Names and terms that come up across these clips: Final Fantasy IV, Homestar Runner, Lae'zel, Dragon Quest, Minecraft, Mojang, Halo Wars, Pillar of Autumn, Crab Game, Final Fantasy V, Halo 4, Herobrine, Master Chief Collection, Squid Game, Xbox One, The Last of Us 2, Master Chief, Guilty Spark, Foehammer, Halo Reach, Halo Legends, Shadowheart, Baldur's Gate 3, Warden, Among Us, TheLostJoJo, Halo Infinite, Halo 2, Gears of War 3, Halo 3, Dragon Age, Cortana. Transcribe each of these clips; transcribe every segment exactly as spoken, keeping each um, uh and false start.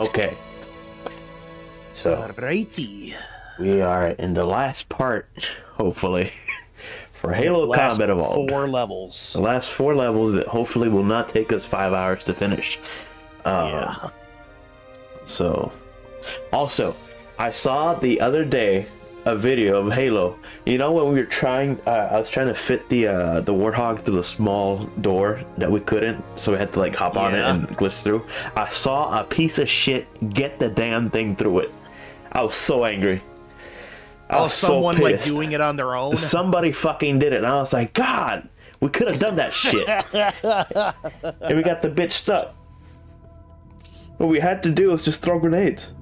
Okay. So. Alrighty. We are in the last part, hopefully, for Halo last Combat Evolved. Four levels. The last four levels that hopefully will not take us five hours to finish. Uh, yeah. So, also, I saw the other day a video of Halo. You know when we were trying, uh, I was trying to fit the uh, the Warthog through the small door that we couldn't, so we had to like hop yeah. on it and glitch through. I saw a piece of shit get the damn thing through it. I was so angry. I oh, was someone so like doing it on their own. Somebody fucking did it, and I was like, God, we could have done that shit. And we got the bitch stuck. What we had to do was just throw grenades.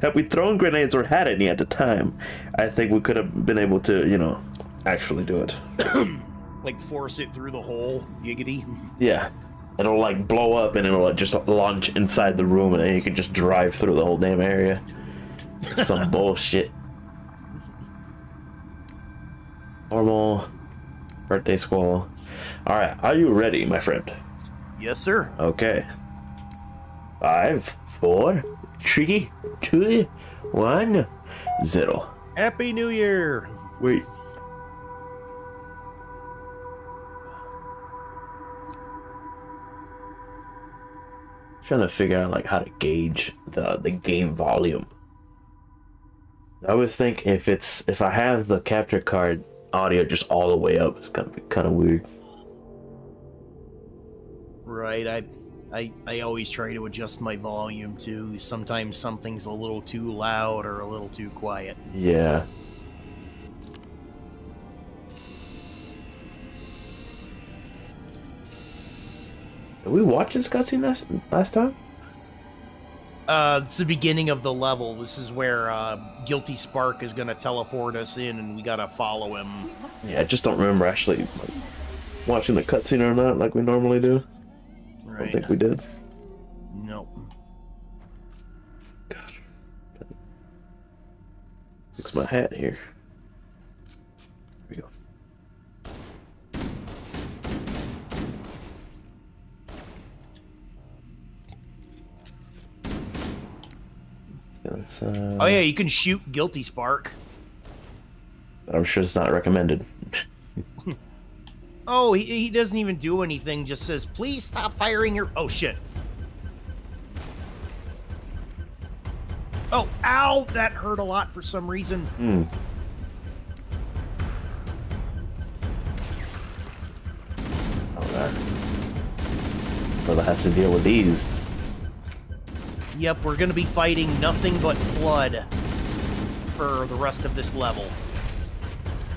Had we thrown grenades or had any at the time, I think we could have been able to, you know, actually do it. Like force it through the hole, giggity. Yeah, it'll like blow up and it'll like, just launch inside the room, and then you can just drive through the whole damn area. Some bullshit. Normal birthday squall. All right, are you ready, my friend? Yes, sir. Okay. Five, four, three, two, one, zero. Happy New Year. Wait. Trying to figure out like how to gauge the the game volume. I always think if it's if I have the capture card audio just all the way up, it's gonna be kind of weird. Right, I, I, I always try to adjust my volume too. Sometimes something's a little too loud or a little too quiet. Yeah. Did we watch this cutscene last last time? Uh, it's the beginning of the level. This is where uh, Guilty Spark is gonna teleport us in, and we gotta follow him. Yeah, I just don't remember actually like, watching the cutscene or not, like we normally do. Right. I don't think we did. Nope. God. Fix my hat here. Here we go. Uh... Oh yeah, you can shoot Guilty Spark. I'm sure it's not recommended. Oh, he, he doesn't even do anything, just says, please stop firing your... Oh, shit. Oh, ow! That hurt a lot for some reason. Hmm. Oh, God. Brother has to deal with these. Yep, we're going to be fighting nothing but Flood for the rest of this level.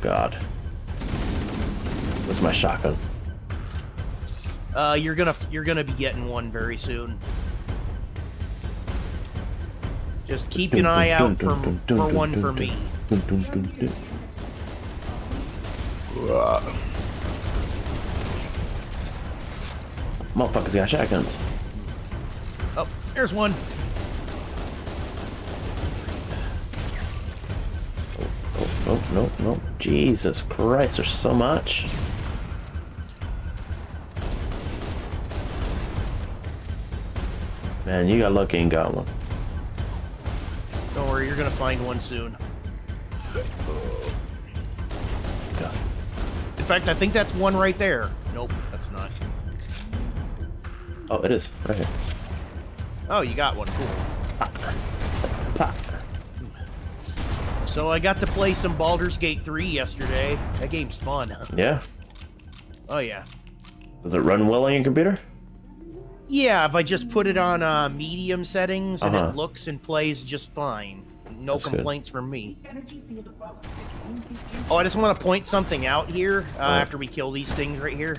God. Where's my shotgun? Uh, you're going to you're going to be getting one very soon. Just keep an eye out for for one for me. Motherfuckers got shotguns. Oh, there's one. Oh, oh, no, no, no. Jesus Christ, there's so much. Man, you got lucky and got one. Don't worry, you're gonna find one soon. God. In fact, I think that's one right there. Nope, that's not. Oh, it is. Right here. Oh, you got one. Cool. So I got to play some Baldur's Gate three yesterday. That game's fun. Huh? Yeah. Oh, yeah. Does it run well on your computer? Yeah, if I just put it on uh, medium settings, and uh-huh. it looks and plays just fine. No That's complaints good. From me. Oh, I just want to point something out here uh, right. after we kill these things right here.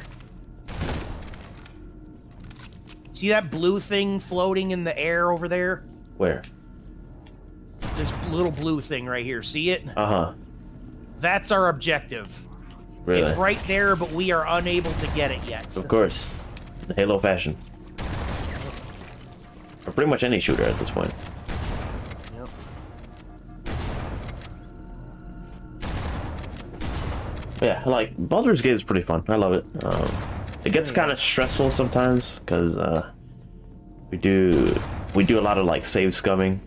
See that blue thing floating in the air over there? Where? This little blue thing right here. See it? Uh-huh. That's our objective. Really? It's right there, but we are unable to get it yet. Of course. Halo fashion. Or pretty much any shooter at this point. Yep. Yeah, like, Baldur's Gate is pretty fun. I love it. Um... It gets kind of stressful sometimes because uh, we do We do a lot of like save scumming.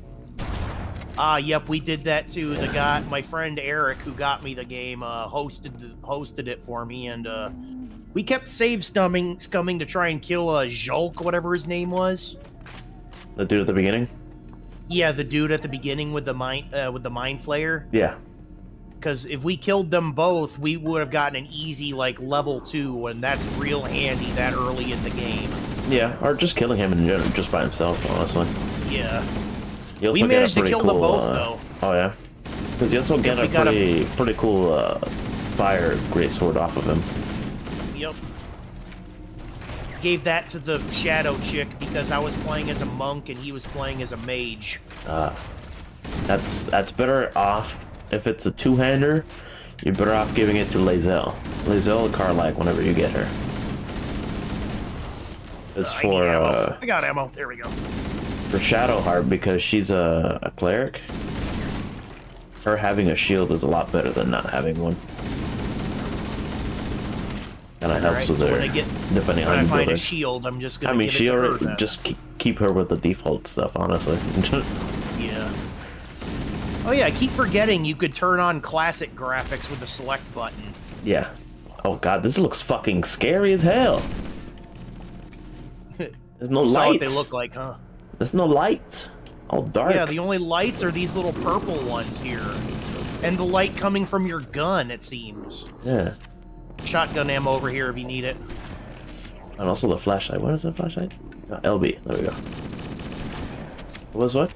Ah, uh, yep, we did that too. The guy, my friend Eric, who got me the game, uh, hosted hosted it for me, and uh, we kept save scumming scumming to try and kill uh, Jolk, whatever his name was. The dude at the beginning. Yeah, the dude at the beginning with the mind uh, with the mind flayer. Yeah. Because if we killed them both, we would have gotten an easy like level two, and that's real handy that early in the game. Yeah, or just killing him in general, just by himself, honestly. Yeah. We managed to kill cool, them both, uh, though. Oh, yeah? Because you also get a pretty, a... pretty cool uh, fire greatsword off of him. Yep. Gave that to the shadow chick because I was playing as a monk and he was playing as a mage. Uh, that's that's better off. If it's a two-hander, you're better off giving it to Lae'zel. Lae'zel and Carlac whenever you get her. It's uh, for... I, uh, I got ammo. There we go. For Shadowheart, because she's a, a cleric, her having a shield is a lot better than not having one. And it helps right, with so her. Get, depending on I find building. a shield, I'm just gonna. I mean, give she it to already her, just keep, keep her with the default stuff, honestly. Yeah. Oh yeah, I keep forgetting you could turn on classic graphics with the select button. Yeah. Oh god, this looks fucking scary as hell. There's no lights. Saw what they look like, huh? There's no lights. All dark. Yeah, the only lights are these little purple ones here. And the light coming from your gun, it seems. Yeah. Shotgun ammo over here if you need it. And also the flashlight. What is the flashlight? Oh, L B. There we go. What was what?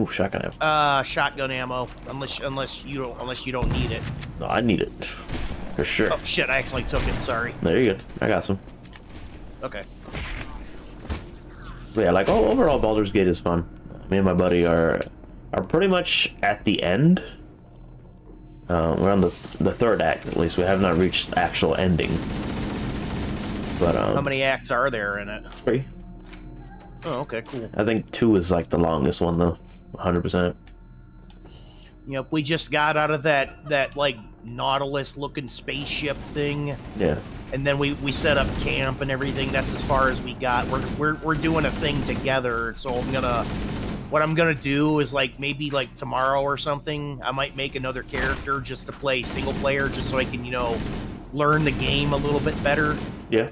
Ooh, shotgun ammo. Uh, shotgun ammo. Unless, unless you don't, unless you don't need it. No, I need it. For sure. Oh shit! I accidentally took it. Sorry. There you go. I got some. Okay. But yeah, like oh, overall, Baldur's Gate is fun. Me and my buddy are are pretty much at the end. Uh, we're on the the third act at least. We have not reached the actual ending. But um, how many acts are there in it? Three. Oh, okay, cool. I think two is like the longest one though, one hundred percent. Yep, we just got out of that that like Nautilus-looking spaceship thing. Yeah. And then we, we set up camp and everything. That's as far as we got. We're, we're, we're doing a thing together. So I'm gonna, what I'm gonna do is like maybe like tomorrow or something, I might make another character just to play single player, just so I can, you know, learn the game a little bit better. Yeah.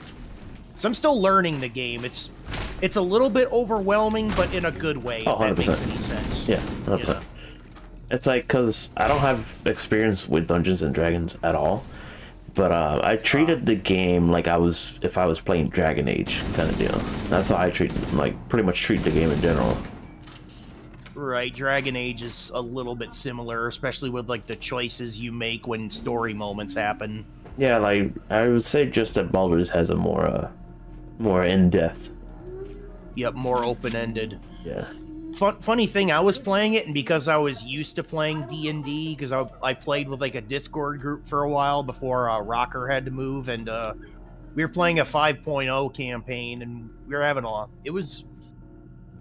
So I'm still learning the game. It's, it's a little bit overwhelming, but in a good way. Oh, if that makes any sense. Yeah, one hundred percent. Yeah. It's like, cause I don't have experience with Dungeons and Dragons at all. But uh, I treated the game like I was if I was playing Dragon Age kind of deal. That's how I treat like pretty much treat the game in general. Right, Dragon Age is a little bit similar, especially with like the choices you make when story moments happen. Yeah, like I would say just that Baldur's has a more uh, more in depth. Yep, more open ended. Yeah. Fun, funny thing, I was playing it, and because I was used to playing D and D, because I, I played with like a Discord group for a while before uh, Rocker had to move, and uh, we were playing a five point oh campaign, and we were having a it was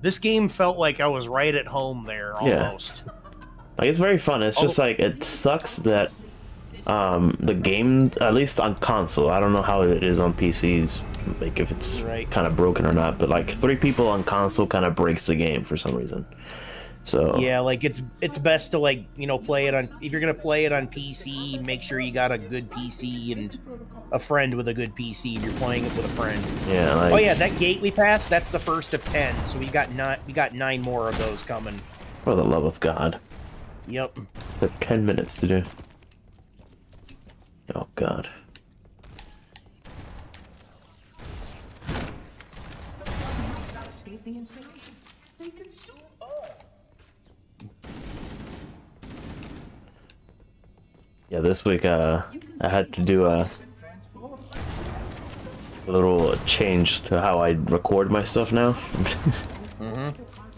this game felt like I was right at home there almost. Yeah. Like it's very fun. It's just like it sucks that um, the game, at least on console, I don't know how it is on P Cs. Like if it's right. kind of broken or not, but like three people on console kind of breaks the game for some reason. So yeah, like it's it's best to like you know play it on if you're gonna play it on P C, make sure you got a good P C and a friend with a good P C. If you're playing it with a friend, yeah. Like, oh yeah, that gate we passed, that's the first of ten. So we got not we got nine more of those coming. For the love of God. Yep. The ten minutes to do. Oh God. The inspiration. They consume all. Yeah, this week uh, I had to do a, a little change to how I record my stuff now.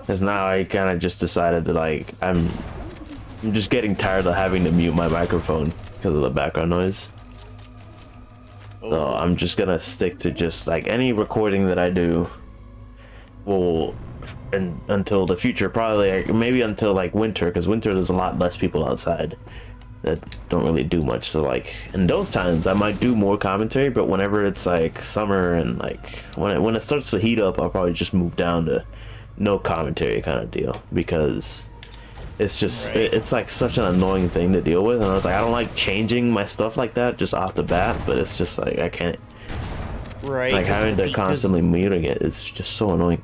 Because now I kind of just decided that like I'm, I'm just getting tired of having to mute my microphone because of the background noise. Oh. So I'm just gonna stick to just like any recording that I do. Well, and until the future, probably like, maybe until like winter, because winter there's a lot less people outside that don't really do much. So like in those times, I might do more commentary. But whenever it's like summer and like when it, when it starts to heat up, I'll probably just move down to no commentary kind of deal, because it's just, right. it, it's like such an annoying thing to deal with. And I was like, I don't like changing my stuff like that just off the bat, but it's just like, I can't. Right. Like having to constantly muting it, it's just so annoying.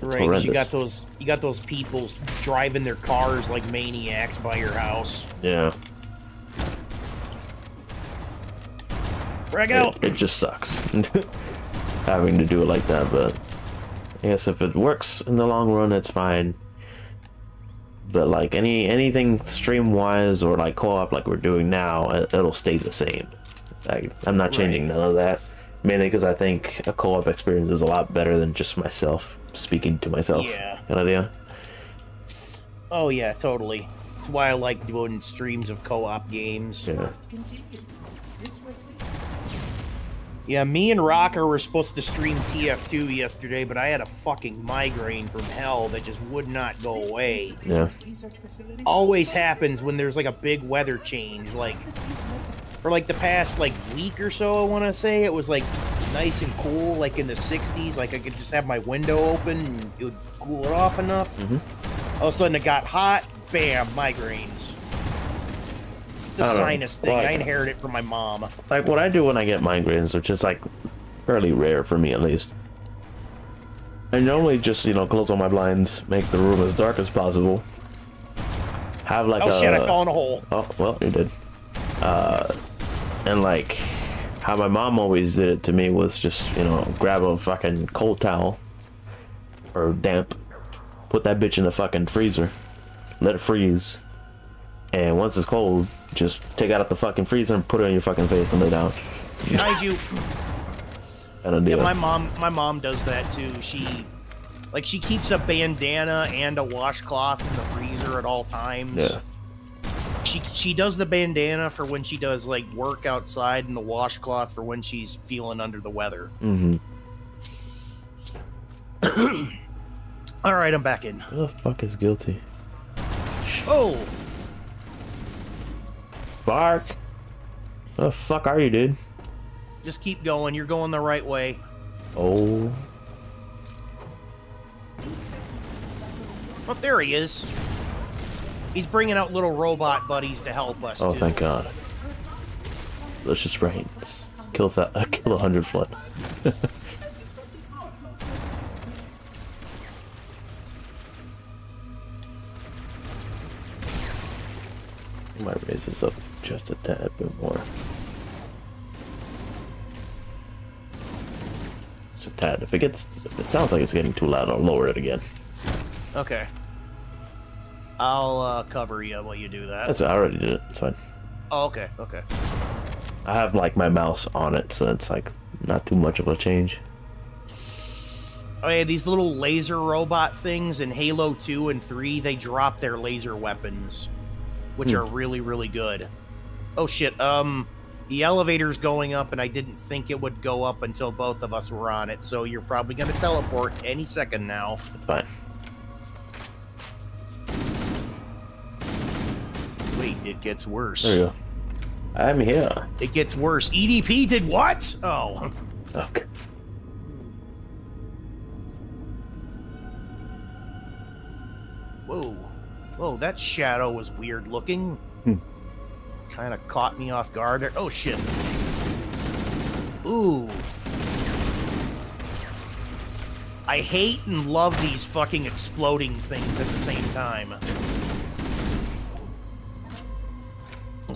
It's right, you got those you got those people driving their cars like maniacs by your house. Yeah. Frag out. It, it just sucks having to do it like that, but I guess if it works in the long run, it's fine. But like any anything stream wise or like co-op like we're doing now, it, it'll stay the same. Like, I'm not changing right. none of that. Mainly because I think a co-op experience is a lot better than just myself speaking to myself. Yeah. You know what I mean? Oh yeah, totally. That's why I like doing streams of co-op games. Yeah. Yeah, me and Rocker were supposed to stream T F two yesterday, but I had a fucking migraine from hell that just would not go away. Yeah. Always happens when there's like a big weather change, like. For like the past like week or so, I want to say, it was like nice and cool, like in the sixties. Like I could just have my window open and it would cool it off enough. Mm-hmm. All of a sudden it got hot, bam, migraines. It's a sinus know. thing. Well, I inherited it from my mom. Like what I do when I get migraines, which is like fairly rare for me at least. I normally just, you know, close all my blinds, make the room as dark as possible. Have like oh, a... Oh shit, I fell in a hole. Oh, well, you did. Uh... And like how my mom always did it to me was just, you know, grab a fucking cold towel or damp, put that bitch in the fucking freezer, let it freeze, and once it's cold, just take it out of the fucking freezer and put it on your fucking face and lay down. Mind you, I don't yeah, my mom, my mom does that too. She, like, she keeps a bandana and a washcloth in the freezer at all times. Yeah. She, she does the bandana for when she does, like, work outside and the washcloth for when she's feeling under the weather. Mm-hmm. All right, I'm back in. Who the fuck is Guilty? Oh! Bark! Where the fuck are you, dude? Just keep going. You're going the right way. Oh. Oh, there he is. He's bringing out little robot buddies to help us. Oh, too. Thank God! Delicious rains. Kill that. Uh, kill a hundred flood. I might raise this up just a tad bit more. Just a tad. If it gets, if it sounds like it's getting too loud, I'll lower it again. Okay. I'll uh, cover you while you do that. That's, I already did it. It's fine. Oh, okay. Okay. I have like my mouse on it, so it's like not too much of a change. Oh yeah, these little laser robot things in Halo two and three, they drop their laser weapons, which hmm. are really, really good. Oh shit. Um, the elevator's going up, and I didn't think it would go up until both of us were on it. So you're probably gonna teleport any second now. It's fine. Wait, it gets worse. There you go. I'm here. It gets worse. E D P did what? Oh. Okay. Whoa. Whoa, that shadow was weird looking. Hmm. Kind of caught me off guard there. Oh, shit. Ooh. I hate and love these fucking exploding things at the same time.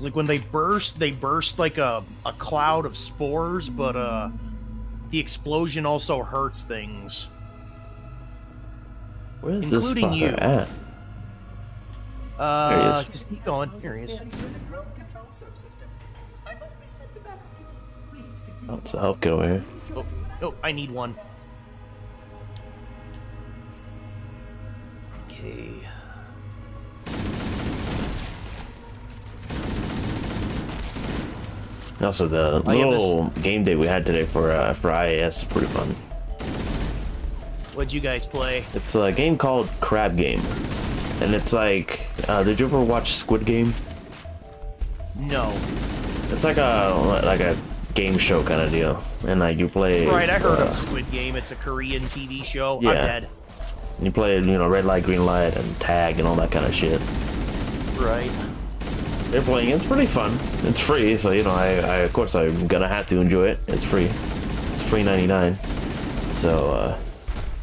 Like when they burst, they burst like a, a cloud of spores, but uh, the explosion also hurts things. Where is including this you. At? Uh, he is. Just keep going. Here he is. Oh, so I'll go here. Oh, oh, I need one. Okay. Also, the little this... game day we had today for uh, for I A S is pretty fun. What'd you guys play? It's a game called Crab Game, and it's like, uh, did you ever watch Squid Game? No. It's like a like a game show kind of deal, and like you play. Right, I heard uh, of Squid Game. It's a Korean T V show. Yeah. I'm dead. You played, you know, red light, green light, and tag, and all that kind of shit. Right. They're playing. It's pretty fun. It's free, so you know, I, I of course I'm gonna have to enjoy it. It's free. It's free ninety-nine. So, uh,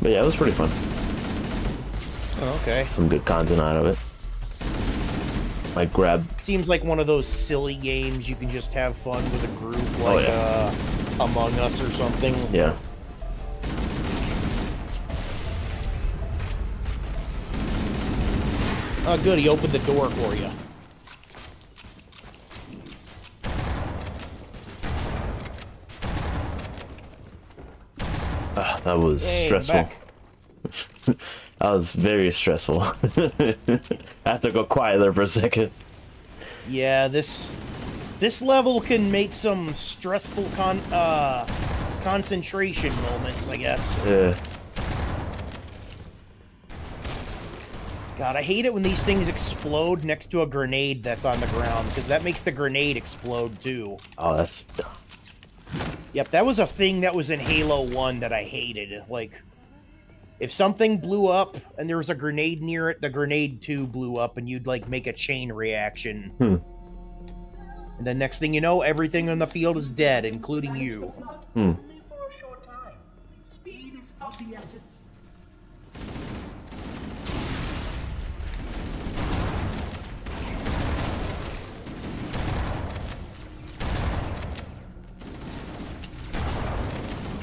but yeah, it was pretty fun. Oh, okay. Some good content out of it. Like Grab. Seems like one of those silly games you can just have fun with a group, like oh, yeah. uh, Among Us or something. Yeah. Oh, good. He opened the door for you. Ah, that was hey, stressful. That was very stressful. I have to go quiet there for a second. Yeah, this this level can make some stressful con uh concentration moments, I guess. Yeah. God, I hate it when these things explode next to a grenade that's on the ground, because that makes the grenade explode, too. Oh, that's dumb. Yep, that was a thing that was in Halo one that I hated. Like, if something blew up and there was a grenade near it, the grenade, too, blew up, and you'd, like, make a chain reaction. Hmm. And then next thing you know, everything on the field is dead, including you. Hmm. Only for a short time. Speed is of the essence.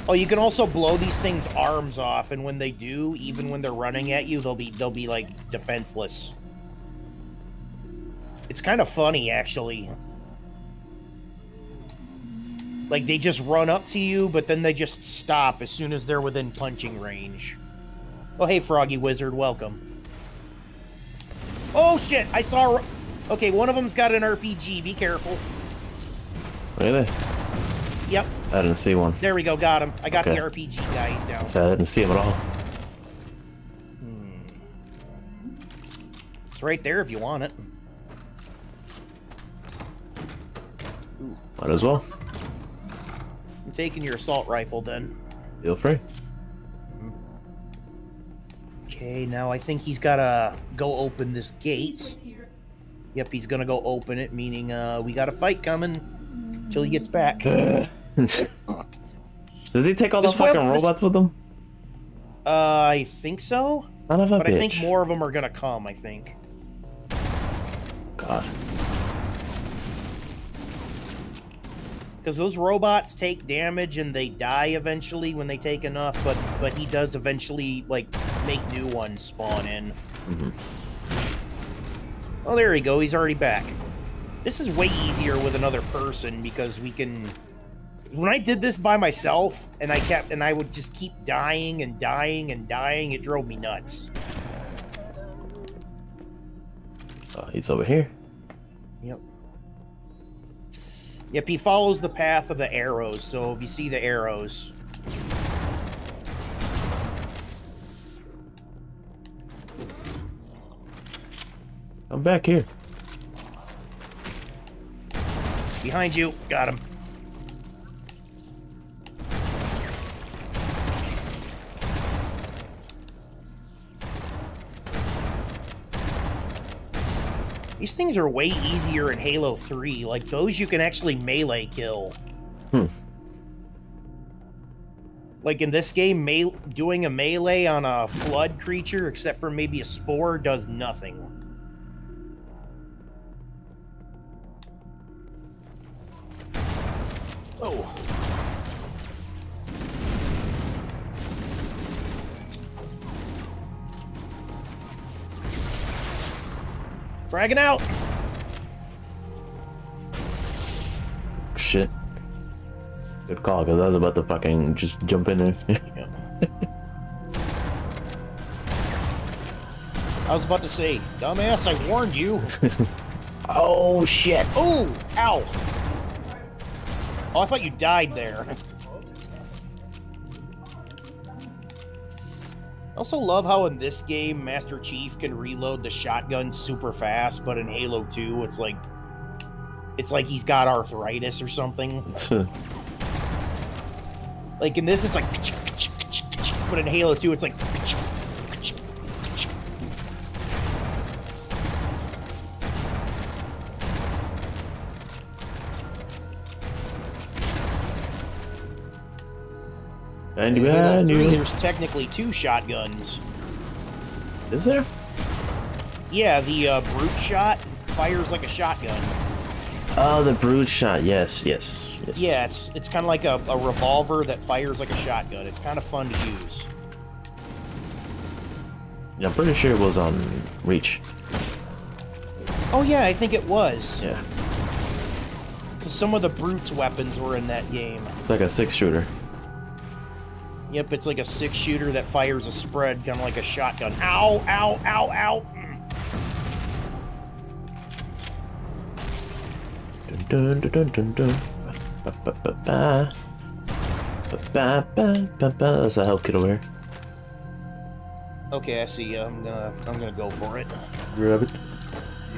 Oh, you can also blow these things' arms off, and when they do, even when they're running at you, they'll be they'll be like defenseless. It's kind of funny, actually. Like they just run up to you, but then they just stop as soon as they're within punching range. Oh, hey, Froggy Wizard, welcome. Oh shit! I saw. Okay, one of them's got an R P G. Be careful. Really? Yep. I didn't see one. There we go, got him. I got okay. The R P G guys down. So I didn't see him at all. Hmm. It's right there if you want it. Ooh. Might as well. I'm taking your assault rifle then. Feel free. Okay, now I think he's gotta go open this gate. Yep, he's gonna go open it, meaning uh, we got a fight coming till he gets back. Uh. Does he take all this the fucking web, robots this... with him? Uh, I think so. None of a but bitch. I think more of them are gonna come, I think. God. Because those robots take damage and they die eventually when they take enough, but, but he does eventually, like, make new ones spawn in. Mm-hmm. Oh, there we go. He's already back. This is way easier with another person because we can... When I did this by myself, and I kept, and I would just keep dying and dying and dying, it drove me nuts. Oh, he's over here. Yep. Yep, he follows the path of the arrows, so if you see the arrows... I'm back here. Behind you. Got him. These things are way easier in Halo three. Like, those you can actually melee kill. Hmm. Like, in this game, me doing a melee on a flood creature, except for maybe a spore, does nothing. Oh. Fragging out. Shit. Good call, because I was about to fucking just jump in there. Yeah. I was about to say, dumbass, I warned you. Oh, shit. Oh, ow. Oh, I thought you died there. I also love how in this game, Master Chief can reload the shotgun super fast, but in Halo two, it's like... It's like he's got arthritis or something. Like in this, it's like... But in Halo two, it's like... And in Halo three, there's technically two shotguns. Is there? Yeah, the uh, brute shot fires like a shotgun. Oh, the brute shot. Yes, yes, yes. Yeah, it's it's kind of like a, a revolver that fires like a shotgun. It's kind of fun to use. Yeah, I'm pretty sure it was on Reach. Oh yeah, I think it was. Yeah. Because some of the brute's weapons were in that game. It's like a six shooter. Yep, it's like a six shooter that fires a spread, kind of like a shotgun. Ow! Ow! Ow! Ow! Dun, dun, dun, dun, dun. Ba, ba, ba, ba. Ba, ba, ba, ba, ba. That's a health kit over here. Okay, I see. I'm gonna, I'm gonna go for it. Grab it.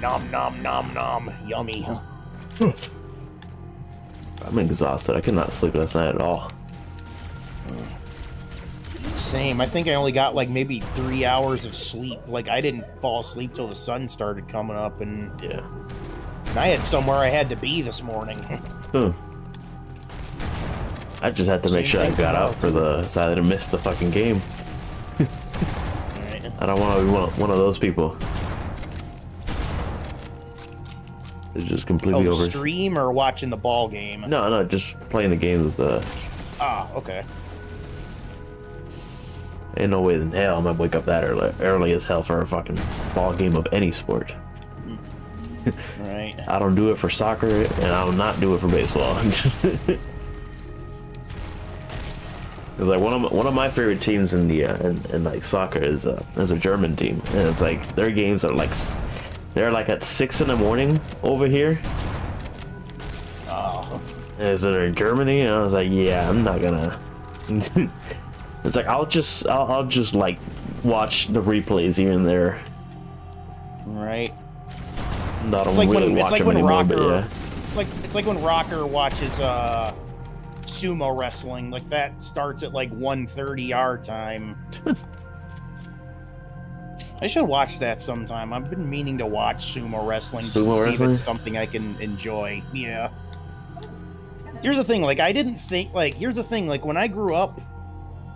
Nom nom nom nom. Yummy. I'm exhausted. I could not sleep last night at all. Same. I think I only got like maybe three hours of sleep. Like I didn't fall asleep till the sun started coming up, and yeah. And I had somewhere I had to be this morning. Hmm. I just had to make sure I got out for the so I didn't miss the fucking game. Right. I don't want to be one, one of those people. It's just completely oh, over. Stream or watching the ball game? No, no, just playing the game with the. Ah, okay. Ain't no way in hell I'm gonna wake up that early, early as hell for a fucking ball game of any sport. Right. I don't do it for soccer, and I'll not do it for baseball. It's like one of my, one of my favorite teams in the uh, in, in like soccer is uh, is a German team, and it's like their games are like they're like at six in the morning over here. Oh. Is it in Germany? And I was like, yeah, I'm not gonna. It's like I'll just I'll, I'll just like watch the replays here and there. Right. Not it's, like really when, it's like when anymore, Rocker, yeah. like it's like when Rocker watches uh, sumo wrestling. Like that starts at like one thirty our time. I should watch that sometime. I've been meaning to watch sumo wrestling sumo just to wrestling? see if it's something I can enjoy. Yeah. Here's the thing. Like I didn't think. Like here's the thing. Like when I grew up,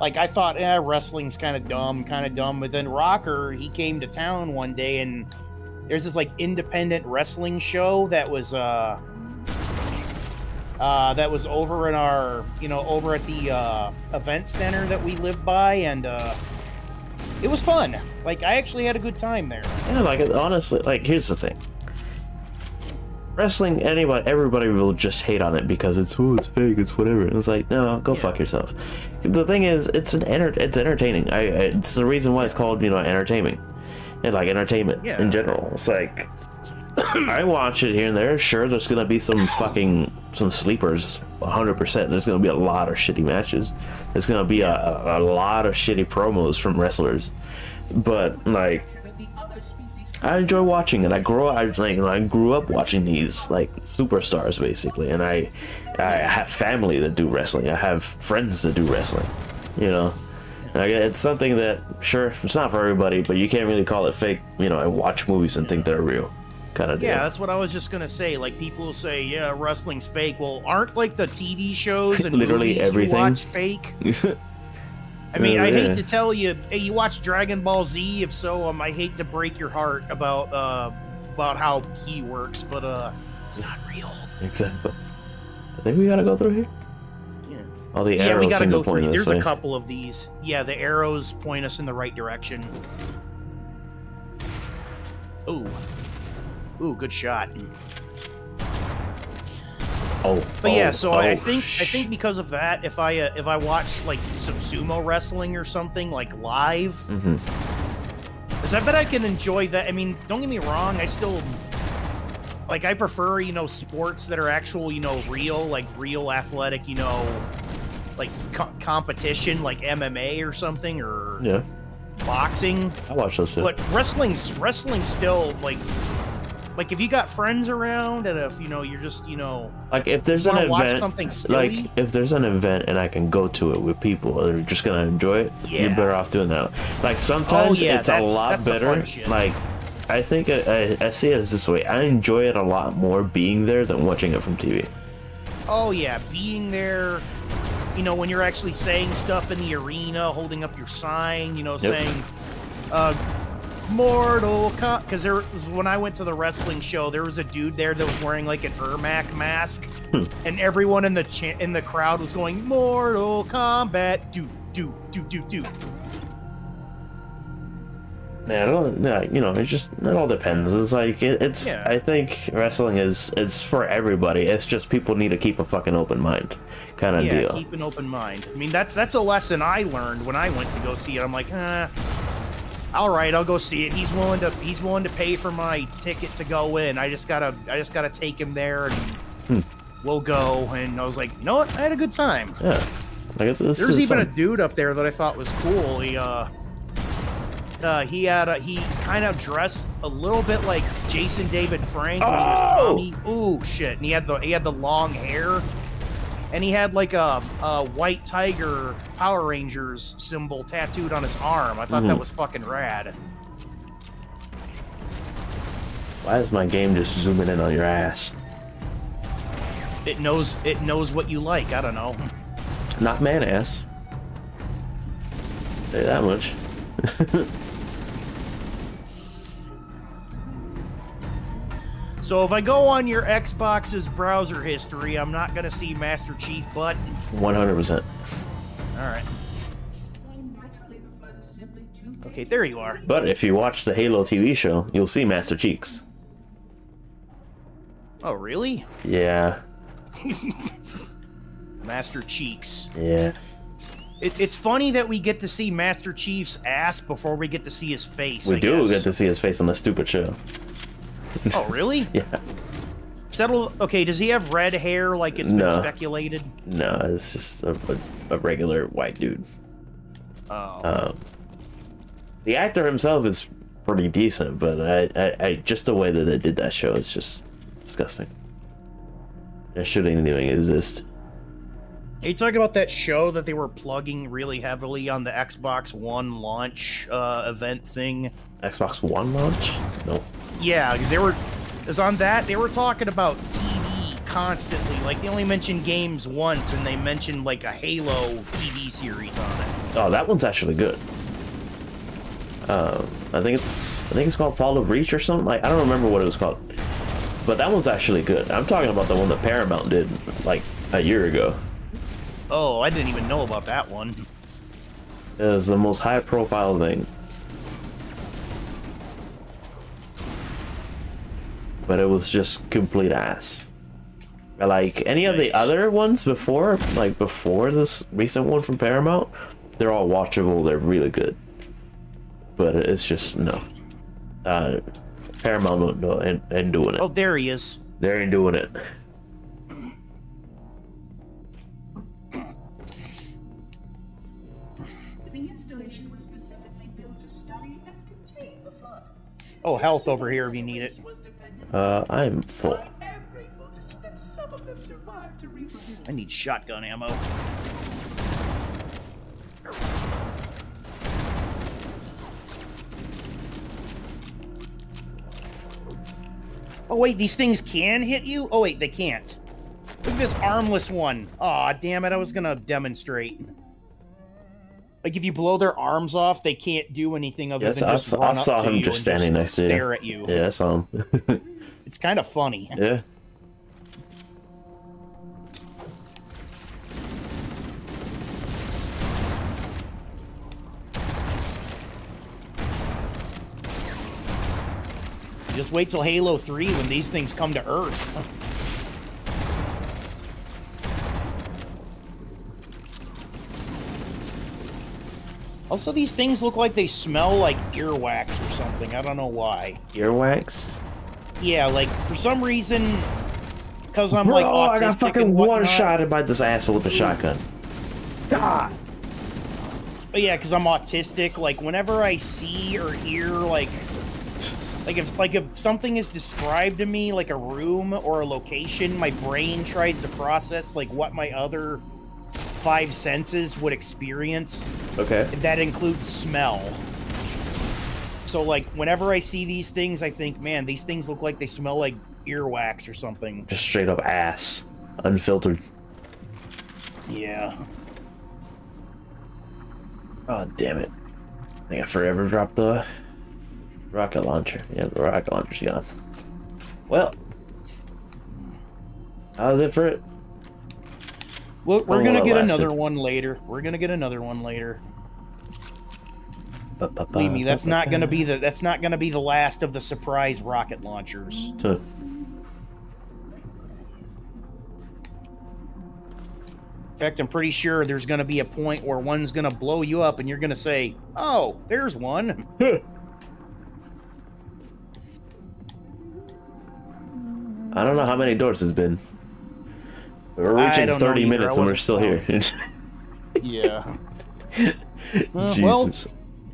like I thought, eh, wrestling's kind of dumb, kind of dumb. But then Rocker, he came to town one day and. There's this like independent wrestling show that was uh, uh, that was over in our, you know, over at the uh, event center that we live by, and uh, it was fun. Like I actually had a good time there. Yeah, like honestly, like here's the thing: wrestling, anybody, everybody will just hate on it because it's ooh, it's fake, it's whatever. And it's like, no, go yeah. fuck yourself. The thing is, it's an enter it's entertaining. I, it's the reason why it's called, you know, entertainment. And like entertainment yeah. in general. It's like I watch it here and there. Sure, there's gonna be some fucking some sleepers, one hundred percent. There's gonna be a lot of shitty matches. There's gonna be a, a lot of shitty promos from wrestlers. But like, I enjoy watching it. I grew I like I grew up watching these like superstars basically, and I I have family that do wrestling. I have friends that do wrestling. You know. Like, it's something that, sure, it's not for everybody, but you can't really call it fake, you know, and watch movies and think they're real, kind of. Yeah, deal. That's what I was just going to say. Like, people say, yeah, wrestling's fake. Well, aren't, like, the T V shows and literally movies everything. You watch fake? I mean, yeah, I yeah. hate to tell you, hey, you watch Dragon Ball Z, if so, um, I hate to break your heart about, uh, about how he works, but, uh, it's not real. Exactly. I think we got to go through here. All the arrows yeah, we gotta go through. There's way. a couple of these. Yeah, the arrows point us in the right direction. Ooh. Ooh, good shot. Oh. But oh, yeah, so oh, I think I think because of that, if I uh, if I watch like some sumo wrestling or something like live, because mm-hmm. I bet I can enjoy that. I mean, don't get me wrong, I still. Like, I prefer, you know, sports that are actual, you know, real, like, real athletic, you know, like, co competition, like M M A or something, or yeah. boxing. I watch those, too. But wrestling's, wrestling's still, like, like, if you got friends around, and if, you know, you're just, you know... Like, if there's an event, watch something silly, like, if there's an event and I can go to it with people, and they're just gonna enjoy it, yeah. you're better off doing that. Like, sometimes oh, yeah, it's a lot better, like... I think I, I, I see it as this way. I enjoy it a lot more being there than watching it from T V. Oh yeah, being there, you know, when you're actually saying stuff in the arena, holding up your sign, you know, yep. saying, uh, Mortal Kombat, because there was, when I went to the wrestling show, there was a dude there that was wearing like an Ermac mask, hmm. and everyone in the cha in the crowd was going Mortal Kombat, do do do do do. Yeah, I don't, yeah, you know, it's just, it all depends. It's like, it, it's, yeah. I think wrestling is, is for everybody. It's just people need to keep a fucking open mind kind of yeah, deal. Yeah, keep an open mind. I mean, that's, that's a lesson I learned when I went to go see it. I'm like, eh, all right, I'll go see it. He's willing to, he's willing to pay for my ticket to go in. I just gotta, I just gotta take him there and hmm. we'll go. And I was like, you know what? I had a good time. Yeah. Like it's, it's There's even fun. a dude up there that I thought was cool. He, uh... Uh, he had a, he kind of dressed a little bit like Jason David Frank when oh! he was Tommy. Ooh, shit! And he had the he had the long hair, and he had like a, a white tiger Power Rangers symbol tattooed on his arm. I thought mm. that was fucking rad. Why is my game just zooming in on your ass? It knows it knows what you like. I don't know. Not man ass. Say that much. So if I go on your Xbox's browser history, I'm not gonna see Master Chief, but one hundred percent. All right. Okay, there you are. But if you watch the Halo T V show, you'll see Master Cheeks. Oh, really? Yeah. Master Cheeks. Yeah. It, it's funny that we get to see Master Chief's ass before we get to see his face. We I do guess. get to see his face on the stupid show. Oh, really? Yeah. Settle. Okay, does he have red hair like it's no. been speculated? No, it's just a, a, a regular white dude. Oh. Um, the actor himself is pretty decent, but I, I, I just the way that they did that show is just disgusting. That shouldn't even exist. Are you talking about that show that they were plugging really heavily on the Xbox One launch uh, event thing? Xbox One launch? No. Yeah, because they were, because on that they were talking about T V constantly. Like they only mentioned games once, and they mentioned like a Halo T V series on it. Oh, that one's actually good. Um, I think it's I think it's called Halo Reach or something. Like I don't remember what it was called, but that one's actually good. I'm talking about the one that Paramount did like a year ago. Oh, I didn't even know about that one. It was the most high-profile thing. But it was just complete ass. Like, any nice. of the other ones before, like, before this recent one from Paramount, they're all watchable, they're really good. But it's just, no. Uh, Paramount ain't doing it. Oh, there he is. They ain't doing it. Oh, health over here if you need it. Uh, I'm full. I need shotgun ammo. Oh wait, these things can hit you? Oh wait, they can't. Look at this armless one. Aw, damn it, I was gonna demonstrate. Like if you blow their arms off, they can't do anything other yes, than just I, run I saw up to him you just and standing just next stare to you. at you. Yeah, I saw him. It's kind of funny. Yeah. Just wait till Halo three when these things come to Earth. Also, these things look like they smell like earwax or something. I don't know why. Earwax? Yeah, like, for some reason, because I'm, Bro, like, autistic I got fucking one-shotted by this asshole with a shotgun. God! But yeah, because I'm autistic, like, whenever I see or hear, like, like if, like, if something is described to me, like a room or a location, my brain tries to process, like, what my other five senses would experience. Okay. That includes smell. So like whenever I see these things, I think, man, these things look like they smell like earwax or something. Just straight up ass, unfiltered. Yeah. Oh, damn it. I think I forever dropped the rocket launcher. Yeah, the rocket launcher's gone. Well, how's it for it? We're, we're gonna get another one later. We're gonna get another one later. Ba, ba, ba, Believe me, that's ba, ba, not gonna be the that's not gonna be the last of the surprise rocket launchers. Too. In fact, I'm pretty sure there's gonna be a point where one's gonna blow you up, and you're gonna say, "Oh, there's one." I don't know how many doors it's been. We're reaching thirty minutes and we're still here. Yeah. Uh, well,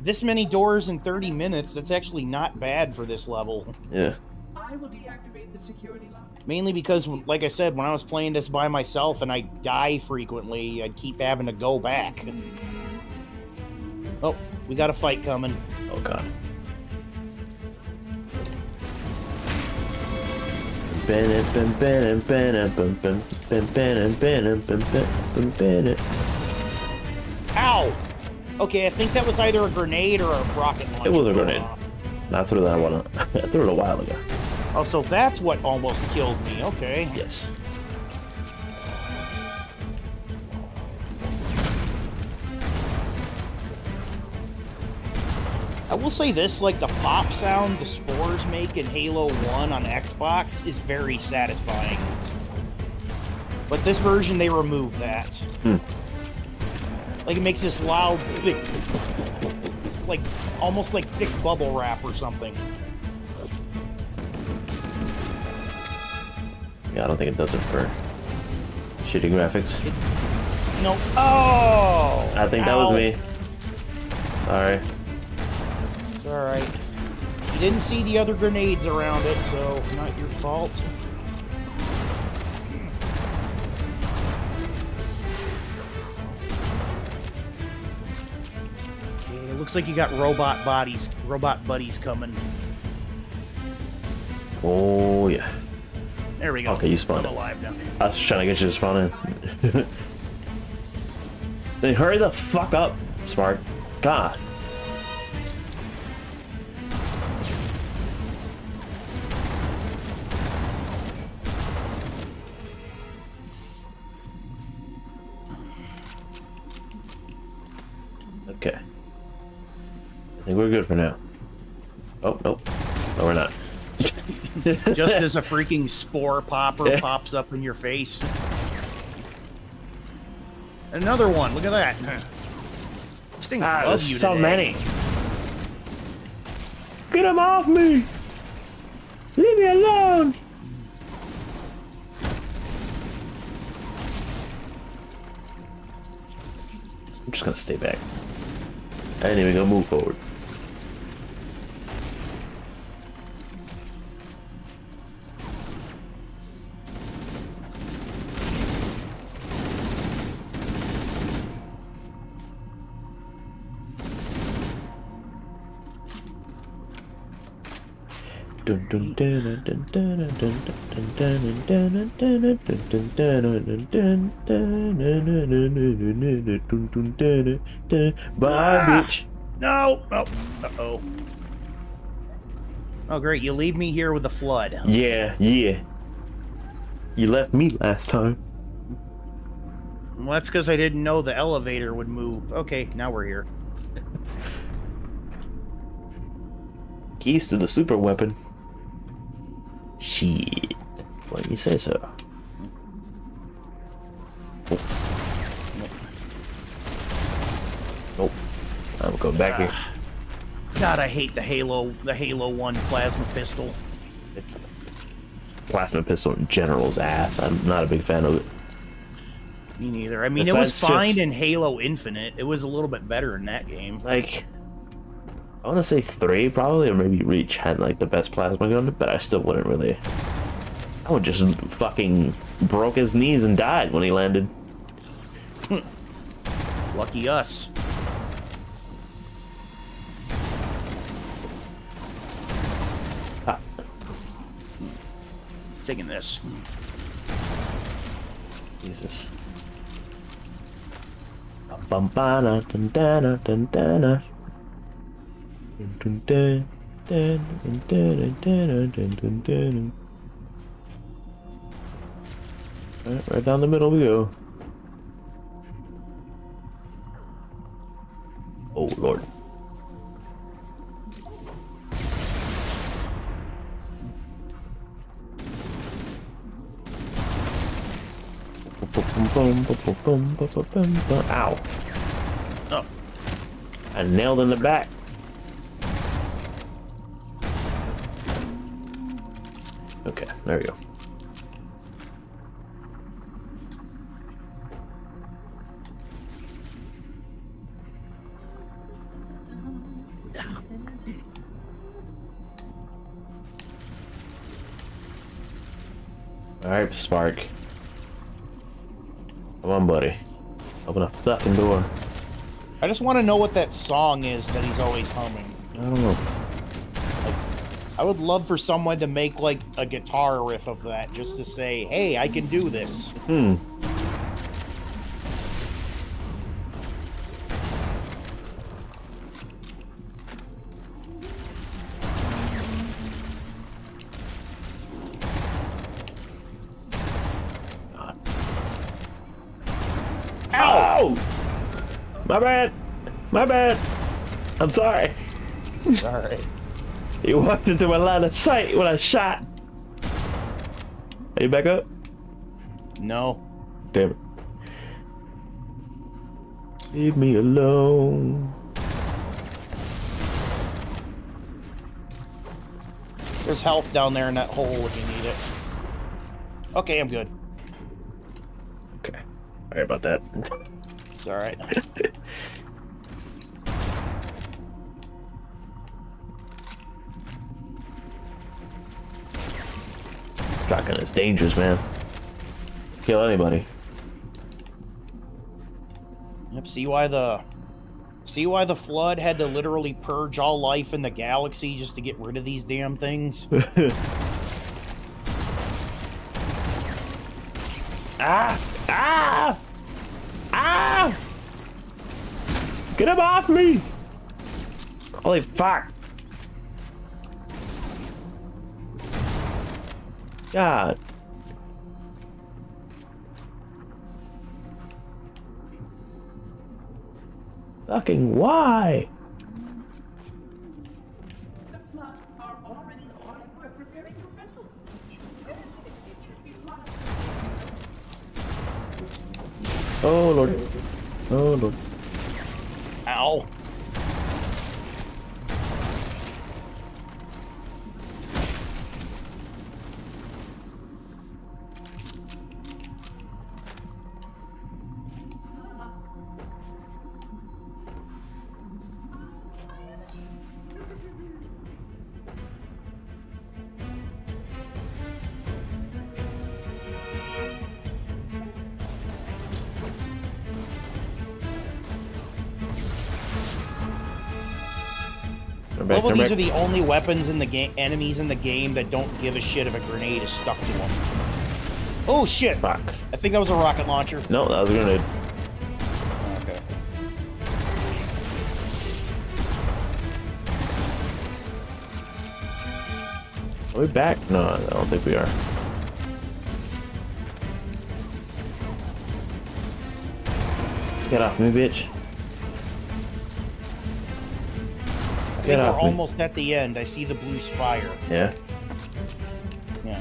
this many doors in thirty minutes, that's actually not bad for this level. Yeah. I will deactivate the security lock. Mainly because, like I said, when I was playing this by myself and I die frequently, I'd keep having to go back. Oh, we got a fight coming. Oh, God. Bennett, Bennett, Bennett, Bennett, Bennett, Bennett, Bennett, Bennett. Ow! Okay, I think that was either a grenade or a rocket launcher. It was a grenade. I threw that one up. I threw it a while ago. Oh, so that's what almost killed me. Okay. Yes. I will say this, like, the pop sound the spores make in Halo one on Xbox is very satisfying. But this version, they remove that. Hmm. Like, it makes this loud, thick, like, almost like thick bubble wrap or something. Yeah, I don't think it does it for shitty graphics. It, no. Oh! I think that ow. was me. Sorry. All right. You didn't see the other grenades around it, so not your fault. Okay, it looks like you got robot bodies, robot buddies coming. Oh yeah. There we go. Okay, you spawned. I'm alive now. I was trying to get you to spawn in. Then hurry the fuck up, Spark. God. Okay. I think we're good for now. Oh, nope. No, we're not. Just as a freaking spore popper yeah. pops up in your face. Another one. Look at that. These things ah, love you so today. many. Get them off me. Leave me alone. I'm just going to stay back. I ain't even gonna move forward. Dun dun dun dun dun dun dun dun dun. Bye, bitch. No! Oh, uh-oh. Oh, great. You leave me here with a flood. Yeah, yeah. You left me last time. Well, that's because I didn't know the elevator would move. Okay, now we're here. Keys to the super weapon. Shit. Why do you say so? Oh. Nope. I'm gonna go back here. God, I hate the Halo, the Halo one plasma pistol. It's plasma pistol in general's ass. I'm not a big fan of it. Me neither. I mean, it was fine in Halo Infinite. It was a little bit better in that game. Like, I want to say three probably, or maybe Reach had like the best plasma gun, but I still wouldn't really. I would just fucking broke his knees and died when he landed. Lucky us. Taking this. Jesus. Oh. Right, right down the middle we go. Oh Lord. Ow. Oh. I nailed in the back. Okay, there we go. Alright, Spark. Come on, buddy. Open a fucking door. I just want to know what that song is that he's always humming. I don't know. Like, I would love for someone to make, like, a guitar riff of that, just to say, hey, I can do this. Hmm. My bad! My bad! I'm sorry. It's alright. You walked into my line of sight when I shot! Are you back up? No. Damn it. Leave me alone. There's health down there in that hole if you need it. Okay, I'm good. Okay. Sorry about that. It's alright. Shotgun is dangerous, man. Kill anybody. Yep, see why the see why the flood had to literally purge all life in the galaxy just to get rid of these damn things? Ah! Ah! Ah! Get him off me! Holy fuck! God. Fucking why? Oh Lord. Oh Lord. Ow. Back, well, these back. Are the only weapons in the game, enemies in the game that don't give a shit if a grenade is stuck to them. Oh shit! Fuck. I think that was a rocket launcher. No, that was a grenade. Okay. Are we back? No, I don't think we are. Get off me, bitch. I think we're almost at the end. I see the blue spire. Yeah. Yeah.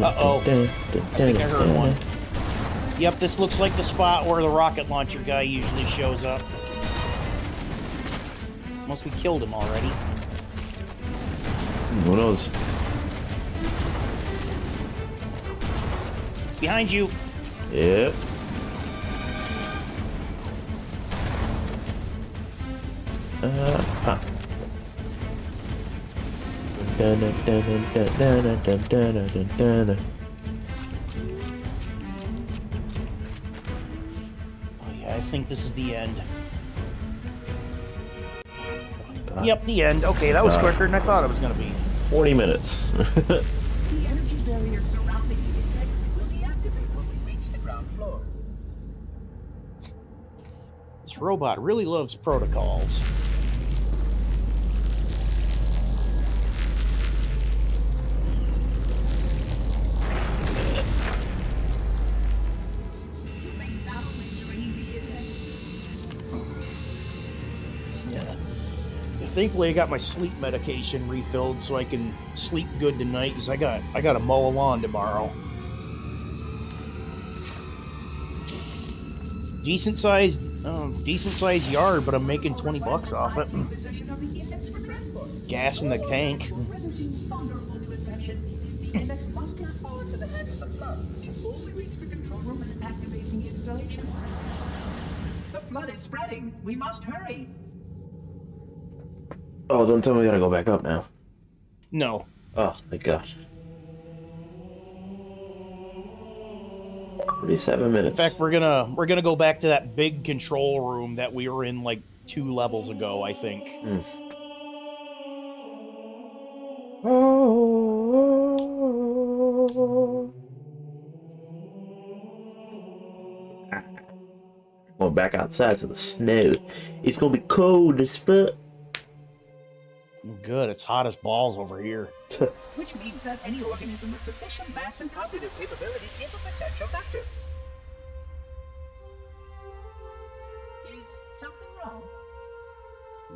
Uh-oh. I think I heard one. Yep, this looks like the spot where the rocket launcher guy usually shows up. Unless we killed him already. Who knows? Behind you. Yep. Uh, huh. Oh yeah, I think this is the end. God. Yep, the end. Okay, that was God. Quicker than I thought it was gonna be. Forty minutes. The energy barrier surrounding the index will be activated. This robot really loves protocols. Thankfully, I got my sleep medication refilled so I can sleep good tonight, because I got I got to mow a lawn tomorrow. Decent sized, um, decent sized yard, but I'm making twenty bucks off it. Gas in the tank. The flood is spreading. We must hurry. Oh, don't tell me we gotta go back up now. No. Oh, thank gosh. thirty-seven minutes. In fact, we're gonna we're gonna go back to that big control room that we were in like two levels ago, I think. Mm. Going back outside to the snow. It's gonna be cold as fuck. Good, it's hot as balls over here. Which means that any organism with sufficient mass and cognitive capability is a potential factor. Is something wrong?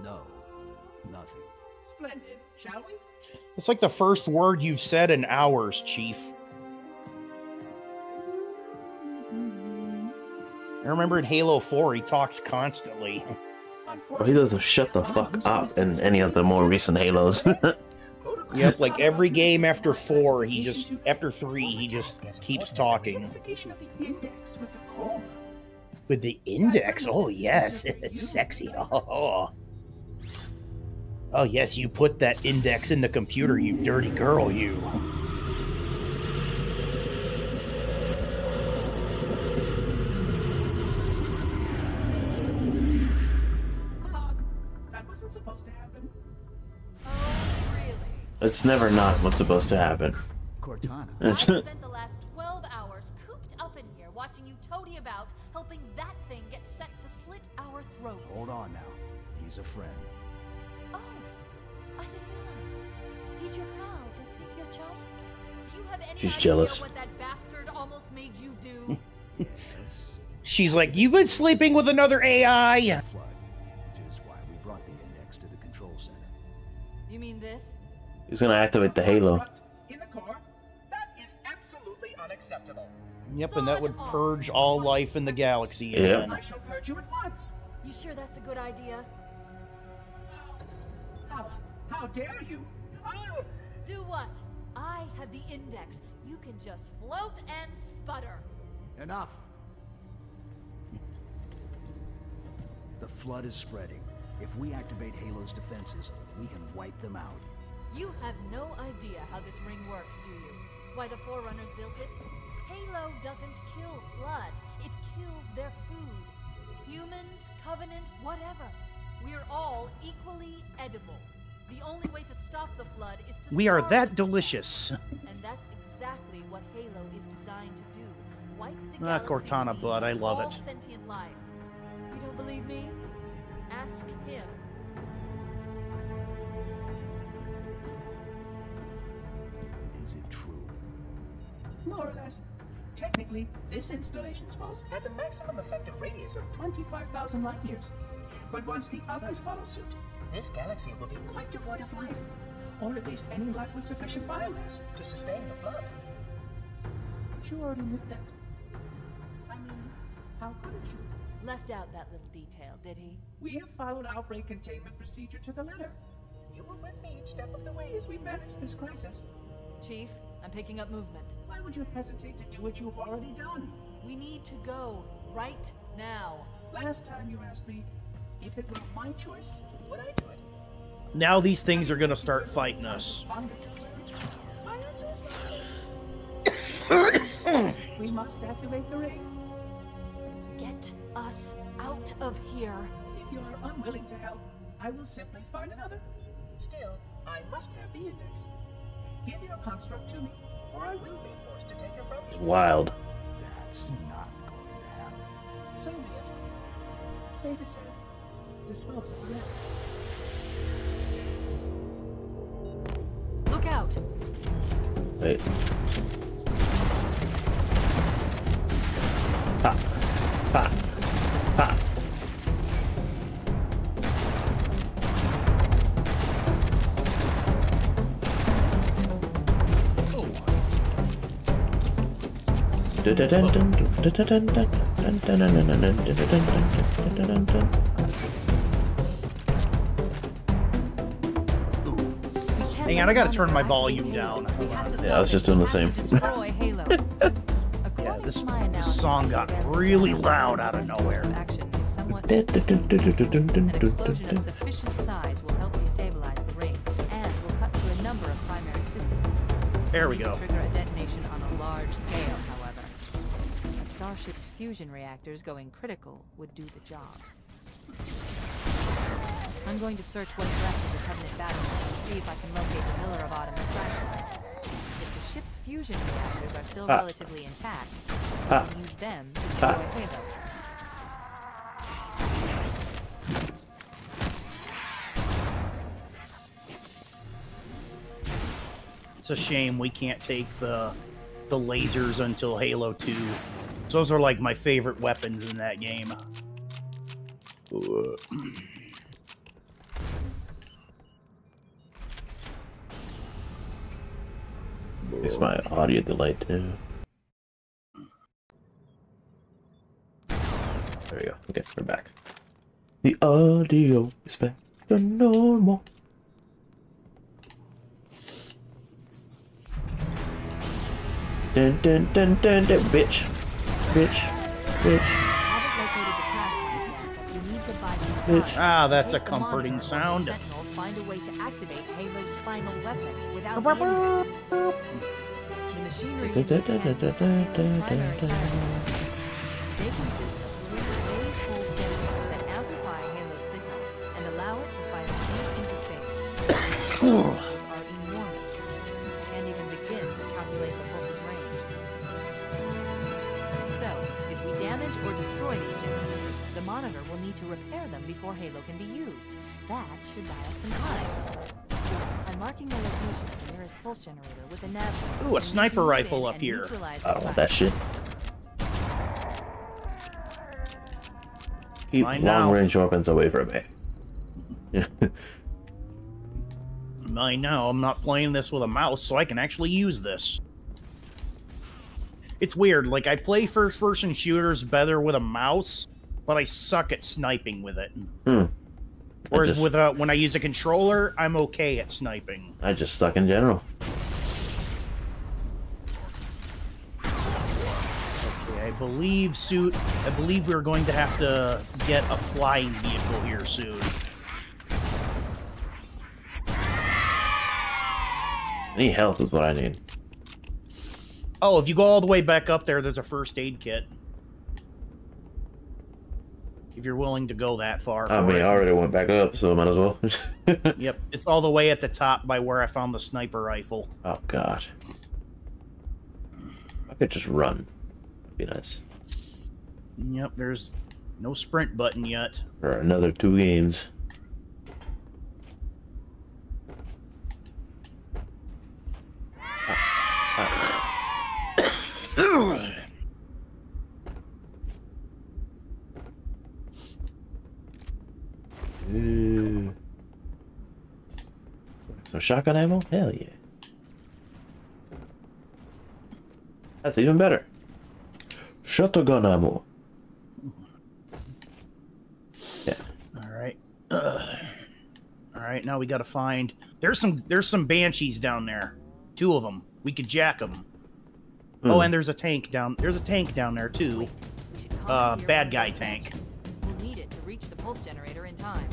No, nothing. Splendid, shall we? It's like the first word you've said in hours, Chief. Mm-hmm. I remember in Halo four, he talks constantly. Well, he doesn't shut the fuck up in any of the more recent Halos. Yep, like every game after four, he just after three, he just keeps talking. With the index, oh yes, it's sexy. Oh, oh yes, you put that index in the computer, you dirty girl, you. It's never not what's supposed to happen. Cortana. I spent the last twelve hours cooped up in here watching you toady about, helping that thing get set to slit our throats. Hold on now. He's a friend. Oh, I didn't realize. He's your pal, is he? Your child? Do you have any She's idea jealous. What that bastard almost made you do? Yes. She's like, you've been sleeping with another A I! Flood, which is why we brought the index to the control center. You mean this? He's gonna activate the Halo. In the core. That is absolutely unacceptable. Yep, and that would purge all life in the galaxy. Yeah. I shall purge you at once. You sure that's a good idea? How? How dare you? I'll... Do what? I have the index. You can just float and sputter. Enough. The flood is spreading. If we activate Halo's defenses, we can wipe them out. You have no idea how this ring works, do you? Why the Forerunners built it? Halo doesn't kill Flood. It kills their food. Humans, Covenant, whatever. We're all equally edible. The only way to stop the Flood is to We are that delicious. And that's exactly what Halo is designed to do. Wipe the ah, Cortana blood, I love all it. Sentient life. You don't believe me? Ask him. Is it true? More or less. Technically, this installation's pulse has a maximum effective radius of twenty-five thousand light years. But once the others follow suit, this galaxy will be quite devoid of life. Or at least any life with sufficient biomass to sustain the flood. But you already knew that. I mean, how could you? Left out that little detail, did he? We have followed outbreak containment procedure to the letter. You were with me each step of the way as we managed this crisis. Chief, I'm picking up movement. Why would you hesitate to do what you've already done? We need to go right now. Last time you asked me if it were my choice, would I do it? Now these things are gonna start fighting us. We must activate the ring. Get us out of here. If you are unwilling to help, I will simply find another. Still, I must have the index. Give your construct to me, or I will be forced to take her from you. Wild. That's not going to happen. So be it. Save it, sir. Just swabs it, yes. Look out! Wait. Pop. Pop. Pop. Dun dun dun dun dun dun dun dun dun dun dun dun dun dun. Hang on, I gotta turn my volume down. Yeah, I was just doing the same. Yeah, this song got really loud out of nowhere. An explosion of sufficient size will help destabilize the ring and will cut through a number of primary systems. There we go. Trigger a detonation on a large scale. Starship's fusion reactors going critical would do the job. I'm going to search what's left of the Covenant battle and see if I can locate the Pillar of Autumn crash site. If the ship's fusion reactors are still ah. relatively intact, we ah. can use them to destroy ah. Halo. It's a shame we can't take the the lasers until Halo two. Those are like my favorite weapons in that game. Ugh. It's my audio delay too. There we go. Okay, we're back. The audio is back to normal. Dun dun dun dun dun, bitch. Bitch, bitch. Bitch. Ah, that's a comforting sound. Sentinels find a way to activate Halo's final weapon without the machinery. They consist of three phase pulse generators that amplify Halo's signal and allow it to fire straight into space. Those are enormous. You can't even begin to calculate the pulse's range. So, if we damage or destroy these generators, the monitor will need to repair them before Halo can be used. That should buy us some time. I'm marking the location of the nearest pulse generator with a nav. Ooh, a sniper rifle up here. I don't want that shit. Keep long-range weapons away from me. I know, I'm not playing this with a mouse, so I can actually use this. It's weird, like, I play first-person shooters better with a mouse, but I suck at sniping with it. Hmm. Whereas just, with a, when I use a controller, I'm okay at sniping. I just suck in general. Okay, I believe, suit, I believe we're going to have to get a flying vehicle here soon. I need health is what I need. Oh, if you go all the way back up there, there's a first aid kit. If you're willing to go that far. I mean, it. I already went back up, so I might as well. Yep, it's all the way at the top by where I found the sniper rifle. Oh, God. I could just run. That'd be nice. Yep, there's no sprint button yet. For another two games. Ah, ah. Ooh. Some shotgun ammo? Hell yeah. That's even better. Shotgun ammo. Yeah. Alright. Alright, now we gotta find... There's some, there's some banshees down there. Two of them. We could jack them. Mm. Oh, and there's a tank down... There's a tank down there, too. Uh, bad guy tank. We'll need it to reach the pulse generator in time.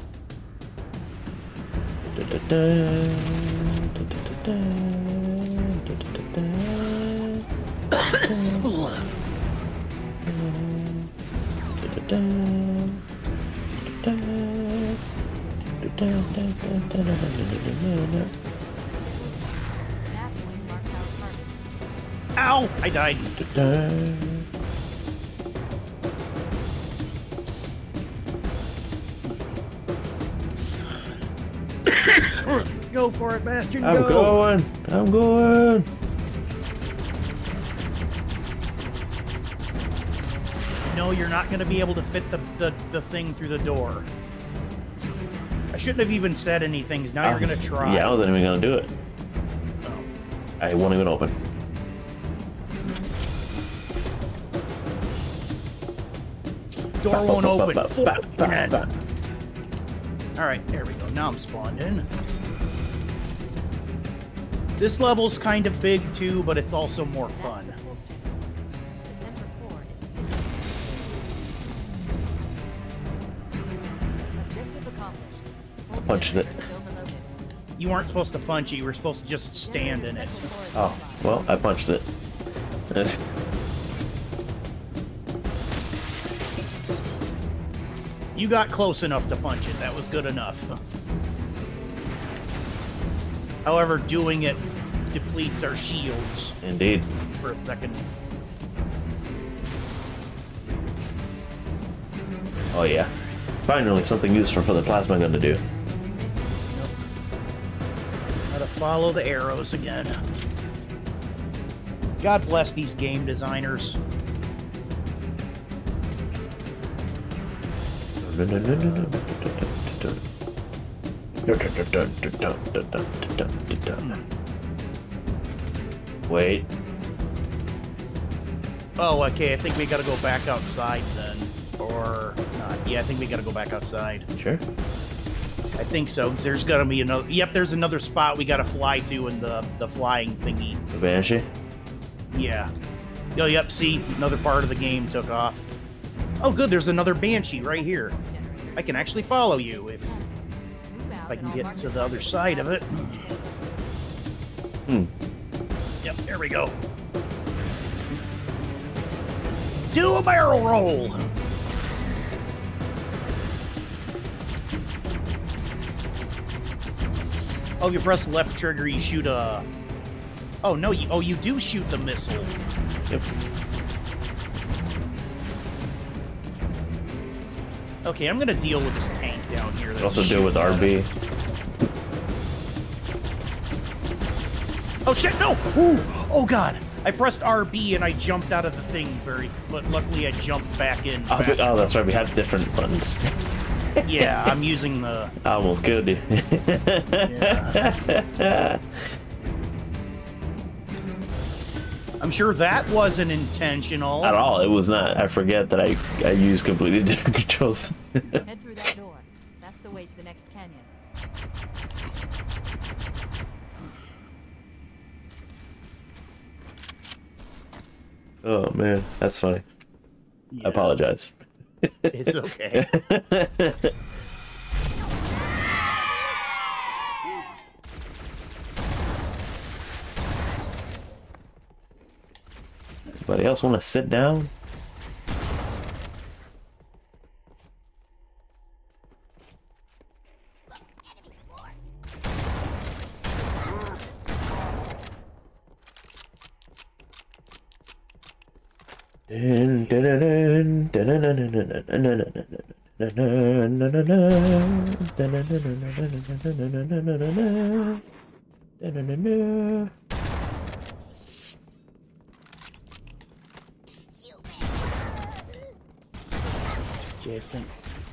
Ow! I died. Da-da. Go for it, Bastion. I'm go. going. I'm going. No, you're not going to be able to fit the, the, the thing through the door. I shouldn't have even said anything. Now was, you're going to try. Yeah, I wasn't even going to do it. Oh. I won't even open. Door won't open. Alright, there we go. Now I'm spawned in. This level's kind of big too, but it's also more fun. Punch it. You weren't supposed to punch it, you were supposed to just stand in it. Oh, well, I punched it. That's... You got close enough to punch it. That was good enough. However, doing it depletes our shields. Indeed. For a second. Oh, yeah. Finally, something useful for the plasma gun to do. Nope. Gotta follow the arrows again. God bless these game designers. Wait. Oh, okay, I think we gotta go back outside then. Or not. Yeah, I think we gotta go back outside. Sure. I think so, because there's gonna be another... Yep, there's another spot we gotta fly to in the, the flying thingy. The Banshee? Yeah. Oh, yep, see? Another part of the game took off. Oh, good, there's another Banshee right here. I can actually follow you if, if I can get to the other side of it. Hmm. Yep, there we go. Do a barrel roll! Oh, if you press left trigger, you shoot a... Oh, no, you... oh, you do shoot the missile. Yep. Okay, I'm gonna deal with this tank down here. That's also deal with R B. Oh shit, no! Ooh! Oh god! I pressed R B and I jumped out of the thing very... But luckily I jumped back in. Oh, but, oh that's right, we have different buttons. Yeah, I'm using the... I almost killed you. Yeah. I'm sure that wasn't intentional. At all, it was not. I forget that I, I used completely different controls. Head through that door. That's the way to the next canyon. Oh, man. That's funny. Yeah. I apologize. It's okay. Anybody else want to sit down? Okay, I think,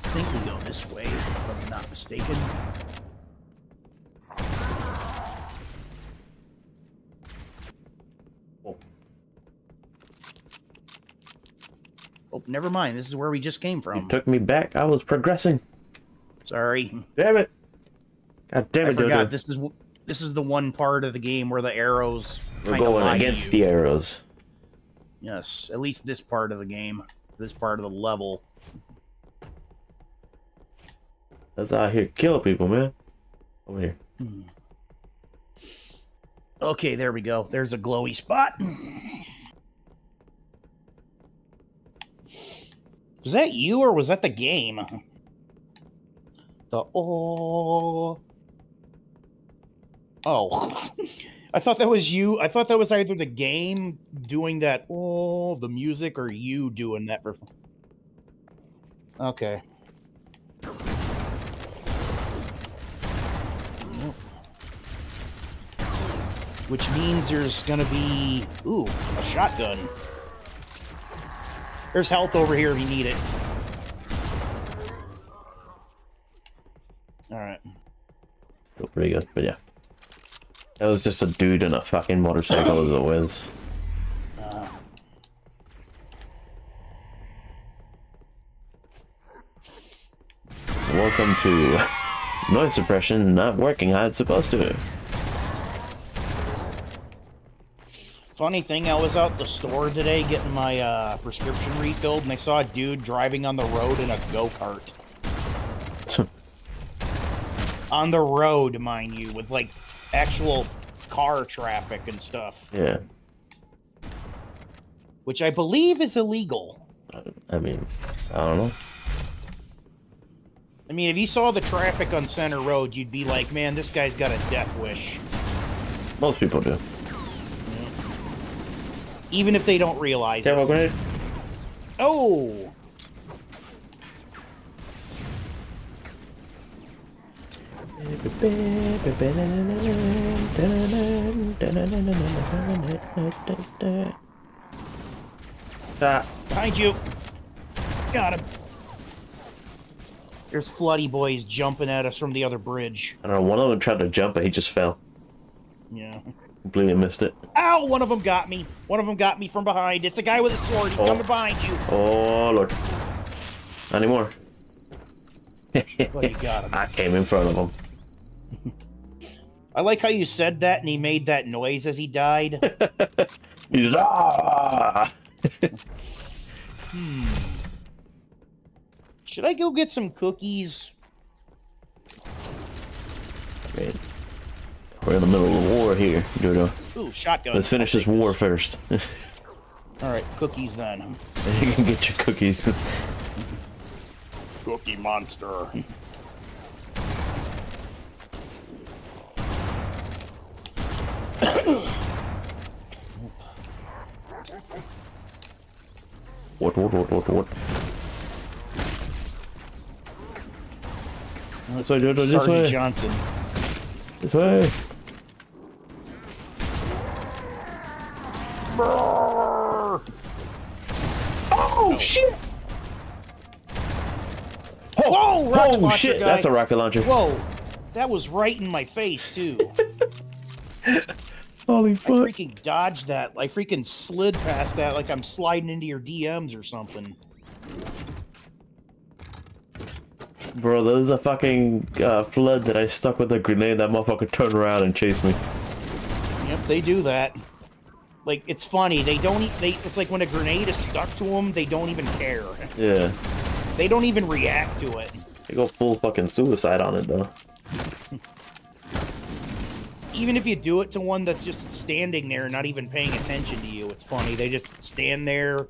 I think we go this way, if I'm not mistaken. Oh. Oh, never mind. This is where we just came from. You took me back. I was progressing. Sorry. Damn it. God damn it, I forgot. Dodo. This is this is the one part of the game where the arrows We're going against you. the arrows. Yes, at least this part of the game. This part of the level. That's out here killing people, man. Over here. Okay, there we go. There's a glowy spot. Was that you or was that the game? The oh. Oh. I thought that was you. I thought that was either the game doing that oh, the music, or you doing that for fun. Okay. which means there's gonna be, ooh, a shotgun. There's health over here if you need it. Alright. Still pretty good, but yeah. That was just a dude in a fucking motorcycle as always. Uh, welcome to noise suppression not working how it's supposed to. Funny thing, I was out the store today getting my uh, prescription refilled, and I saw a dude driving on the road in a go-kart. On the road, mind you, with, like, actual car traffic and stuff. Yeah. Which I believe is illegal. I mean, I don't know. I mean, if you saw the traffic on Center Road, you'd be like, man, this guy's got a death wish. Most people do. Even if they don't realize it. Demo grenade. Oh! Ah. Behind you! Got him! There's floody boys jumping at us from the other bridge. I don't know, one of them tried to jump, but he just fell. Yeah. Completely missed it. Ow! One of them got me. One of them got me from behind. It's a guy with a sword. He's oh. coming behind you. Oh, Lord. Not anymore. Well, you got him. I came in front of him. I like how you said that and he made that noise as he died. He's ah! hmm. Should I go get some cookies? Great. We're in the middle of a war here, Dodo. Ooh, shotgun. Let's finish this war first. Alright, cookies then. You can get your cookies. Cookie monster. What, what, what, what, what? This way, Dodo, this way. Johnson. This way. Oh, oh shit! Oh, whoa! Rocket oh shit! Guy. That's a rocket launcher. Whoa! That was right in my face too. Holy fuck! I freaking dodged that. I freaking slid past that like I'm sliding into your D Ms or something. Bro, there's a fucking uh, flood that I stuck with a grenade. That motherfucker turned around and chased me. Yep, they do that. Like, it's funny, they don't, e they, it's like when a grenade is stuck to them, they don't even care. Yeah. They don't even react to it. They go full fucking suicide on it, though. Even if you do it to one that's just standing there, not even paying attention to you, it's funny. They just stand there,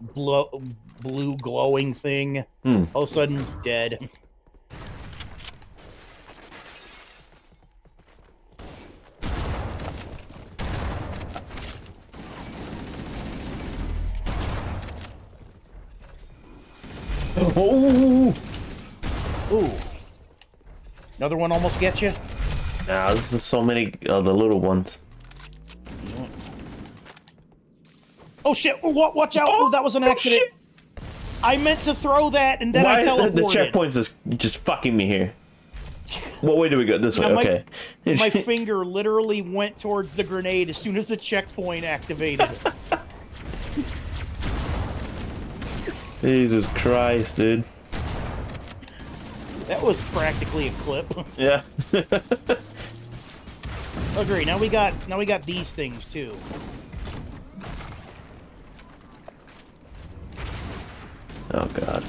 blow, blue glowing thing, hmm. all of a sudden, dead. Oh! Ooh. Another one almost get you? Nah, this is so many of uh, the little ones. Yeah. Oh shit! Oh, watch out! Oh, oh, that was an accident! Oh, I meant to throw that and then Why I teleported. The, the checkpoints is just fucking me here. What way do we go? This way, now, okay. My, my finger literally went towards the grenade as soon as the checkpoint activated. Jesus Christ, dude. That was practically a clip. Yeah. Agree. Now we got now we got these things too. Oh god.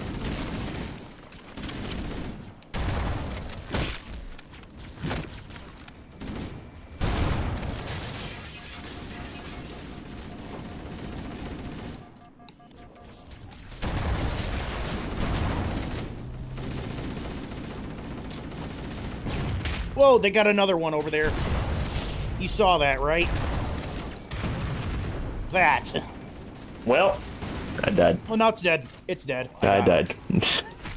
Whoa, they got another one over there. You saw that, right? That. Well, I died. Well, now it's dead. It's dead. I uh, died.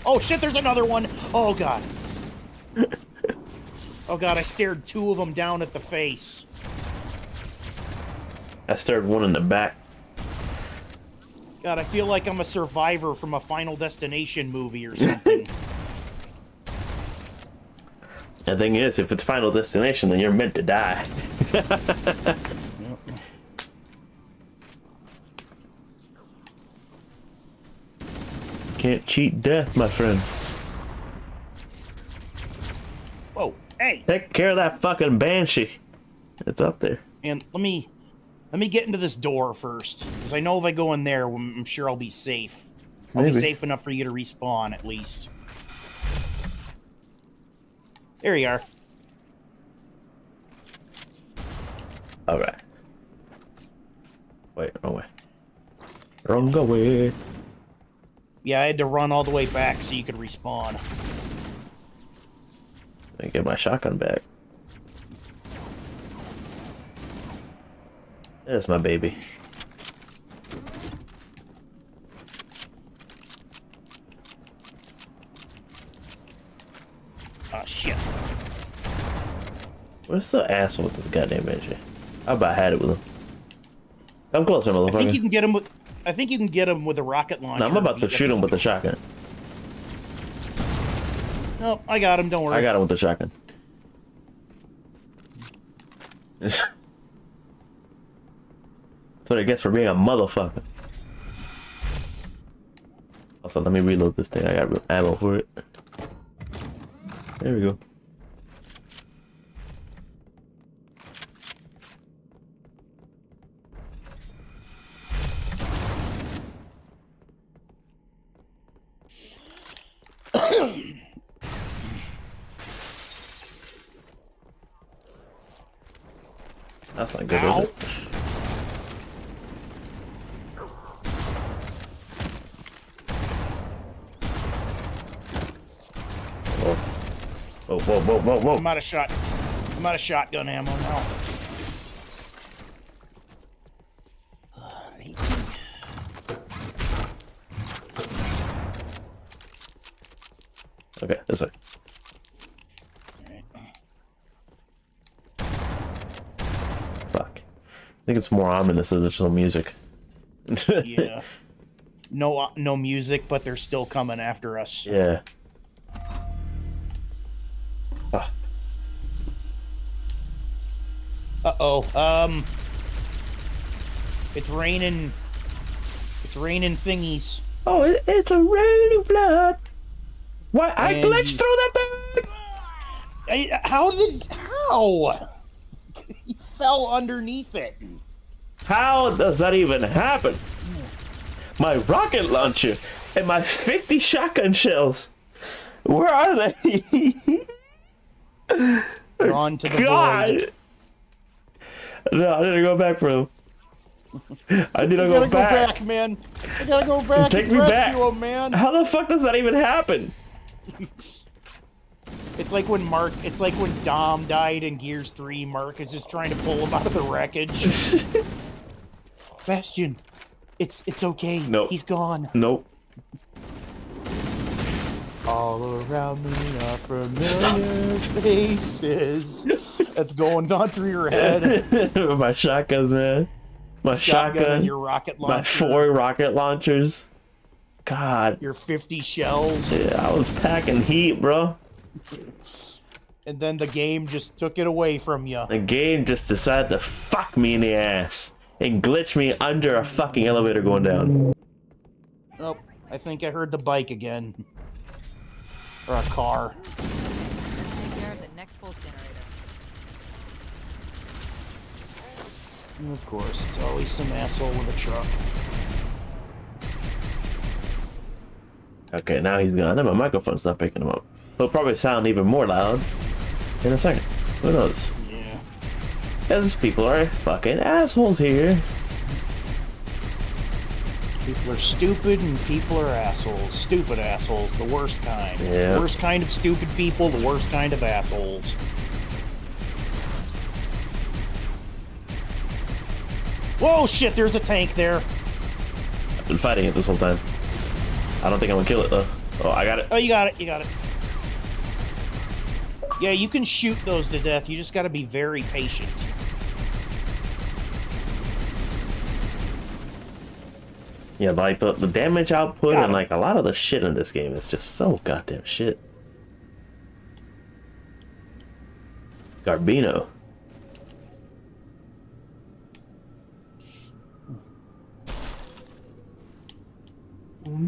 Oh, shit, there's another one. Oh, God. Oh, God, I stared two of them down at the face. I stared one in the back. God, I feel like I'm a survivor from a Final Destination movie or something. The thing is, if it's Final Destination, then you're meant to die. Yep. Can't cheat death, my friend. Whoa, hey! Take care of that fucking banshee. It's up there. And let me, let me get into this door first, because I know if I go in there, I'm sure I'll be safe. I'll Maybe. be safe enough for you to respawn at least. There you are. All right. Wait, wrong way. Wrong way. Yeah, I had to run all the way back so you could respawn. I get my shotgun back. There's my baby. Oh shit! Where's the asshole with this goddamn engine? I about had it with him. I'm closer, motherfucker. I think you can get him with. I think you can get him with a rocket launcher. No, I'm about to shoot him with the shotgun. No, I got him. Don't worry. I got him with the shotgun. That's what I guess for being a motherfucker. Also, let me reload this thing. I got ammo for it. There we go. That's not good, Ow. is it? Whoa, whoa, whoa, whoa, whoa. I'm out of shot. I'm out of shotgun ammo now. Okay, this way. Fuck. I think it's more ominous as there's no music. Yeah. No, no music, but they're still coming after us. Yeah. Uh-oh, um... It's raining... It's raining thingies. Oh, it, it's a rain of blood! What? And... I glitched through that thing! I, how did... How? He fell underneath it. How does that even happen? My rocket launcher and my fifty shotgun shells. Where are they? They're on to the God! Board. No, I need to go back, bro. I need to go back. I gotta go back, man. I gotta go back Take and me rescue back. him, man. How the fuck does that even happen? It's like when Mark, it's like when Dom died in Gears three, Mark is just trying to pull him out of the wreckage. Bastion, it's it's okay. Nope. He's gone. Nope. All around me are familiar Stop. faces. That's going on through your head. My shotguns, man. My shotgun. shotgun your rocket launcher. My four rocket launchers. God. Your fifty shells. Yeah, I was packing heat, bro. And then the game just took it away from you. The game just decided to fuck me in the ass and glitch me under a fucking elevator going down. Oh, I think I heard the bike again. Or a car. Take care of the next pulse generator. And of course, it's always some asshole with a truck. Okay, now he's gone. Then my microphone's not picking him up. He'll probably sound even more loud in a second. Who knows? Yeah. Because people are fucking assholes here. People are stupid and people are assholes. Stupid assholes, the worst kind. Yeah. The worst kind of stupid people, the worst kind of assholes. Whoa, shit, there's a tank there. I've been fighting it this whole time. I don't think I'm gonna kill it, though. Oh, I got it. Oh, you got it, you got it. Yeah, you can shoot those to death. You just gotta be very patient. Yeah, like the, the damage output Got and like a lot of the shit in this game is just so goddamn shit. Garbino.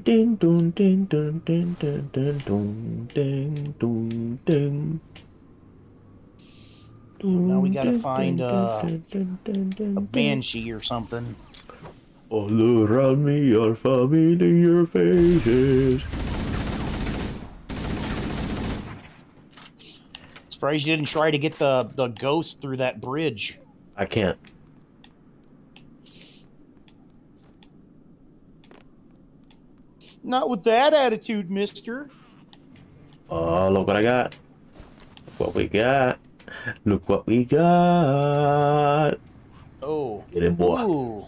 Ding dong ding dong ding dong ding dong ding dong ding. Now we gotta find uh, a banshee or something. All around me are familiar faces. Surprised you didn't try to get the the ghost through that bridge. I can't. Not with that attitude, mister. Oh, look what I got. Look what we got. Look what we got. Oh. Get it, boy. Ooh.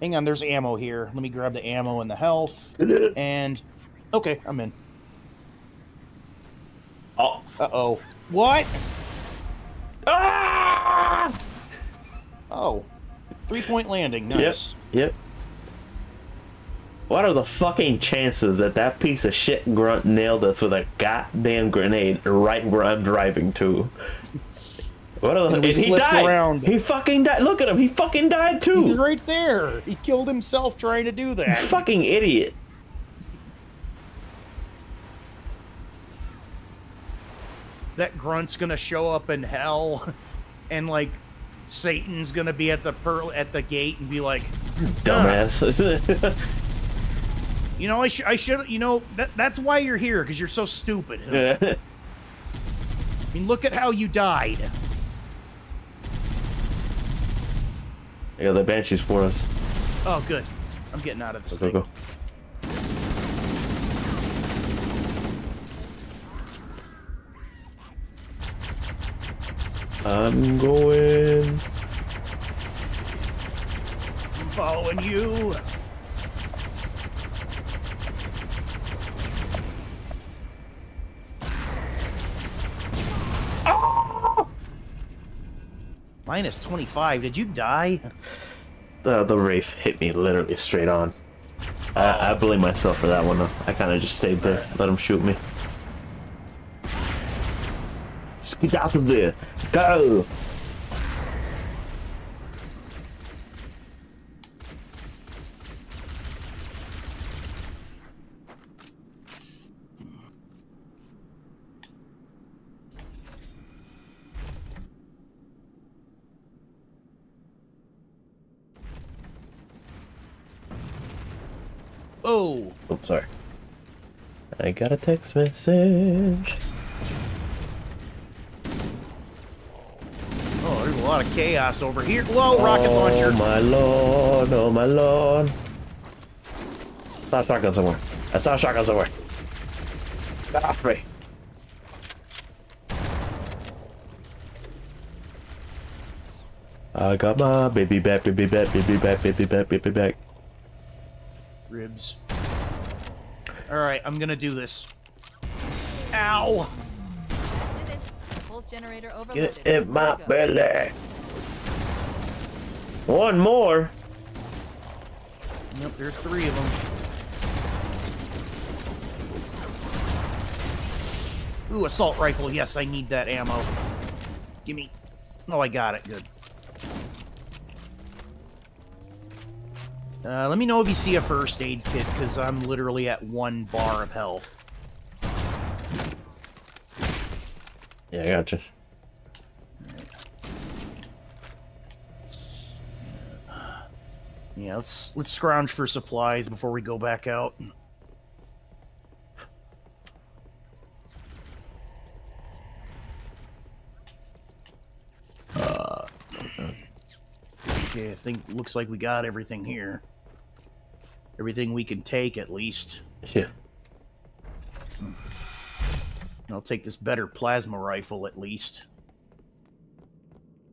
Hang on, there's ammo here. Let me grab the ammo and the health. And, okay, I'm in. Oh. Uh-oh. What? Ah! Oh. Three-point landing. Nice. Yep, yep. What are the fucking chances that that piece of shit grunt nailed us with a goddamn grenade right where I'm driving to? What are the? And, and he died. Around. He fucking died. Look at him. He fucking died too. He's right there. He killed himself trying to do that. You fucking idiot. That grunt's gonna show up in hell, and like, Satan's gonna be at the pearl at the gate and be like, dumbass. Uh. You know, I should, I should, you know, that, that's why you're here, because you're so stupid. Yeah. I mean, look at how you died. I got the banshees for us. Oh, good. I'm getting out of this Let's thing. Go, go. I'm going. I'm following you. Minus twenty-five. Did you die? The the wraith hit me literally straight on. I, I blame myself for that one though. I kind of just stayed there, let him shoot me. Just get out of there. Go. Oh! Oops, sorry. I got a text message. Oh, there's a lot of chaos over here. Whoa, oh, rocket launcher! Oh my lord, oh my lord. I saw a shotgun somewhere. I saw a shotgun somewhere. Get off me. I got my baby back, baby back, baby back, baby back, baby back. Ribs. All right, I'm gonna do this. Ow! Did it. Pulse generator overloaded. Get in my belly. One more. Nope, there's three of them. Ooh, assault rifle. Yes, I need that ammo. Give me. Oh, I got it. Good. Uh, let me know if you see a first aid kit, because I'm literally at one bar of health. Yeah, I gotcha. Right. Yeah, let's let's scrounge for supplies before we go back out. Uh, okay, I think looks like we got everything here. Everything we can take, at least. Yeah. I'll take this better plasma rifle, at least.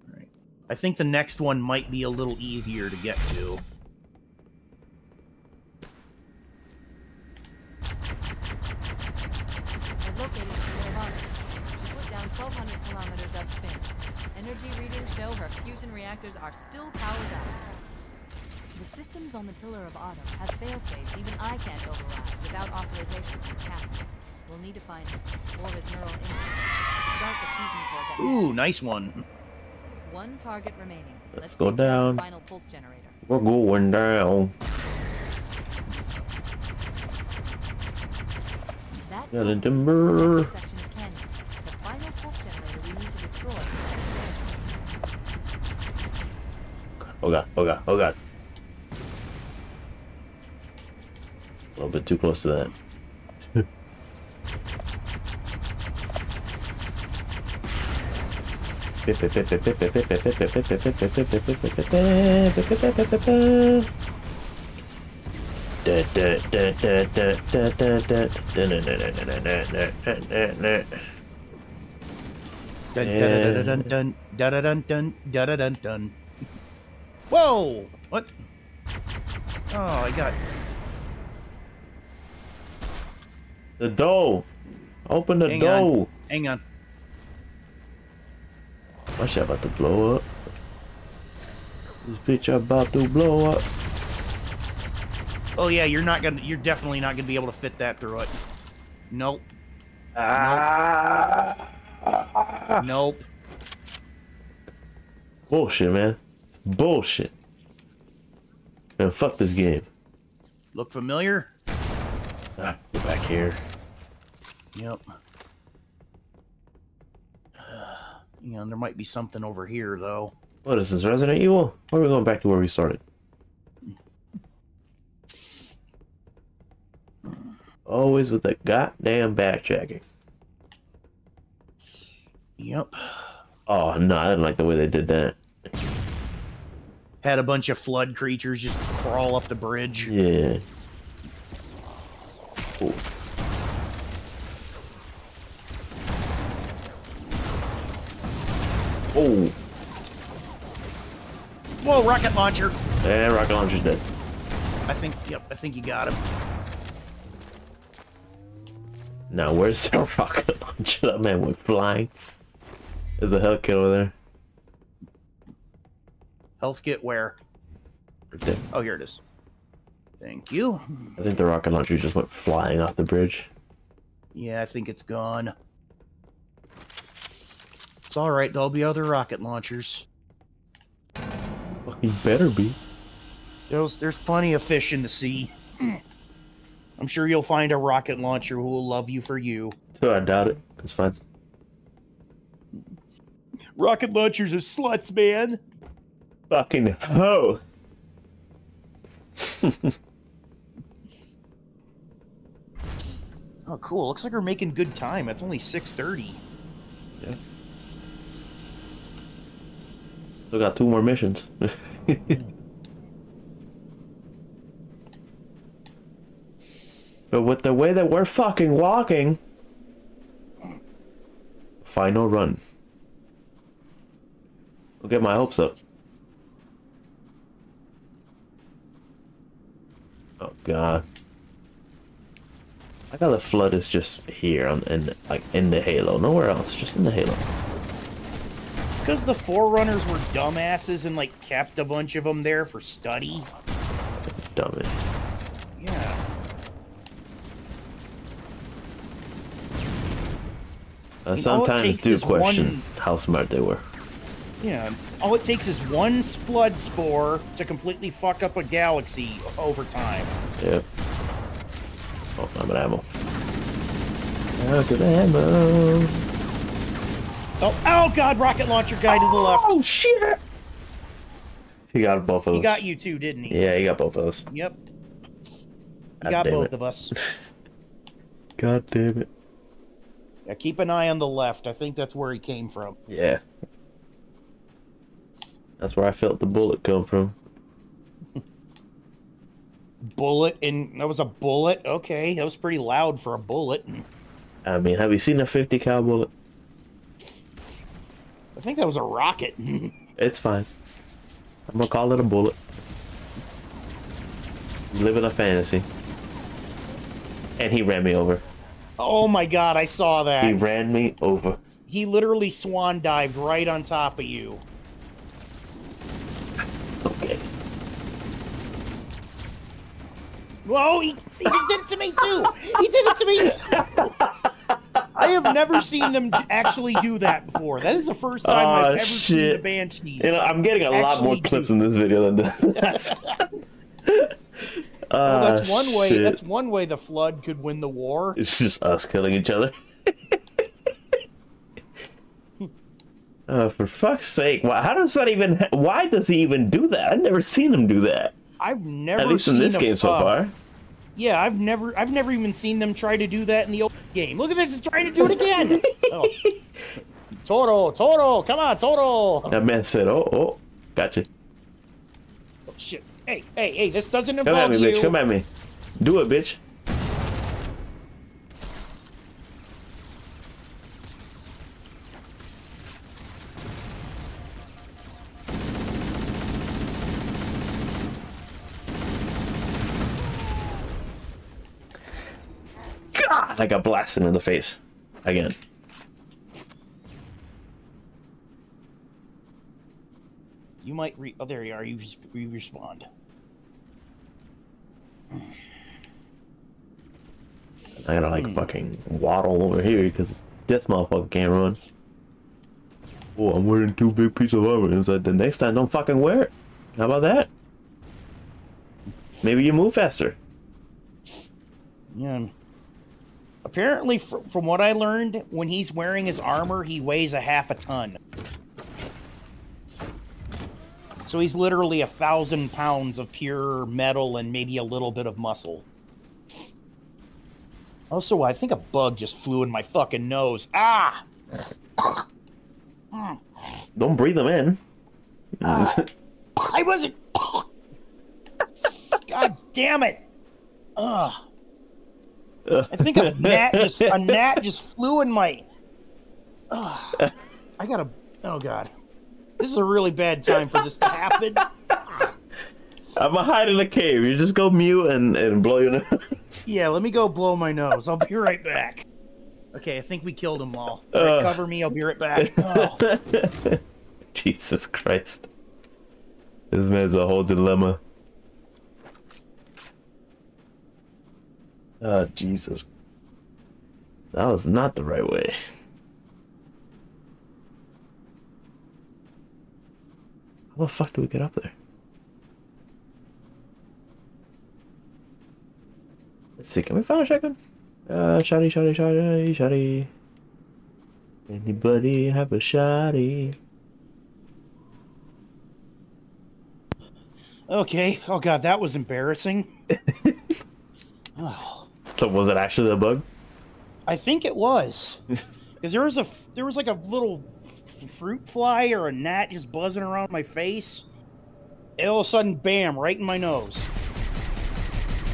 All right. I think the next one might be a little easier to get to. I've located Halo Wars. She put down twelve hundred kilometers of spin. Energy readings show her fusion reactors are still powered up. The systems on the Pillar of Autumn have failsafes even I can't override without authorization from the captain. We'll need to find him, or his neural implant. Start the fusion core that. Ooh, nice one. One target remaining. Let's, Let's go down. Final pulse generator. We're going down. That got a dimmer. Oh god, oh god, oh god. A little bit too close to that. Dun dun dun dun dun dun dun dun dun dun dun dun. Whoa! What? Oh, I got the door. Open the door. Hang on. My shit about to blow up. This bitch about to blow up. Oh yeah, you're not gonna. You're definitely not gonna be able to fit that through it. Nope. Ah. Nope. Nope. Bullshit, man. Bullshit. Man, fuck this game. Look familiar? Ah, go back here. Yep. Uh, you know, there might be something over here, though. What is this, Resident Evil? Or are we going back to where we started? Always with the goddamn backtracking. Yep. Oh, no, I didn't like the way they did that. Had a bunch of flood creatures just crawl up the bridge. Yeah. Cool. Oh. Whoa, rocket launcher. Yeah, rocket launcher's dead. I think, yep, I think you got him. Now, where's the rocket launcher? That man went flying. There's a Hellcat over there. Health kit where? Oh, here it is. Thank you. I think the rocket launcher just went flying off the bridge. Yeah, I think it's gone. It's alright, there'll be other rocket launchers. Well, he better be. There's, there's plenty of fish in the sea. I'm sure you'll find a rocket launcher who will love you for you. Oh, I doubt it. It's fine. Rocket launchers are sluts, man. Fucking ho! Oh, cool. Looks like we're making good time. It's only six thirty. Yeah. Still got two more missions. But with the way that we're fucking walking... Final run. I'll get my hopes up. Oh god! I got the flood is just here, on in like in the Halo, nowhere else, just in the Halo. It's because the Forerunners were dumbasses and like kept a bunch of them there for study. Dumbass. Yeah. Uh, sometimes do question one... how smart they were. Yeah, all it takes is one flood spore to completely fuck up a galaxy over time. Yep. Oh, I'm at ammo. Look at ammo. Oh, oh god, rocket launcher guy to the left. Oh shit! He got both of us. He got you too, didn't he? Yeah, he got both of us. Yep. He got both of us. God damn it. Yeah, keep an eye on the left. I think that's where he came from. Yeah. That's where I felt the bullet come from. Bullet, and that was a bullet? Okay, that was pretty loud for a bullet. I mean, have you seen a fifty cal bullet? I think that was a rocket. It's fine. I'm gonna call it a bullet. I'm living a fantasy. And he ran me over. Oh my god, I saw that. He ran me over. He literally swan dived right on top of you. Okay. Whoa, he, he just did it to me too! He did it to me too! I have never seen them actually do that before. That is the first time oh, I've ever shit. seen the Banshees. You know, I'm getting a lot more clips in this video than that. Well, that's one shit. way. That's one way the Flood could win the war. It's just us killing each other. Uh, for fuck's sake! Why, how does that even? Why does he even do that? I've never seen him do that. I've never. At least seen in this a, game so uh, far. Yeah, I've never. I've never even seen them try to do that in the old game. Look at this! It's trying to do it again. Oh. Toro, Toro, come on, Toro! That man said, "Oh, oh, gotcha." Oh shit! Hey, hey, hey! This doesn't involve you. Come at me, you. bitch! Come at me! Do it, bitch! I got blasted in the face again. You might re oh, there you are. You just re respond. I gotta like hmm. fucking waddle over here because this motherfucker can't run. Oh, I'm wearing two big pieces of armor. It's like the next time, don't fucking wear it. How about that? Maybe you move faster. Yeah. I'm Apparently, from what I learned, when he's wearing his armor, he weighs a half a ton. So he's literally a thousand pounds of pure metal and maybe a little bit of muscle. Also, I think a bug just flew in my fucking nose. Ah! Don't breathe them in. Uh, I wasn't... God damn it! Ugh. I think a gnat just a gnat just flew in my. Oh, I gotta. Oh god, this is a really bad time for this to happen. I'm gonna hide in a cave. You just go mute and and blow your nose. Yeah, let me go blow my nose. I'll be right back. Okay, I think we killed them all. all right, uh, cover me. I'll be right back. Oh. Jesus Christ, this man's a whole dilemma. Oh, Jesus. That was not the right way. How the fuck do we get up there? Let's see, can we find a shotgun? Uh, shotty, shotty, shotty, shotty. Anybody have a shotty? Okay. Oh, God, that was embarrassing. Oh. So was it actually a bug? I think it was, because there was a there was like a little f fruit fly or a gnat just buzzing around my face. And all of a sudden, bam! Right in my nose.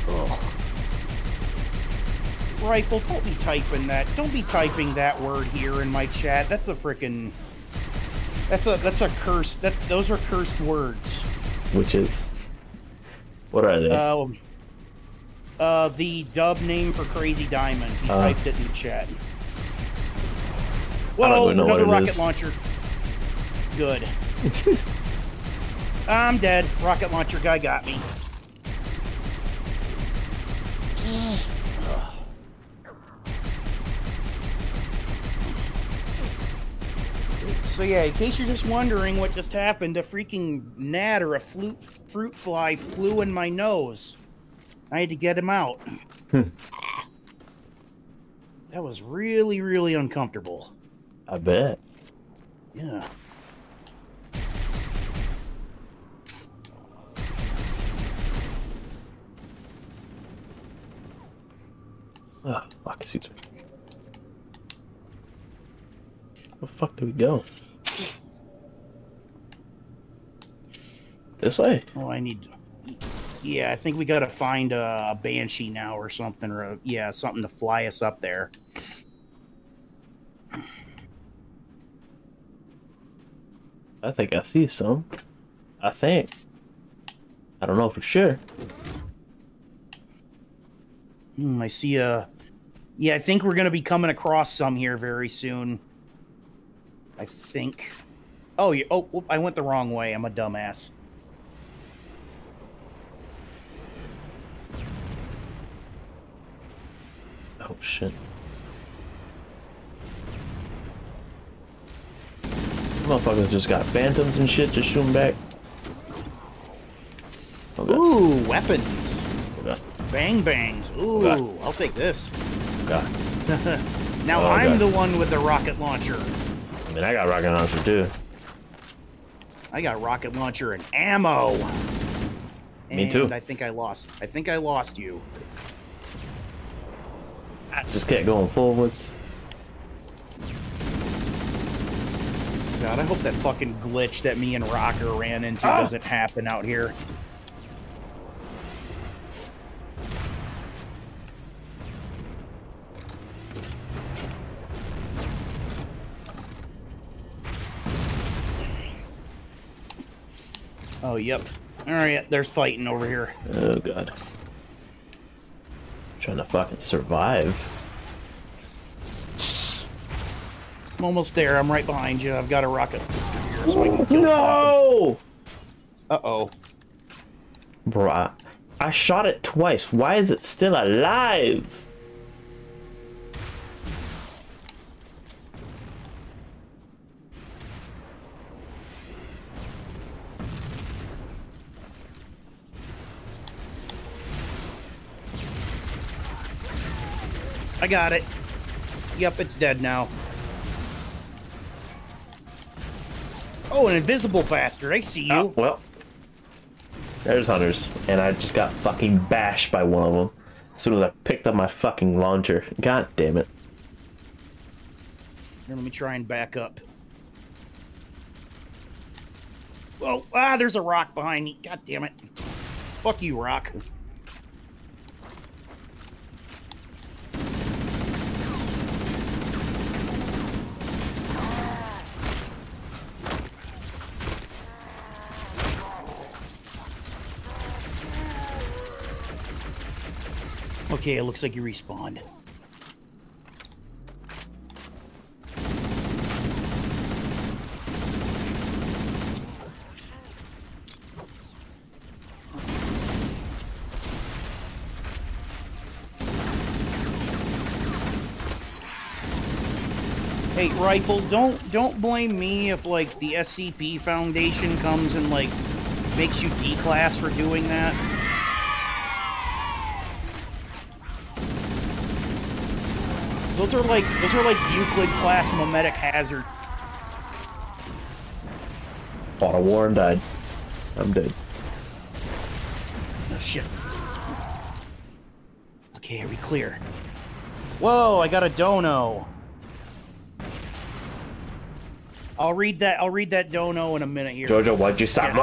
Ugh. Rifle, don't be typing that. Don't be typing that word here in my chat. That's a frickin' That's a that's a curse. That's those are cursed words. Which is what are they? Uh, Uh, the dub name for Crazy Diamond. He uh, typed it in the chat. Whoa, another rocket is. launcher. Good. I'm dead. Rocket launcher guy got me. So yeah, in case you're just wondering what just happened, a freaking gnat or a flute, fruit fly flew in my nose. I had to get him out. That was really, really uncomfortable. I bet. Yeah. Oh, fuck, excuse me. Where the fuck do we go? This way? Oh, I need to... Yeah, I think we gotta find a banshee now or something, or a, yeah, something to fly us up there. I think I see some. I think. I don't know for sure. Hmm, I see a. Yeah, I think we're gonna be coming across some here very soon. I think. Oh, yeah. Oh, whoop, I went the wrong way. I'm a dumbass. Oh shit. Motherfuckers just got phantoms and shit, just shoot them back. Okay. Ooh, weapons. Okay. Bang bangs. Ooh, okay. I'll take this. Okay. Now oh, I'm okay. the one with the rocket launcher. I mean, I got rocket launcher too. I got rocket launcher and ammo. Me and too. I think I lost. I think I lost you. I just kept going forwards. God, I hope that fucking glitch that me and Rocker ran into ah. doesn't happen out here. Oh, yep. All right, there's fighting over here. Oh, God. I'm trying to fucking survive. I'm almost there. I'm right behind you. I've got a rocket here so I can kill no! Uh-oh. Bruh. I shot it twice. Why is it still alive? I got it. Yep, it's dead now. Oh, an invisible bastard. I see you. Oh, well, there's hunters, and I just got fucking bashed by one of them as soon as I picked up my fucking launcher. God damn it. Here, let me try and back up. Oh, ah, there's a rock behind me. God damn it. Fuck you, rock. Okay, it looks like you respawned. Hey, Rifle, don't don't blame me if like the S C P Foundation comes and like makes you D-class for doing that. Those are like those are like Euclid class mimetic hazard. Fought a war and died. I'm dead. Oh shit. Okay, are we clear? Whoa, I got a dono. I'll read that I'll read that dono in a minute here. JoJo, why'd you stop yeah.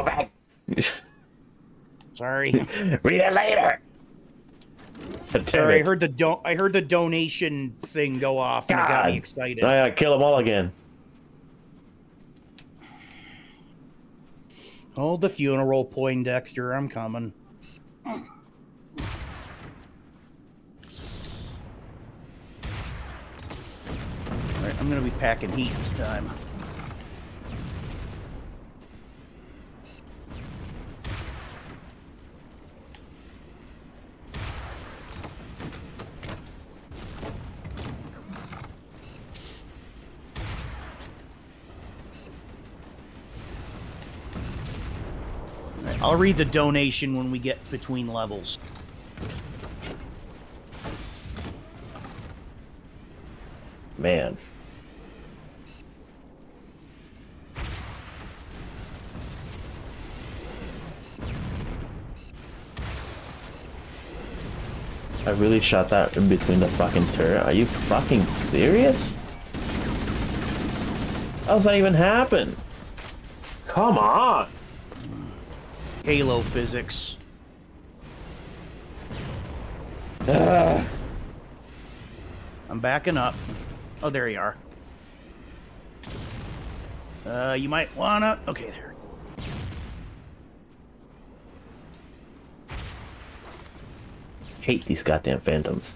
my back? Sorry. Read it later. Sorry, I heard the don I heard the donation thing go off and God. It got me excited. I gotta kill them all again. Hold the funeral, Poindexter. I'm coming. Alright, I'm gonna be packing heat this time. I'll read the donation when we get between levels. Man. I really shot that in between the fucking turret. Are you fucking serious? How does that even happen? Come on! Halo physics. Ugh. I'm backing up. Oh, there you are. Uh, you might wanna... Okay, there. Hate these goddamn phantoms.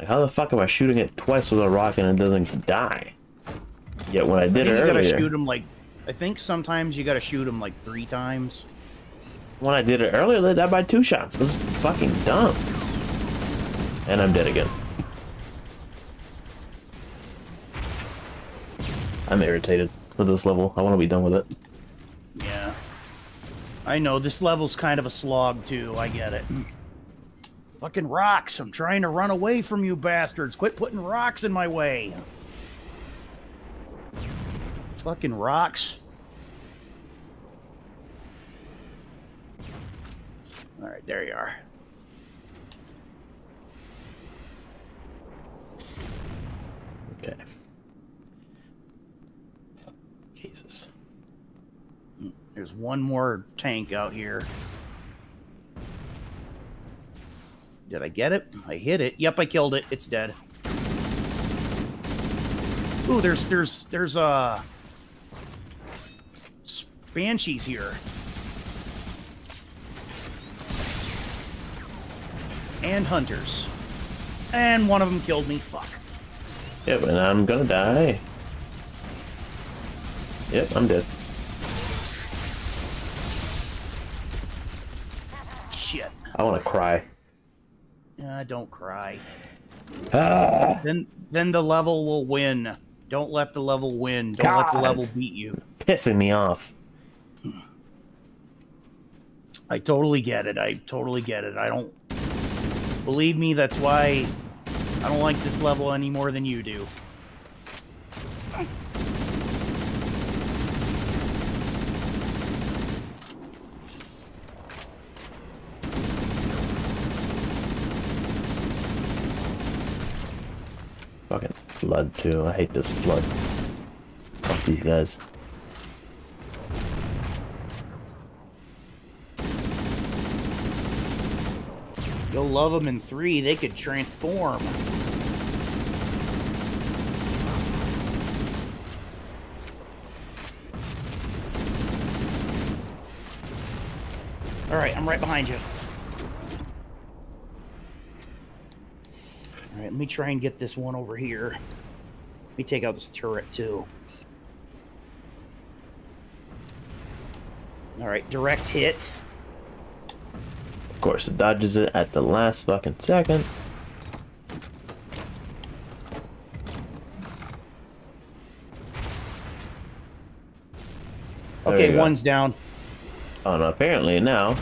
Like, how the fuck am I shooting it twice with a rocket and it doesn't die? Yet when I did I it you earlier... gotta shoot them like... I think sometimes you gotta shoot them like three times. When I did it earlier, they died by two shots. This is fucking dumb. And I'm dead again. I'm irritated with this level. I want to be done with it. Yeah. I know, this level's kind of a slog, too. I get it. Fucking rocks! I'm trying to run away from you bastards! Quit putting rocks in my way! Fucking rocks. Alright, there you are. Okay. Jesus. There's one more tank out here. Did I get it? I hit it. Yep, I killed it. It's dead. Ooh, there's there's there's uh banshees here. And hunters. And one of them killed me. Fuck. Yep, and I'm gonna die. Yep, I'm dead. Shit. I wanna cry. Uh, don't cry. Ah. Then, then the level will win. Don't let the level win. Don't God. let the level beat you. Pissing me off. I totally get it. I totally get it. I don't... Believe me, that's why I don't like this level any more than you do. Fucking flood too. I hate this flood. Fuck these guys. You'll love them in three. They could transform. All right, I'm right behind you. All right, let me try and get this one over here. Let me take out this turret, too. All right, direct hit. Of course, it dodges it at the last fucking second. Okay, one's down. Oh, no, apparently now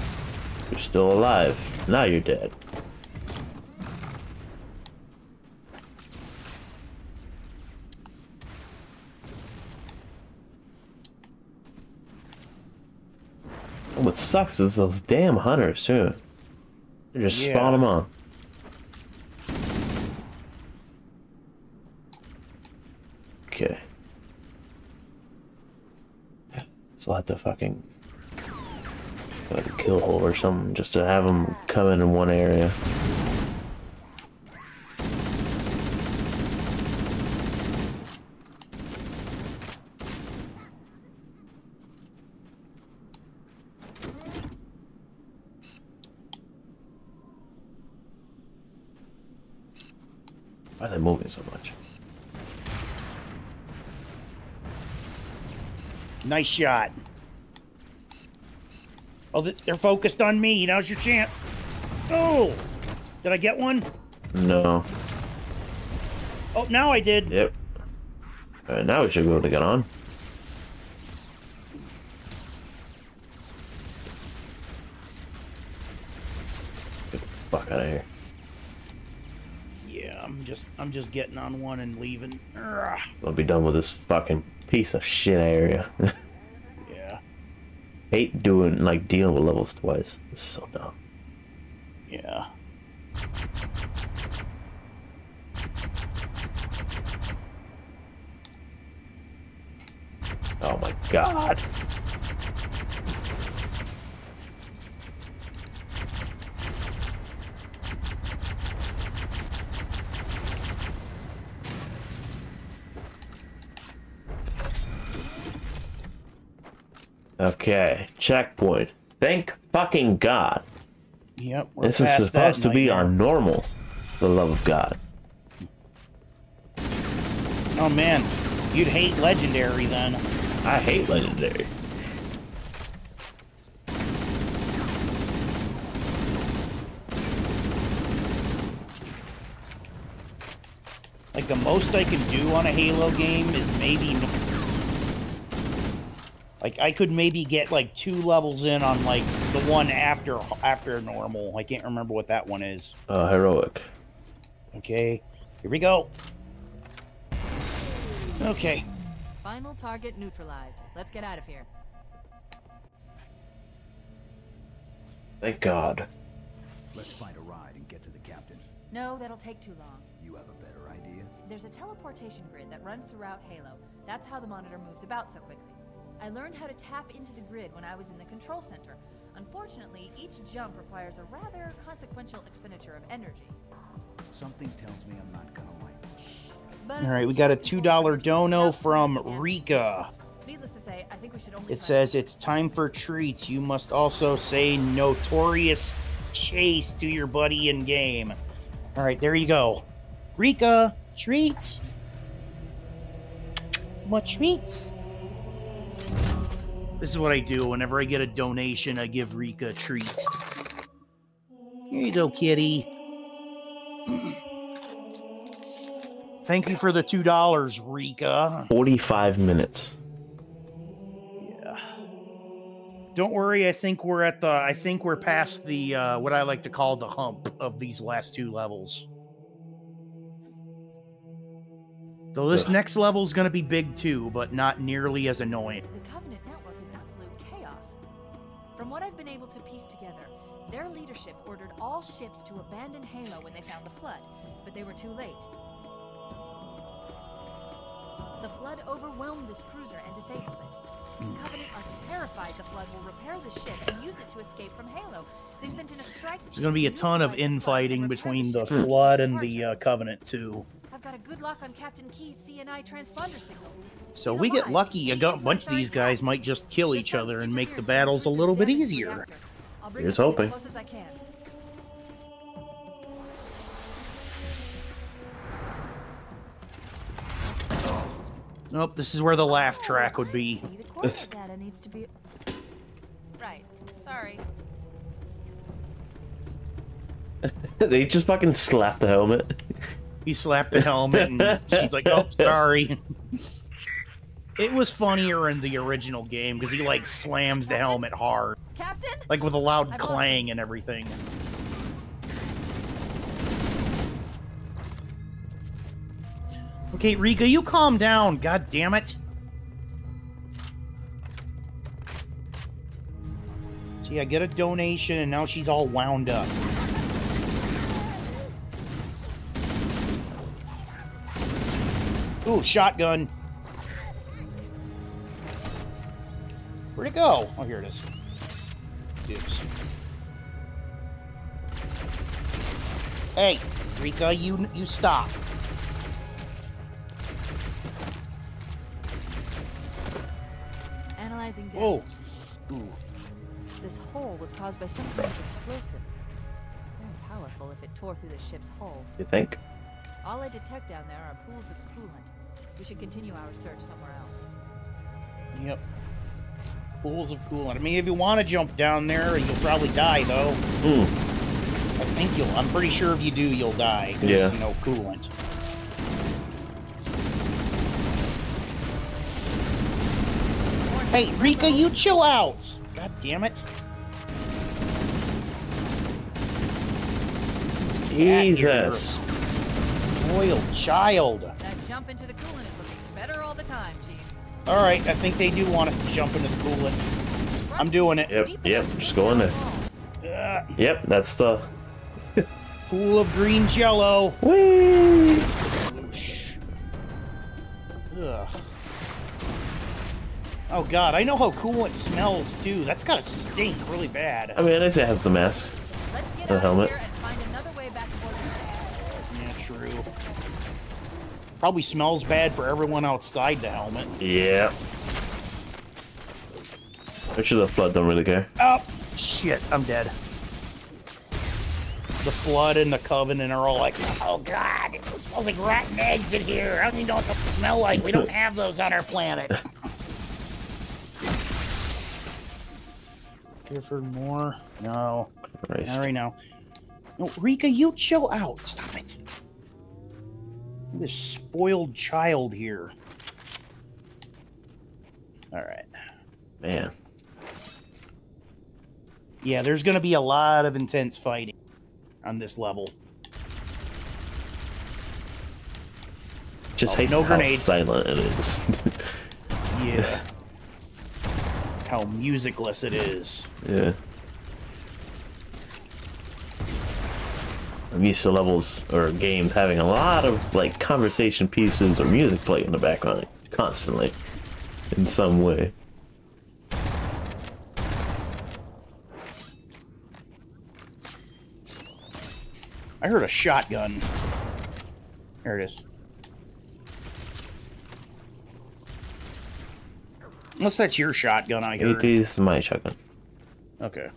you're still alive. Now you're dead. What sucks is those damn hunters too. They just yeah. spawn them on. Okay. So I have to fucking like a kill hole or something just to have them come in in one area. Why are they moving so much? Nice shot. Oh, they're focused on me. Now's your chance. Oh! Did I get one? No. Oh, now I did. Yep. All right, now we should be able to get on. Get the fuck out of here. I'm just, I'm just getting on one and leaving. Urgh. I'll be done with this fucking piece of shit area. Yeah. Hate doing, like, dealing with levels twice. It's so dumb. Yeah. Oh my god. Okay, checkpoint. Thank fucking God. Yep. We're this is supposed to be our normal, for the love of God. Oh man, you'd hate legendary then. I hate legendary. Like, the most I can do on a Halo game is maybe... Like, I could maybe get, like, two levels in on, like, the one after after normal. I can't remember what that one is. Uh, heroic. Okay. Here we go. Okay. Final target neutralized. Let's get out of here. Thank God. Let's find a ride and get to the captain. No, that'll take too long. You have a better idea? There's a teleportation grid that runs throughout Halo. That's how the monitor moves about so quickly. I learned how to tap into the grid when I was in the control center. Unfortunately, each jump requires a rather consequential expenditure of energy. Something tells me I'm not gonna like this. All right, we got a two dollar dono from Rika. Needless to say, I think we should only It says it's time for treats. You must also say notorious chase to your buddy in game. All right, there you go. Rika, treat. What treats? This is what I do. Whenever I get a donation, I give Rika a treat. Here you go, kitty. Thank you for the two dollars, Rika. forty-five minutes. Yeah. Don't worry. I think we're at the, I think we're past the, uh, what I like to call the hump of these last two levels. Though this Ugh. next level is going to be big too, but not nearly as annoying. The Covenant network is absolute chaos. From what I've been able to piece together, their leadership ordered all ships to abandon Halo when they found the Flood, but they were too late. The Flood overwhelmed this cruiser and disabled it. The Covenant are terrified the Flood will repair the ship and use it to escape from Halo. They've sent in a strike. There's going to be a ton of infighting between the Flood and the uh, Covenant too. Got a good lock on Captain Keyes' C N I transponder signal. So He's we alive. get lucky. A bunch of these guys might just kill each other and make the battles a little bit easier. Here's hoping. Nope, this is where the laugh track would be. Right. Sorry. They just fucking slapped the helmet. He slapped the helmet, and she's like, oh, sorry. It was funnier in the original game, because he, like, slams the helmet hard. Captain? Like, with a loud clang and everything. Okay, Rika, you calm down, god damn it. So, yeah, get a donation, and now she's all wound up. Ooh, shotgun. Where'd it go? Oh, here it is. Oops. Hey, Rika, you you stop. Analyzing damage. Whoa. Ooh. This hole was caused by some kind of explosive. Very powerful if it tore through the ship's hull. You think? All I detect down there are pools of coolant. We should continue our search somewhere else. Yep. Pools of coolant. I mean, if you want to jump down there, you'll probably die, though. Ooh. I think you'll... I'm pretty sure if you do, you'll die. Yeah. You know, coolant. Hey, Rika, you chill out! God damn it. Jesus. Royal child. That jump into the coolant is looking better all the time, Chief. All right, I think they do want us to jump into the coolant. I'm doing it. Yep, yep, just go in there. Uh, yep, that's the... pool of green jello. Whee! Ugh. Oh, God, I know how coolant smells, too. That's gotta stink really bad. I mean, at least it has the mask. Let's get the helmet. True. Probably smells bad for everyone outside the helmet. Yeah. Make sure the Flood don't really care. Oh, shit, I'm dead. The Flood and the Covenant are all like, oh, God, it smells like rotten eggs in here. I don't even know what they smell like. We don't have those on our planet. Care for more? No. Christ. Not right now. No, Rika, you chill out. Stop it. This spoiled child here. All right. Man. Yeah, there's going to be a lot of intense fighting on this level. Just oh, hate no how grenade. silent it is. Yeah. How musicless it is. Yeah. I'm used to levels or games having a lot of like conversation pieces or music playing in the background constantly in some way. I heard a shotgun. There it is. Unless that's your shotgun, I heard. It is my shotgun. Okay.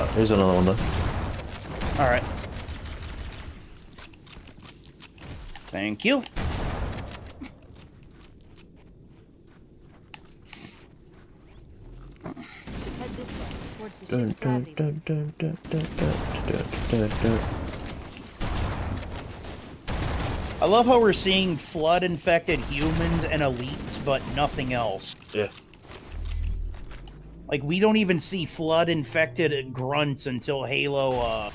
Oh, there's another one, though. All right. Thank you. Dun, dun, dun, dun, dun, dun, dun, dun, dun. I love how we're seeing flood-infected humans and elites, but nothing else. Yeah. Like, we don't even see flood-infected grunts until Halo, uh...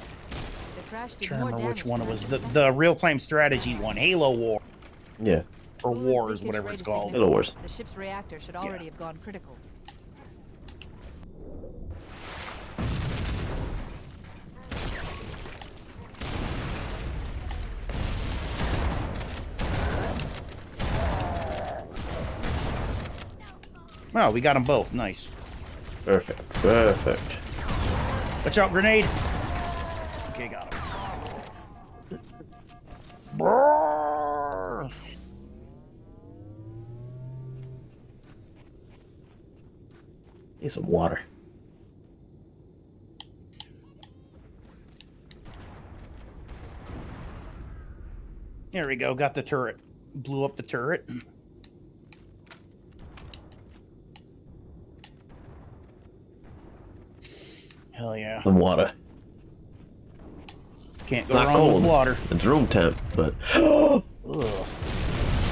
I don't remember which one it was. The, the real-time strategy one. Halo War. Yeah. Or Wars, whatever it's called. Halo Wars. The ship's reactor should already yeah. have gone critical. Wow, we got them both. Nice. Perfect. Perfect. Watch out, grenade! Okay, got him. Brrrr! Need some water. There we go. Got the turret. Blew up the turret. Hell yeah. Some water. Can't go wrong cold. with water. It's room temp, but... Are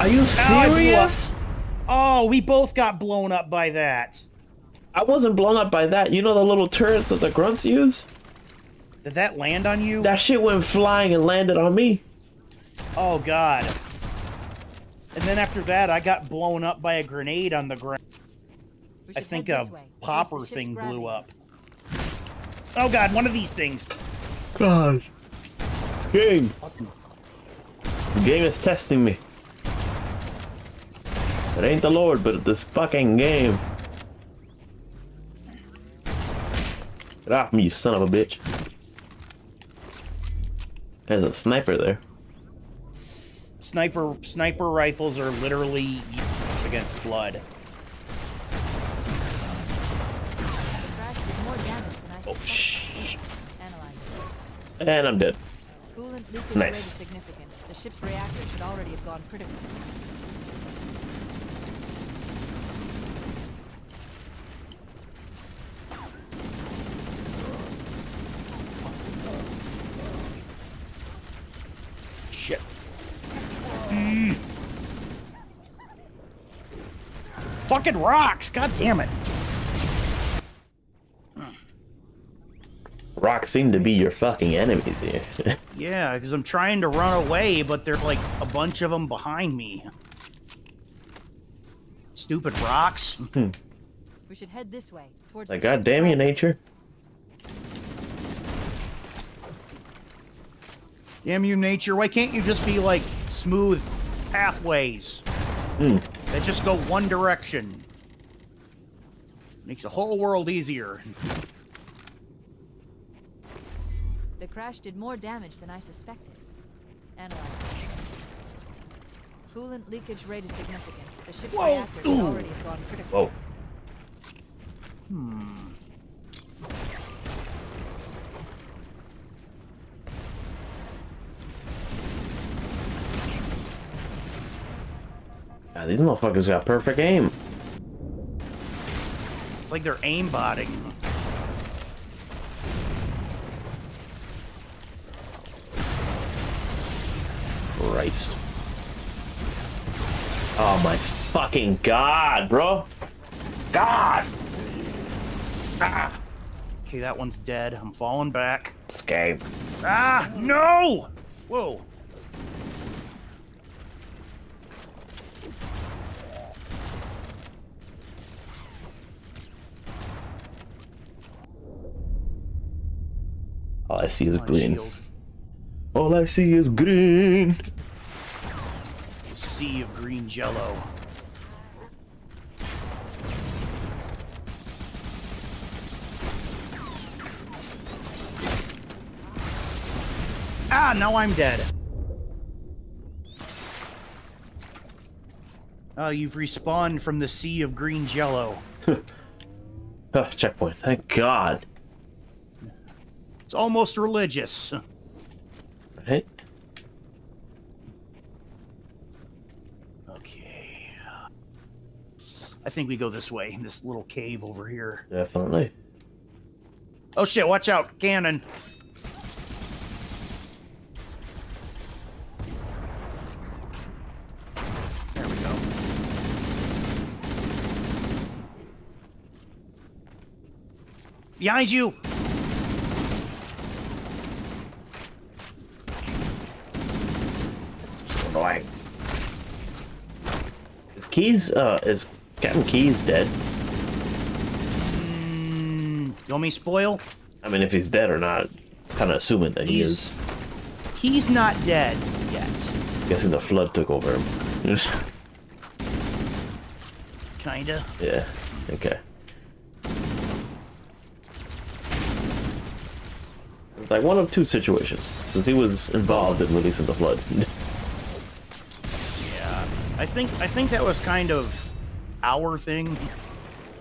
you serious? Oh, we both got blown up by that. I wasn't blown up by that. You know the little turrets that the grunts use? Did that land on you? That shit went flying and landed on me. Oh, God. And then after that, I got blown up by a grenade on the ground. I think a popper thing blew up. Oh god, one of these things. God. This game. The game is testing me. It ain't the Lord, but this fucking game. Get off me, you son of a bitch. There's a sniper there. Sniper sniper rifles are literally useless against flood. Oh, shh. And I'm dead. Nice. The ship's reactor should already have gone critical. Shit. Mm. Fucking rocks, god damn it. Rocks seem to be your fucking enemies here. Yeah, because I'm trying to run away, but there's like a bunch of them behind me. Stupid rocks. Hmm. We should head this way. Towards like, goddamn you, nature. Damn you, nature. Why can't you just be like smooth pathways hmm. that just go one direction? Makes the whole world easier. The crash did more damage than I suspected. Analyze that. Coolant leakage rate is significant. The ship's Whoa. reactor should already have gone critical. Whoa. Hmm. God, these motherfuckers got perfect aim. It's like they're aimbotting. Christ. Oh my fucking god, bro. God! Ah. Okay, that one's dead. I'm falling back. This game. Ah, no! Whoa. All I see is my green. Shield. All I see is green. A sea of green jello. Ah, now I'm dead. Oh, you've respawned from the sea of green jello. Oh, checkpoint. Thank God. It's almost religious. Right? Okay. I think we go this way, this little cave over here. Definitely. Oh shit, watch out, cannon. There we go. Behind you! Annoying. Is Keys, uh, is Captain Keyes dead? Mm, you want me to spoil? I mean, if he's dead or not, kind of assuming that he is. He's not dead yet. I'm guessing the flood took over him. Kinda. Yeah. Okay. It's like one of two situations, since he was involved in releasing the flood. I think I think that was kind of our thing.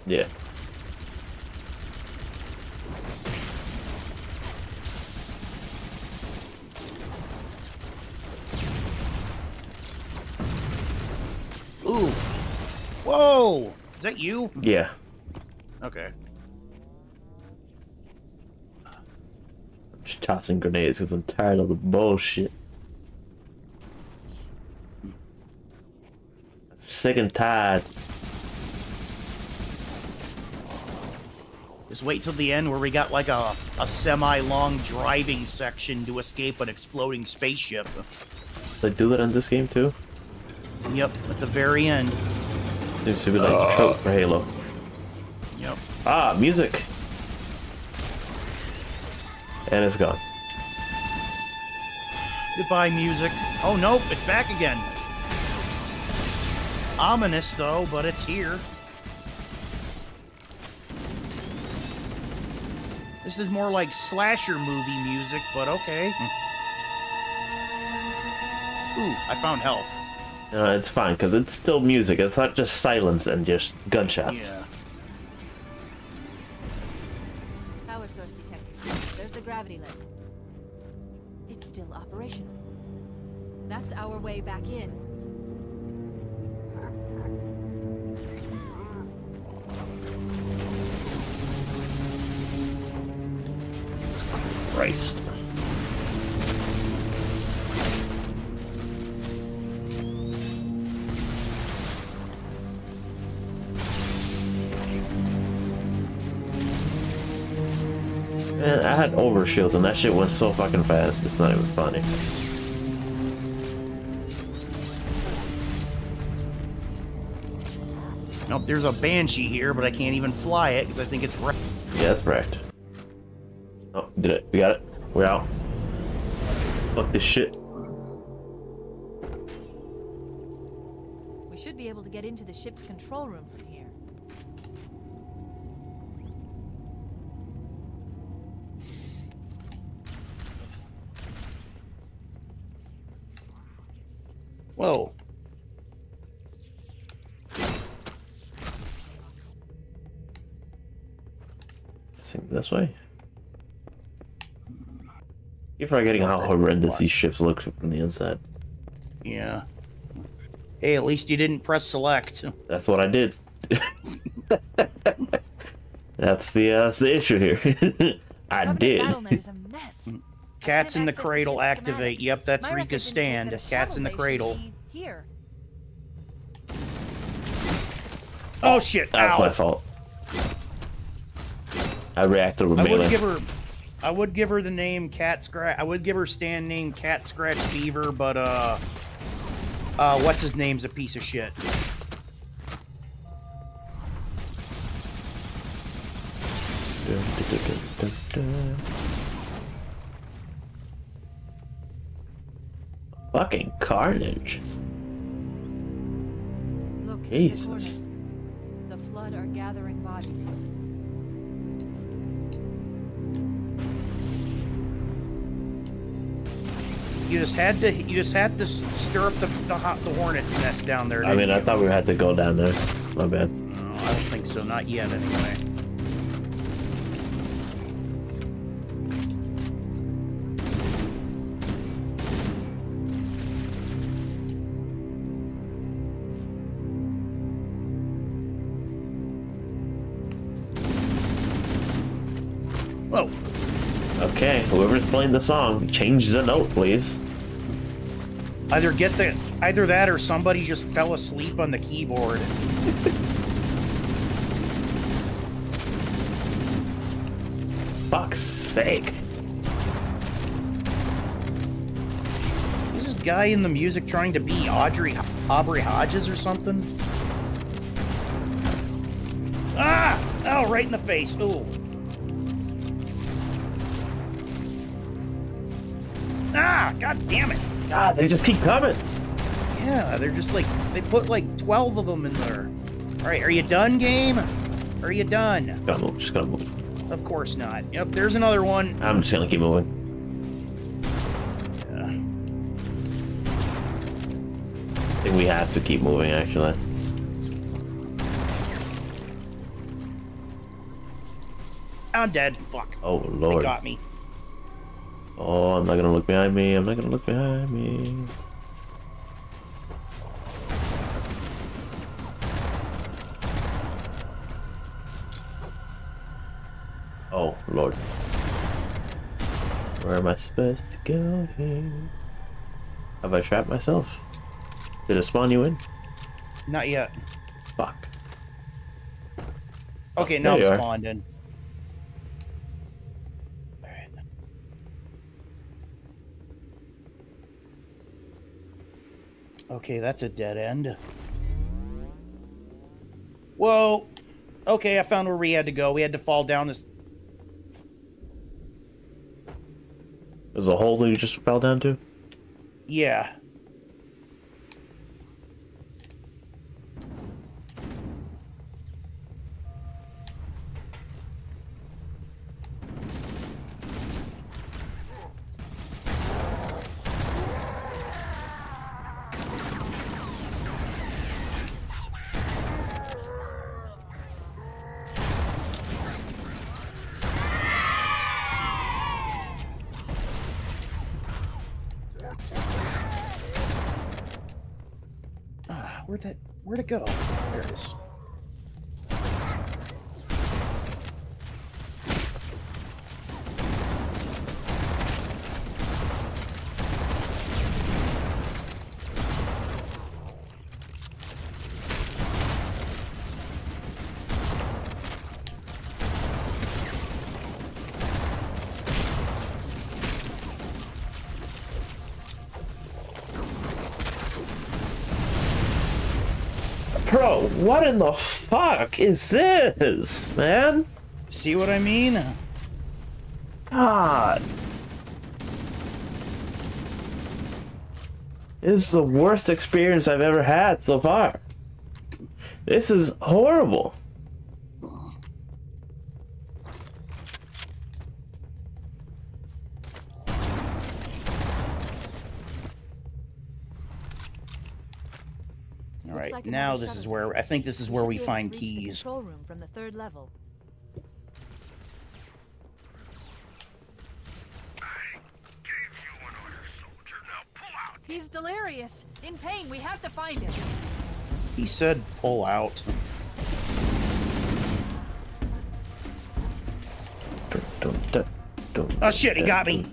Yeah. Ooh. Whoa! Is that you? Yeah. Okay. I'm just tossing grenades because I'm tired of the bullshit. Sick and tired. Just wait till the end where we got like a, a semi-long driving section to escape an exploding spaceship. They do that in this game too? Yep, at the very end. Seems to be like uh, a trope for Halo. Yep. Ah, music! And it's gone. Goodbye, music. Oh nope, it's back again. Ominous though, but it's here. This is more like slasher movie music, but okay. Ooh, I found health. No, it's fine because it's still music. It's not just silence and just gunshots. Yeah. Power source detected. There's the gravity link. It's still operational. That's our way back in. Christ. Man, I had overshield and that shit went so fucking fast, it's not even funny. Nope, there's a banshee here, but I can't even fly it because I think it's wrecked. Yeah, it's wrecked. Oh, did it. We got it. We're out. Fuck this shit. We should be able to get into the ship's control room from here. Whoa. Seems this way. You're forgetting how horrendous these ships look from the inside. Yeah. Hey, at least you didn't press select. That's what I did. that's the uh, that's the issue here. I did. Battle net is a mess. Cats in the cradle activate. Yep, that's My Rika's stand. Cats in the cradle. Here. Oh shit! That's Ow. my fault. I reacted with I melee. Would give her, I would give her the name Cat Scratch. I would give her stand name Cat Scratch Fever, but uh, uh, what's his name's a piece of shit. Fucking carnage! Look, Jesus. The flood are gathering bodies. You just had to. You just had to stir up the the, the hornet's nest down there. I mean, you? I thought we had to go down there. My bad. No, I don't think so. Not yet, anyway. Okay, whoever's playing the song, change the note, please. Either get the, either that, or somebody just fell asleep on the keyboard. Fuck's sake! Is this guy in the music trying to be Audrey, Aubrey Hodges or something? Ah! Oh, right in the face! Ooh. Ah, god damn it. God, they just keep coming. Yeah, they're just like, they put like twelve of them in there. All right, are you done, game? Are you done? Gotta move, just gotta move. Of course not. Yep, there's another one. I'm just gonna keep moving. Yeah. I think we have to keep moving, actually. I'm dead. Fuck. Oh, Lord. They got me. Oh, I'm not gonna look behind me. I'm not gonna look behind me. Oh, Lord. Where am I supposed to go here? Have I trapped myself? Did it spawn you in? Not yet. Fuck. Okay, now I'm spawned in. Okay, that's a dead end. Whoa! Okay, I found where we had to go. We had to fall down this... There's a hole that you just fell down to? Yeah. Where'd that, where'd it go? There it is. What in the fuck is this, man? See what I mean? God. This is the worst experience I've ever had so far. This is horrible. Now this is where I think this is where we find keys. Control room from the third level. I gave you an order, soldier. Now pull out. He's delirious, in pain. We have to find him. He said, "Pull out." Oh shit, he got me.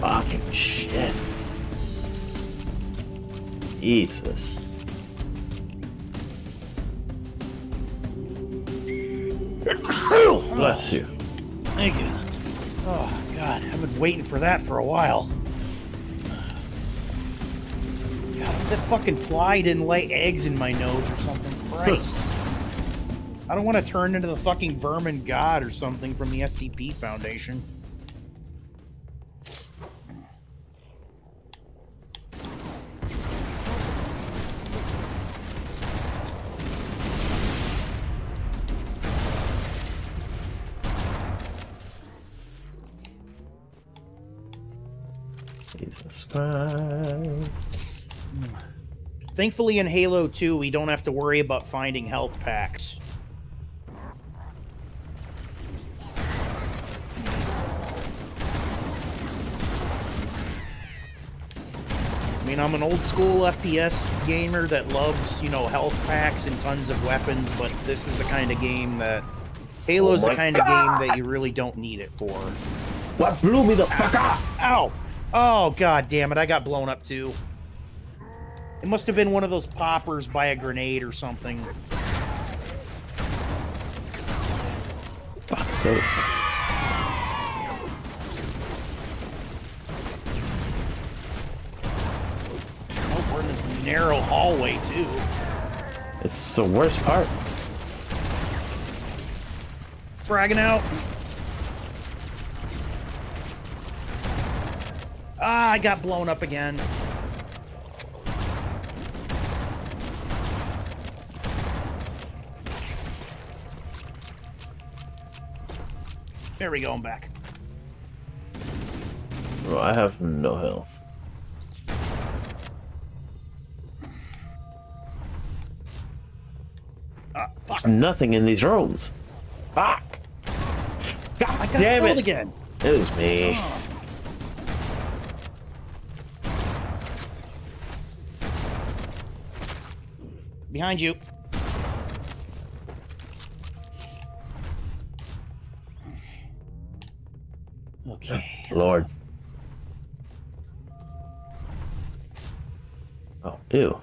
Fucking shit. Jesus. Bless you. Thank you. Oh, God. I've been waiting for that for a while. God, that fucking fly didn't lay eggs in my nose or something. Christ. I don't want to turn into the fucking vermin god or something from the S C P Foundation. Thankfully, in Halo two, we don't have to worry about finding health packs. I mean, I'm an old-school F P S gamer that loves, you know, health packs and tons of weapons, but this is the kind of game that... Halo's oh the kind God. of game that you really don't need it for. What blew me the fuck up? Ow! Oh, God damn it! I got blown up, too. It must have been one of those poppers by a grenade or something. Fuck's sake. Oh, we're in this narrow hallway, too. It's the worst part. Fragging out. Ah, I got blown up again. There we go, I'm back. Well, I have no health. Uh, fuck. There's nothing in these rooms. Fuck! God I got damn killed it! Again. It was me. Oh. Behind you. Okay. Lord. Oh, ew.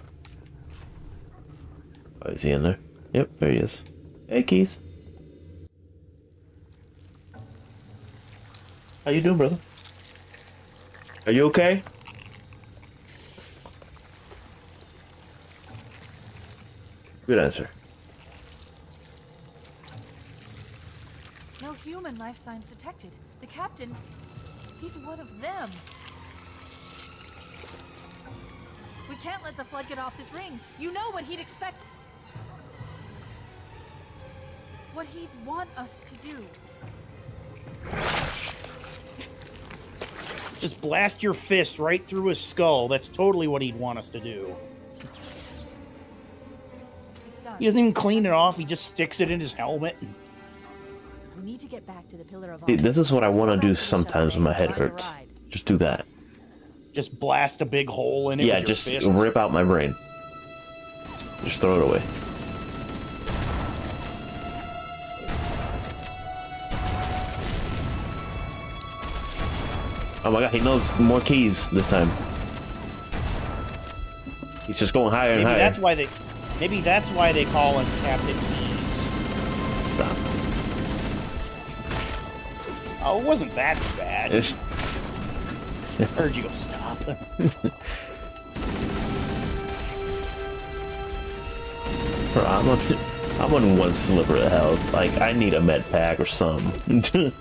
Oh, is he in there? Yep, there he is. Hey, Keys. How you doing, brother? Are you okay? Good answer. No human life signs detected. The captain, he's one of them. We can't let the flood get off his ring. You know what he'd expect. What he'd want us to do. Just blast your fist right through his skull. That's totally what he'd want us to do. He doesn't even clean it off. He just sticks it in his helmet. We need to get back to the Pillar of Autumn. Dude, this is what I want to do sometimes when my head hurts. Just do that. Just blast a big hole in it. Yeah, with your just fist. Rip out my brain. Just throw it away. Oh my god, he knows more keys this time. He's just going higher maybe and higher. That's why they. Maybe that's why they call him Captain Keyes. Stop. Oh, it wasn't that bad. It's... I heard you go stop. Bro, I'm on, I'm on one sliver of health. Like, I need a med pack or something.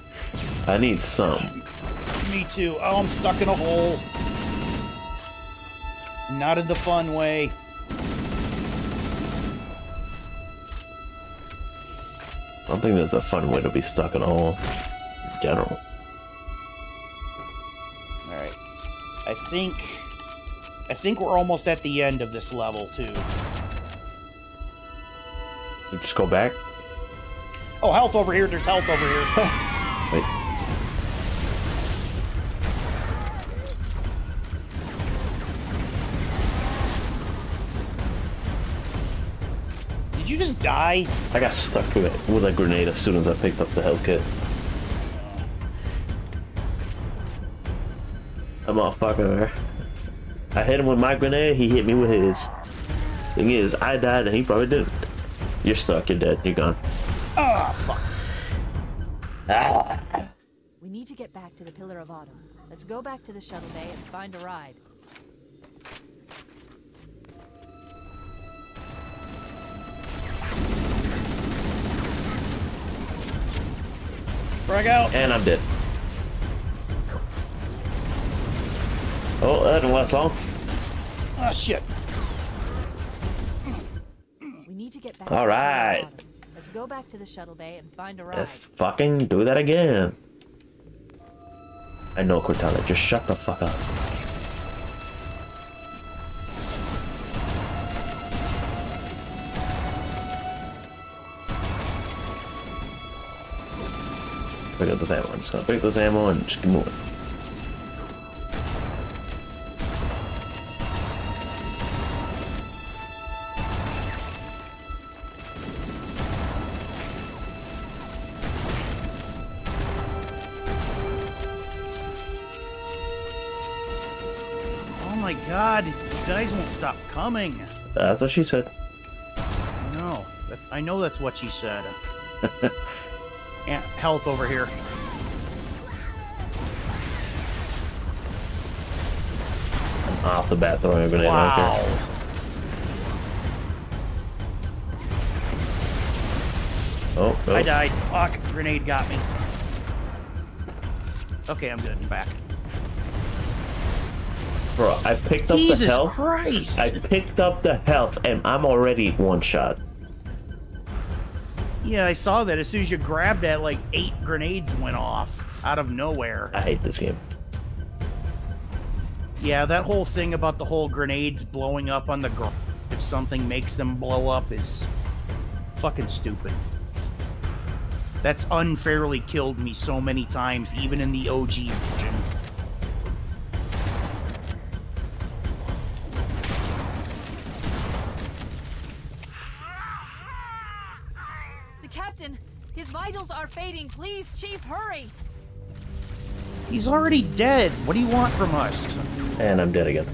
I need some. Me too. Oh, I'm stuck in a hole. Not in the fun way. I don't think that's a fun way to be stuck in a hole. General. All right. I think I think we're almost at the end of this level too. You just go back? Oh, health over here. There's health over here. Wait. Did you just die? I got stuck with it with a grenade as soon as I picked up the health kit. That motherfucker. I hit him with my grenade. He hit me with his. Thing is, I died and he probably didn't. You're stuck. You're dead. You're gone. Oh, fuck. Ah. We need to get back to the Pillar of Autumn. Let's go back to the shuttle bay and find a ride. Frag out. And I'm dead. Oh, that didn't last long. Ah, shit. We need to get back. All right. Let's go back to the shuttle bay and find a ride. Let's fucking do that again. I know, Cortana. Just shut the fuck up. Pick up this ammo. I'm just gonna pick up this ammo and just keep moving. God, you guys won't stop coming. That's what she said. No, that's I know that's what she said. And health over here. I'm off the bat throwing a grenade wow. right there. Oh, oh. I died. Fuck, grenade got me. Okay, I'm good. I'm back. Bro, I picked up Jesus the health. Christ. I picked up the health, and I'm already one shot. Yeah, I saw that. As soon as you grabbed that, like eight grenades went off out of nowhere. I hate this game. Yeah, that whole thing about the whole grenades blowing up on the ground if something makes them blow up is fucking stupid. That's unfairly killed me so many times, even in the O G version. Are fading. Please, Chief, hurry. He's already dead. What do you want from us? And I'm dead again.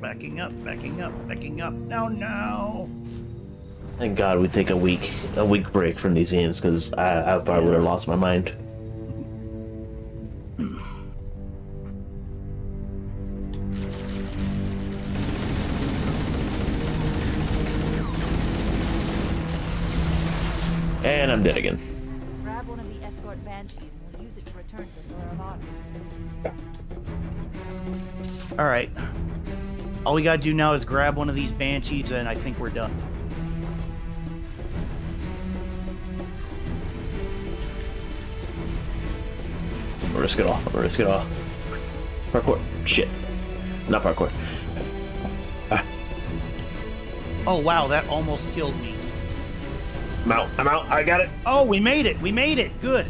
Backing up, backing up, backing up. No, no. Thank God we take a week, a week break from these games, because I, I probably would have lost my mind. And I'm dead again. Grab one of the escort banshees and we'll use it to return to the Pillar of Autumn. All right. All we gotta do now is grab one of these banshees, and I think we're done. I'm gonna risk it all. I'm gonna risk it all. Parkour. Shit. Not parkour. Ah. Oh wow, that almost killed me. I'm out. I'm out. I got it. Oh, we made it. We made it. Good.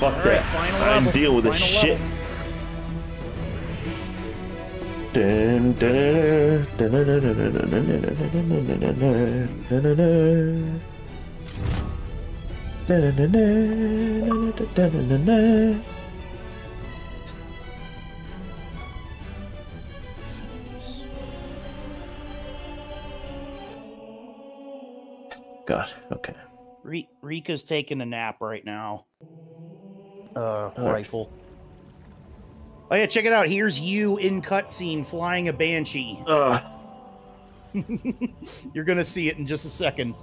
Fuck right, that. I didn't deal with final this level. Shit. Dun, dun, dun, dun, dun, dun, dun, dun, dun, dun, dun. God, okay. Rika's taking a nap right now. Uh, right. Rifle. Oh yeah, check it out. Here's you in cutscene flying a banshee. Uh. You're gonna see it in just a second.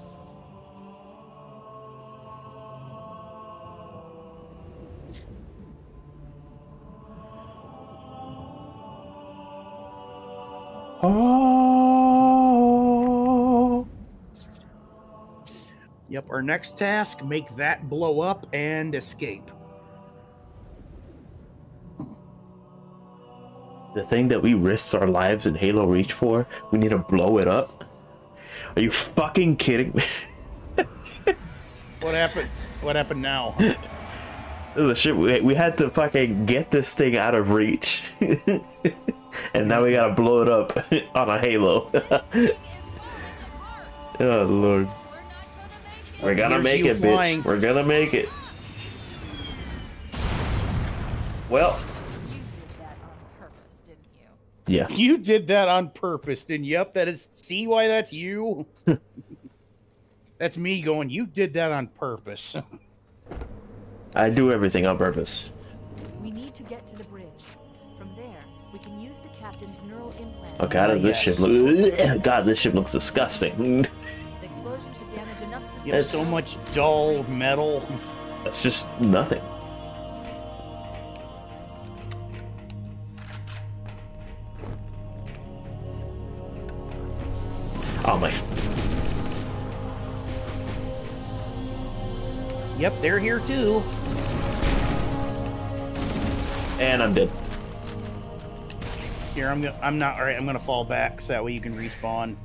Yep, our next task, make that blow up and escape. The thing that we risked our lives in Halo Reach for, we need to blow it up? Are you fucking kidding me? What happened? What happened now? The shit we, we had to fucking get this thing out of reach, and now we gotta blow it up on a Halo. Oh Lord, we're gonna make it, bitch. We're gonna make it. Well, you did that on purpose, didn't you? Yeah, you did that on purpose, didn't you? Yep, that is. See why that's you. That's me going. You did that on purpose. I do everything on purpose. We need to get to the bridge. From there, we can use the captain's neural implant. Oh god, oh, this yes. ship looks. God, this ship looks disgusting. The explosion should damage enough systems. It's so much dull metal. That's just nothing. Oh my. Yep, they're here too. And I'm dead. Here, I'm gonna, I'm not, all right, I'm gonna fall back so that way you can respawn.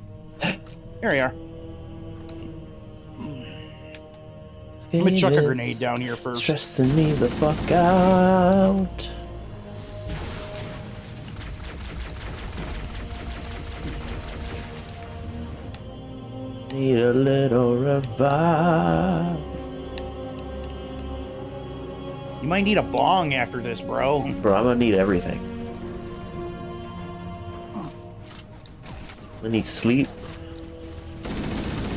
There we are. I'm gonna chuck a grenade down here first. Stressing me the fuck out. Need a little revive. You might need a bong after this, bro. Bro, I'm gonna need everything. I need sleep.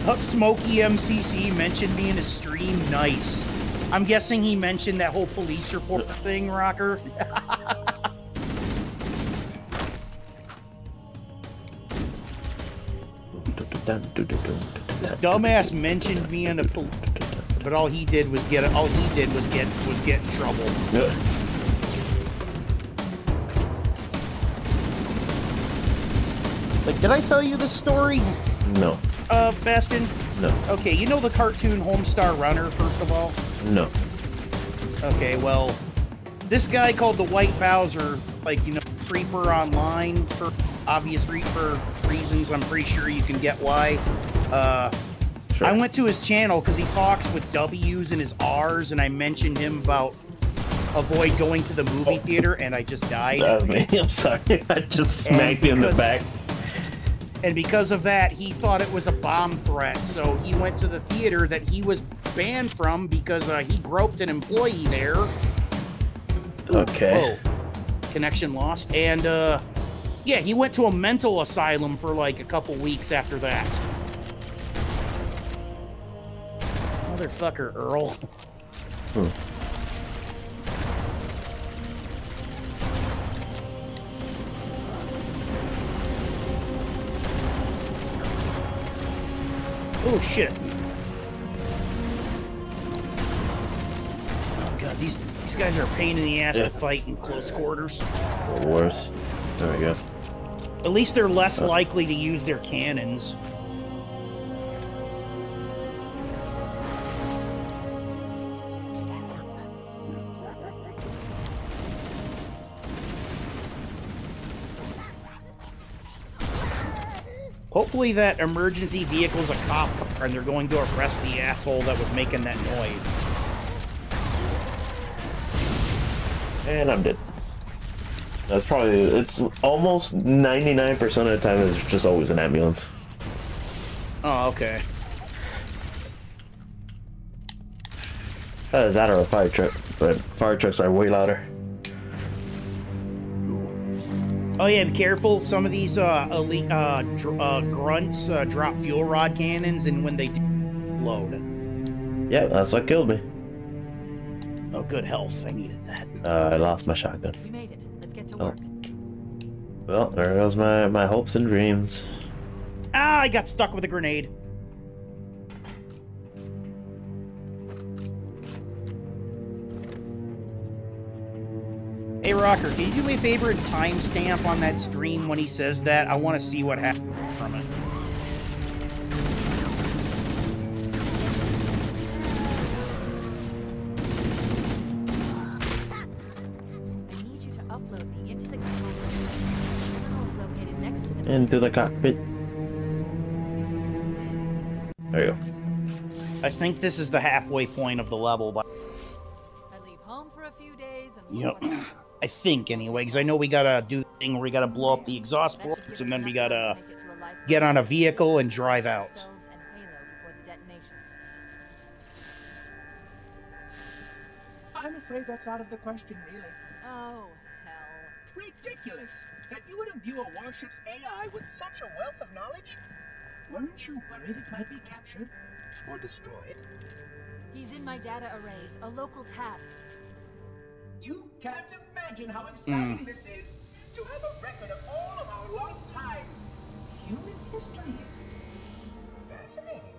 Up Smokey M C C mentioned me in a stream. Nice. I'm guessing he mentioned that whole police report thing, Rocker. This dumbass mentioned me in a police. But all he did was get all he did was get was get in trouble. Good. Like, did I tell you this story? No. Uh, Bastion? No. Okay, you know the cartoon Homestar Runner, first of all? No. Okay, well, this guy called the White Bowser, like, you know, creeper online for obvious re for reasons. I'm pretty sure you can get why. Uh. Sure. I went to his channel because he talks with W's and his R's, and I mentioned him about avoid going to the movie theater, and I just died. That was me. I'm sorry. I just smacked him in the back. And because of that, he thought it was a bomb threat, so he went to the theater that he was banned from because uh, he groped an employee there. Okay. Whoa. Connection lost. And, uh, yeah, he went to a mental asylum for, like, a couple weeks after that. Motherfucker, Earl. Hmm. Oh shit! Oh god, these these guys are a pain in the ass yeah. to fight in close quarters. Or worse. There we go. At least they're less oh. likely to use their cannons. Hopefully that emergency vehicle's a cop car and they're going to arrest the asshole that was making that noise. And I'm dead. That's probably, it's almost ninety-nine percent of the time it's just always an ambulance. Oh, okay. That is out of a fire truck, but fire trucks are way louder. Oh yeah, be careful. Some of these uh, elite, uh, dr uh, grunts uh, drop fuel rod cannons, and when they do, explode. Yeah, that's what killed me. Oh, good health. I needed that. Uh, I lost my shotgun. We made it. Let's get to oh. work. Well, there goes my, my hopes and dreams. Ah, I got stuck with a grenade. Hey Rocker, can you do me a favor and timestamp on that stream when he says that? I want to see what happens from it. I need you to upload me into the control center. The control is located next to the into the cockpit. There you go. I think this is the halfway point of the level. But I leave home for a few days and yep. I think anyway, because I know we gotta do the thing where we gotta blow up the exhaust ports and then we gotta get on a vehicle and drive out. I'm afraid that's out of the question, really. Oh, hell. Ridiculous! That you would imbue a warship's A I with such a wealth of knowledge? Weren't you worried it might be captured? Or destroyed? He's in my data arrays, a local tab. You can't imagine how exciting mm. this is! To have a record of all of our lost time! Human history, isn't it? Fascinating.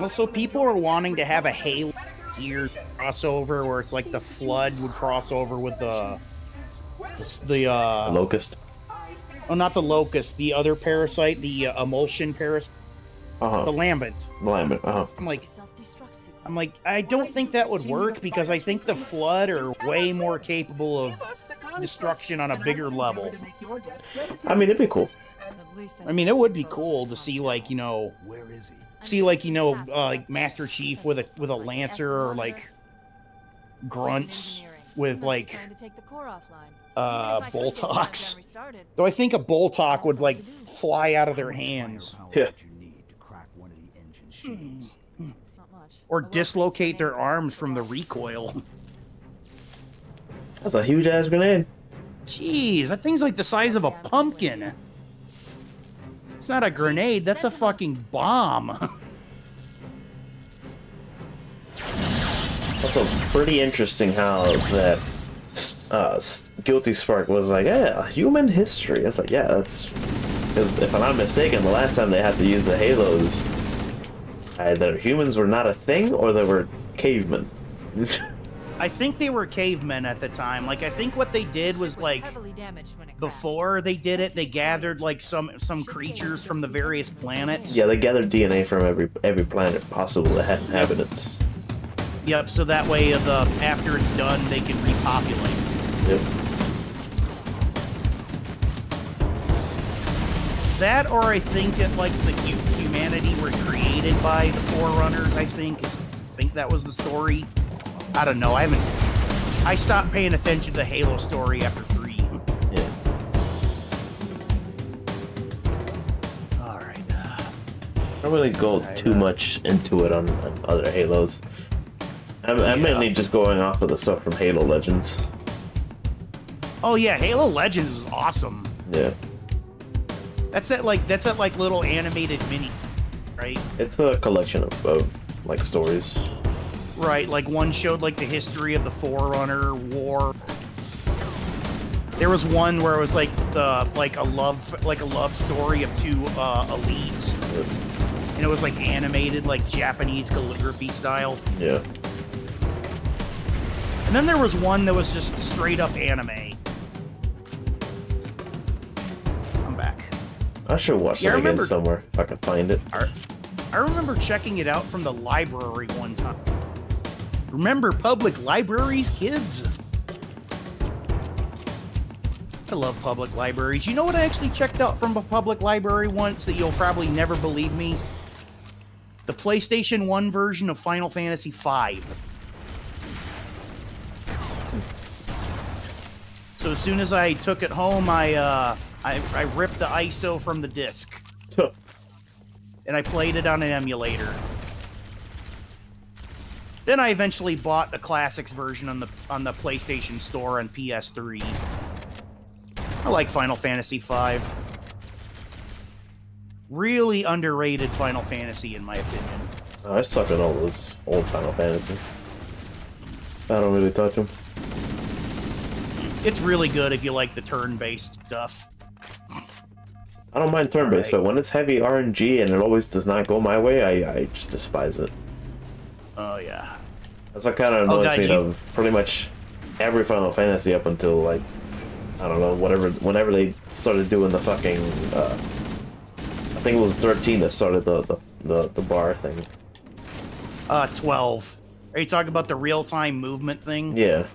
Also, people are wanting to have a Halo Gears crossover where it's like the Flood would cross over with the... The... the uh, Locust? Oh, not the Locust. The other parasite, the uh, emulsion parasite. Uh-huh. The Lambent. The Lambent, uh-huh. I'm like, I'm like, I don't think that would work because I think the Flood are way more capable of destruction on a bigger level. I mean, it'd be cool. I mean, it would be cool to see, like, you know... Where is he? See, like, you know, uh, like Master Chief with a with a lancer, or like grunts with like uh, Boltox. Though I think a Boltox would like fly out of their hands. Yeah. Or dislocate their arms from the recoil. That's a huge ass grenade. Jeez, that thing's like the size of a pumpkin. It's not a grenade, that's a fucking bomb. Also, pretty interesting how that uh, Guilty Spark was like, yeah, human history. I was like, yeah, that's... Because if I'm not mistaken, the last time they had to use the Halos, either humans were not a thing, or they were cavemen. I think they were cavemen at the time. Like, I think what they did was, like, before they did it, they gathered, like, some some creatures from the various planets. Yeah, they gathered D N A from every every planet possible that had inhabitants. Yep, so that way, the, after it's done, they can repopulate. Yep. That, or I think that, like, the humanity were created by the Forerunners, I think. I think that was the story. I don't know. I haven't. I stopped paying attention to the Halo story after three. Yeah. All right. I don't really go right, too uh, much into it on, on other Halos. I'm, yeah. I'm mainly just going off of the stuff from Halo Legends. Oh yeah, Halo Legends is awesome. Yeah. That's that like that's that like little animated mini, right? It's a collection of, of like stories. Right, like one showed like the history of the Forerunner war. There was one where it was like the like a love like a love story of two uh, elites, and it was like animated like Japanese calligraphy style. Yeah. And then there was one that was just straight up anime. I'm back. I should watch yeah, that remember, again somewhere if I can find it. I, I remember checking it out from the library one time. Remember public libraries, kids? I love public libraries. You know what I actually checked out from a public library once that you'll probably never believe me? The PlayStation one version of Final Fantasy five. So as soon as I took it home, I, uh, I, I ripped the I S O from the disc. And I played it on an emulator. Then I eventually bought the classics version on the on the PlayStation Store on P S three. I like Final Fantasy five. Really underrated Final Fantasy, in my opinion. Oh, I suck at all those old Final Fantasies. I don't really touch them. It's really good if you like the turn-based stuff. I don't mind turn-based, right. But when it's heavy R N G and it always does not go my way, I, I just despise it. Oh yeah, that's what kind of annoys oh, God, me. You... though, pretty much every Final Fantasy up until like I don't know, whatever. Whenever they started doing the fucking, uh, I think it was thirteen that started the the the, the bar thing. Uh, twelve. Are you talking about the real time movement thing? Yeah.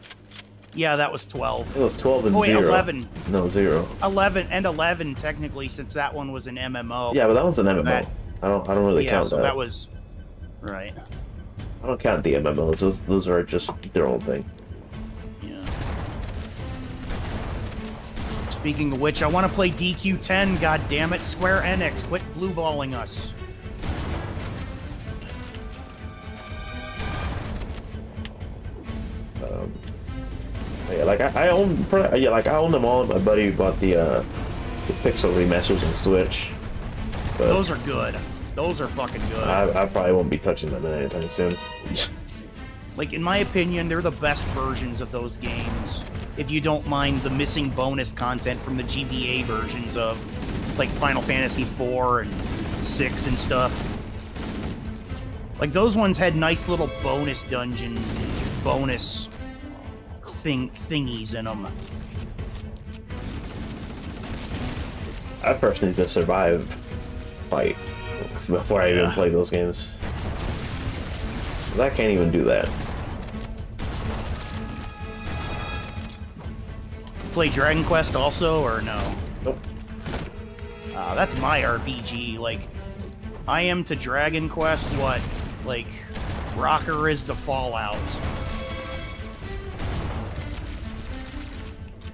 Yeah, that was twelve. It was twelve and oh, wait, zero. eleven. No, zero. eleven and eleven, technically, since that one was an M M O. Yeah, but that was an M M O. That, I don't, I don't really yeah, count so that. Yeah, so that was right. I don't count the M M Os. Those, those are just their own thing. Yeah. Speaking of which, I want to play D Q ten. God damn it, Square Enix, quit blue balling us. Um. Yeah, like I, I own, yeah, like I own them all. My buddy bought the, uh, the Pixel remasters on Switch. But those are good. Those are fucking good. I, I probably won't be touching them anytime soon. Like in my opinion, they're the best versions of those games. If you don't mind the missing bonus content from the G B A versions of, like Final Fantasy four and six and stuff. Like those ones had nice little bonus dungeons, bonus. Thing thingies in them. I personally just survived fight before I even yeah. played those games. I can't even do that. Play Dragon Quest also or no? Nope. Uh, that's my R P G. Like, I am to Dragon Quest what, like, Rocker is to Fallout.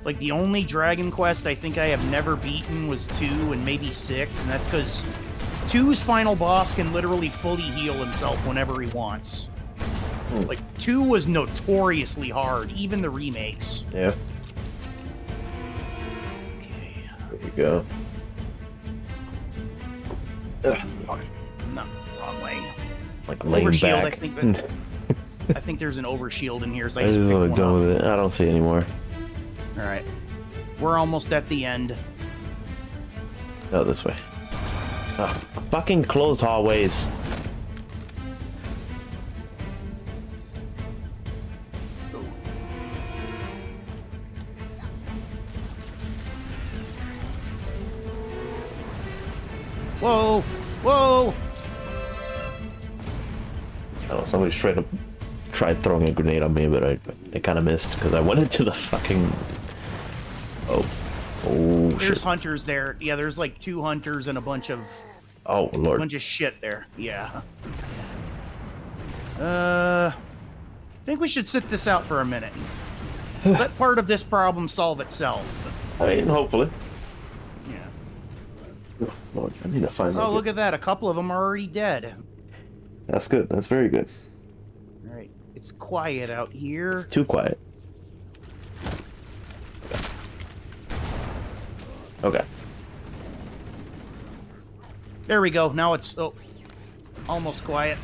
Like, the only Dragon Quest I think I have never beaten was two and maybe six, and that's because two's final boss can literally fully heal himself whenever he wants. Hmm. Like, two was notoriously hard, even the remakes. Yeah. Okay. There you go. Ugh. No, wrong way. Like, laying overshield, back. I think, that, I think there's an overshield in here, so I just, I just want to done with it. I don't see any more. All right, we're almost at the end. Go this way. Oh, fucking closed hallways. Ooh. Whoa! Whoa! I don't know, somebody's trying to try throwing a grenade on me, but I, I kind of missed because I went into the fucking. Oh, oh shit. There's hunters there. Yeah, there's like two hunters and a bunch of... Oh, Lord. A bunch of shit there. Yeah. Uh... I think we should sit this out for a minute. Let part of this problem solve itself. I mean, hopefully. Yeah. Oh, Lord, I need to find... Oh, look at that. A couple of them are already dead. That's good. That's very good. All right. It's quiet out here. It's too quiet. Okay. There we go. Now it's oh, almost quiet.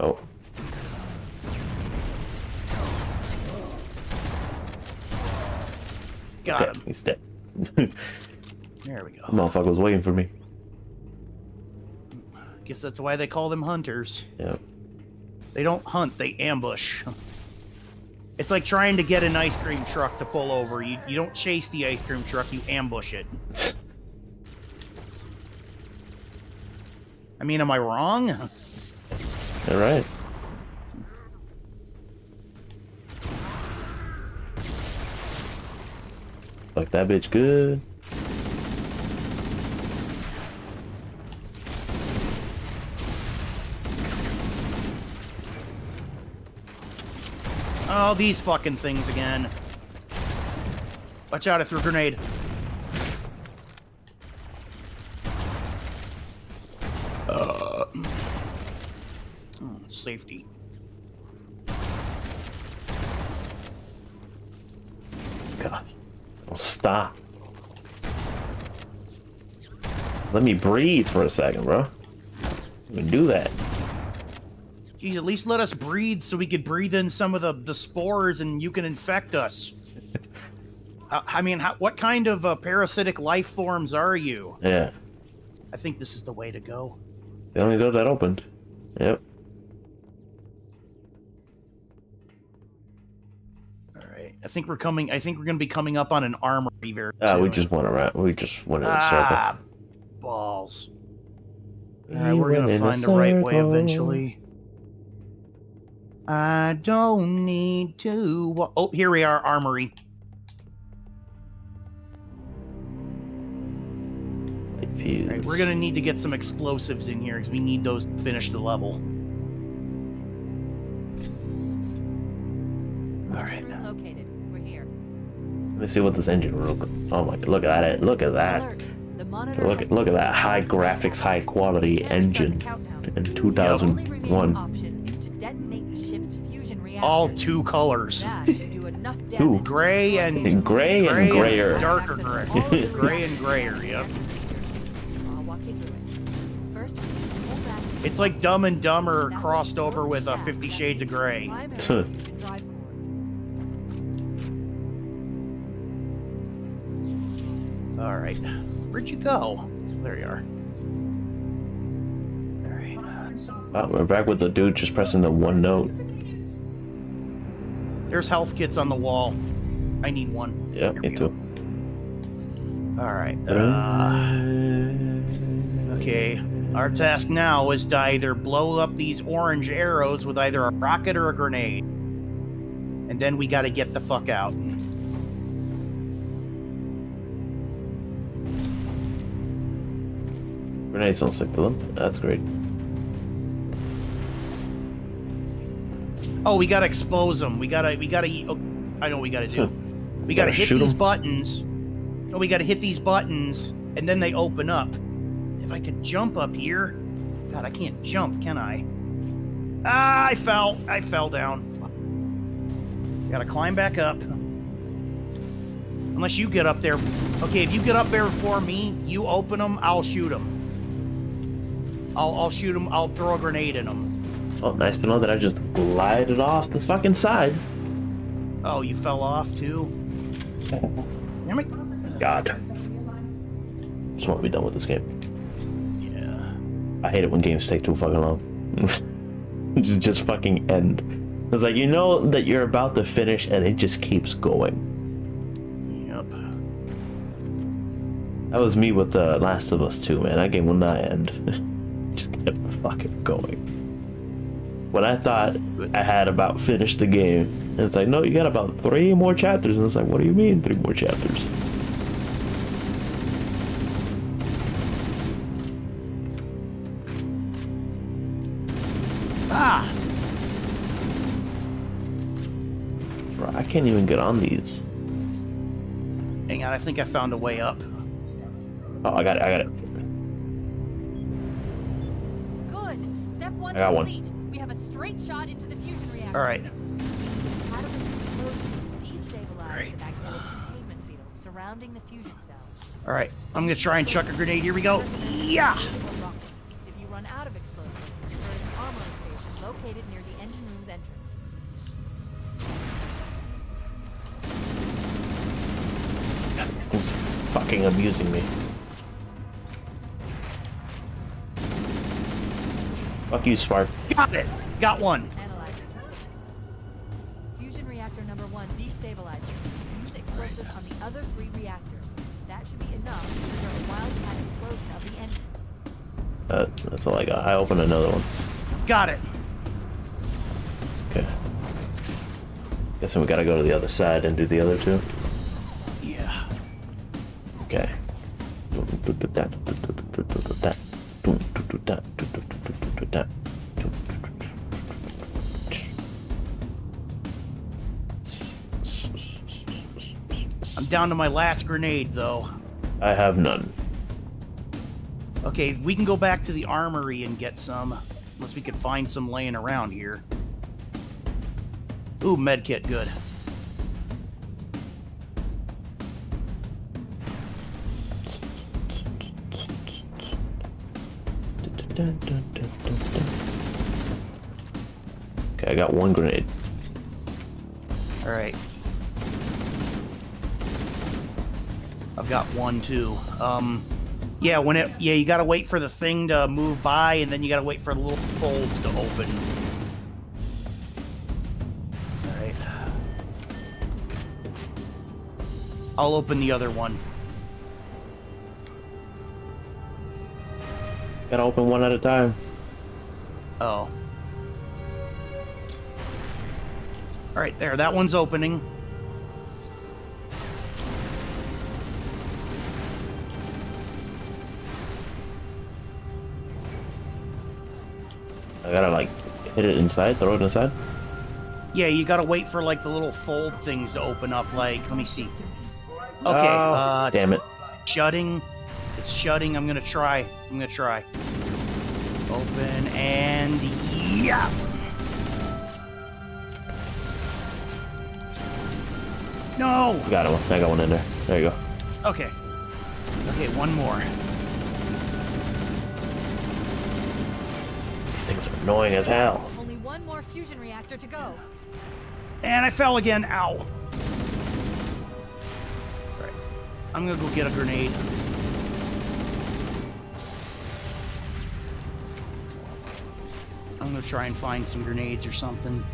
Oh. Got okay, him. He's dead. There we go. Motherfucker was waiting for me. Guess that's why they call them hunters. Yeah. They don't hunt. They ambush. It's like trying to get an ice cream truck to pull over. You, you don't chase the ice cream truck, you ambush it. I mean, am I wrong? All right. Fuck that bitch good. Oh, these fucking things again. Watch out, I threw a grenade. Uh. Oh, safety. God. Oh, stop. Let me breathe for a second, bro. Let me do that. Jeez, at least let us breathe so we could breathe in some of the, the spores and you can infect us. uh, I mean, how, what kind of uh, parasitic life forms are you? Yeah. I think this is the way to go. It's the only door that opened. Yep. All right. I think we're coming. I think we're going to be coming up on an armory very soon. Ah, we just went around. We just went in a circle. Ah, balls. All right, we're going to find the right way eventually. I don't need to... Oh, here we are, Armory. Right, we're going to need to get some explosives in here because we need those to finish the level. All right. Located. We're here. Let me see what this engine room... Oh my god, look at that. Look at that. Look at, look at that high graphics, high quality engine in two thousand one. All two colors. Two. Gray and, and gray and grayer. And darker gray. Gray and grayer, yep. It's like Dumb and Dumber crossed over with uh, Fifty Shades of Grey. All right. Where'd you go? There you are. All right. Oh, we're back with the dude just pressing the one note. There's health kits on the wall. I need one. Yeah, me too. All right. Uh, okay. Our task now is to either blow up these orange arrows with either a rocket or a grenade. And then we got to get the fuck out. Grenades don't stick to them. That's great. Oh, we gotta expose them. We gotta, we gotta. Oh, I know what we gotta do. Huh. We, we gotta, gotta hit these them. buttons. Oh, we gotta hit these buttons, and then they open up. If I could jump up here, God, I can't jump, can I? Ah, I fell. I fell down. Gotta climb back up. Unless you get up there. Okay, if you get up there before me, you open them. I'll shoot them. I'll, I'll shoot them. I'll throw a grenade in them. Oh, nice to know that I just glided off the fucking side. Oh, you fell off too? God. Just want to be done with this game. Yeah. I hate it when games take too fucking long. just, just fucking end. It's like, you know that you're about to finish and it just keeps going. Yep. That was me with The Last of Us two, man. That game will not end. just kept fucking going. When I thought I had about finished the game, and it's like, no, you got about three more chapters, and it's like, what do you mean three more chapters? Ah! Bro, I can't even get on these. Hang on, I think I found a way up. Oh, I got it, I got it. Good. Step one, I got complete. one. We have a straight shot into the fusion reactor. All right. All right. I'm gonna try and chuck a grenade. Here we go. Yeah. If you run out of explosives, there is an armory station located near the engine room's entrance. God, these things are fucking abusing me. Fuck you, Spark. Got it! Got one. Fusion reactor number one destabilizer. Use explosives on the other three reactors. That should be enough to trigger a wildcat explosion of the engines. Uh, that's all I got. I opened another one. Got it. Okay. Guess we gotta go to the other side and do the other two. Yeah. Okay. I'm down to my last grenade, though. I have none. Okay, we can go back to the armory and get some. Unless we could find some laying around here. Ooh, medkit, good. Okay, I got one grenade. All right. I've got one too. Um, yeah, when it yeah, you gotta wait for the thing to move by, and then you gotta wait for the little folds to open. All right. I'll open the other one. Gotta open one at a time. Oh. All right, there, that one's opening. I gotta like hit it inside, throw it inside. Yeah, you gotta wait for like the little fold things to open up. Like, let me see. Okay, oh, uh, damn it. Shutting. It's shutting. I'm gonna try. I'm gonna try. Open and yeah. No. I got it. I got one in there. There you go. Okay. Okay, one more. These things are annoying as hell. Only one more fusion reactor to go. And I fell again. Ow. All right. I'm gonna go get a grenade. I'm gonna try and find some grenades or something.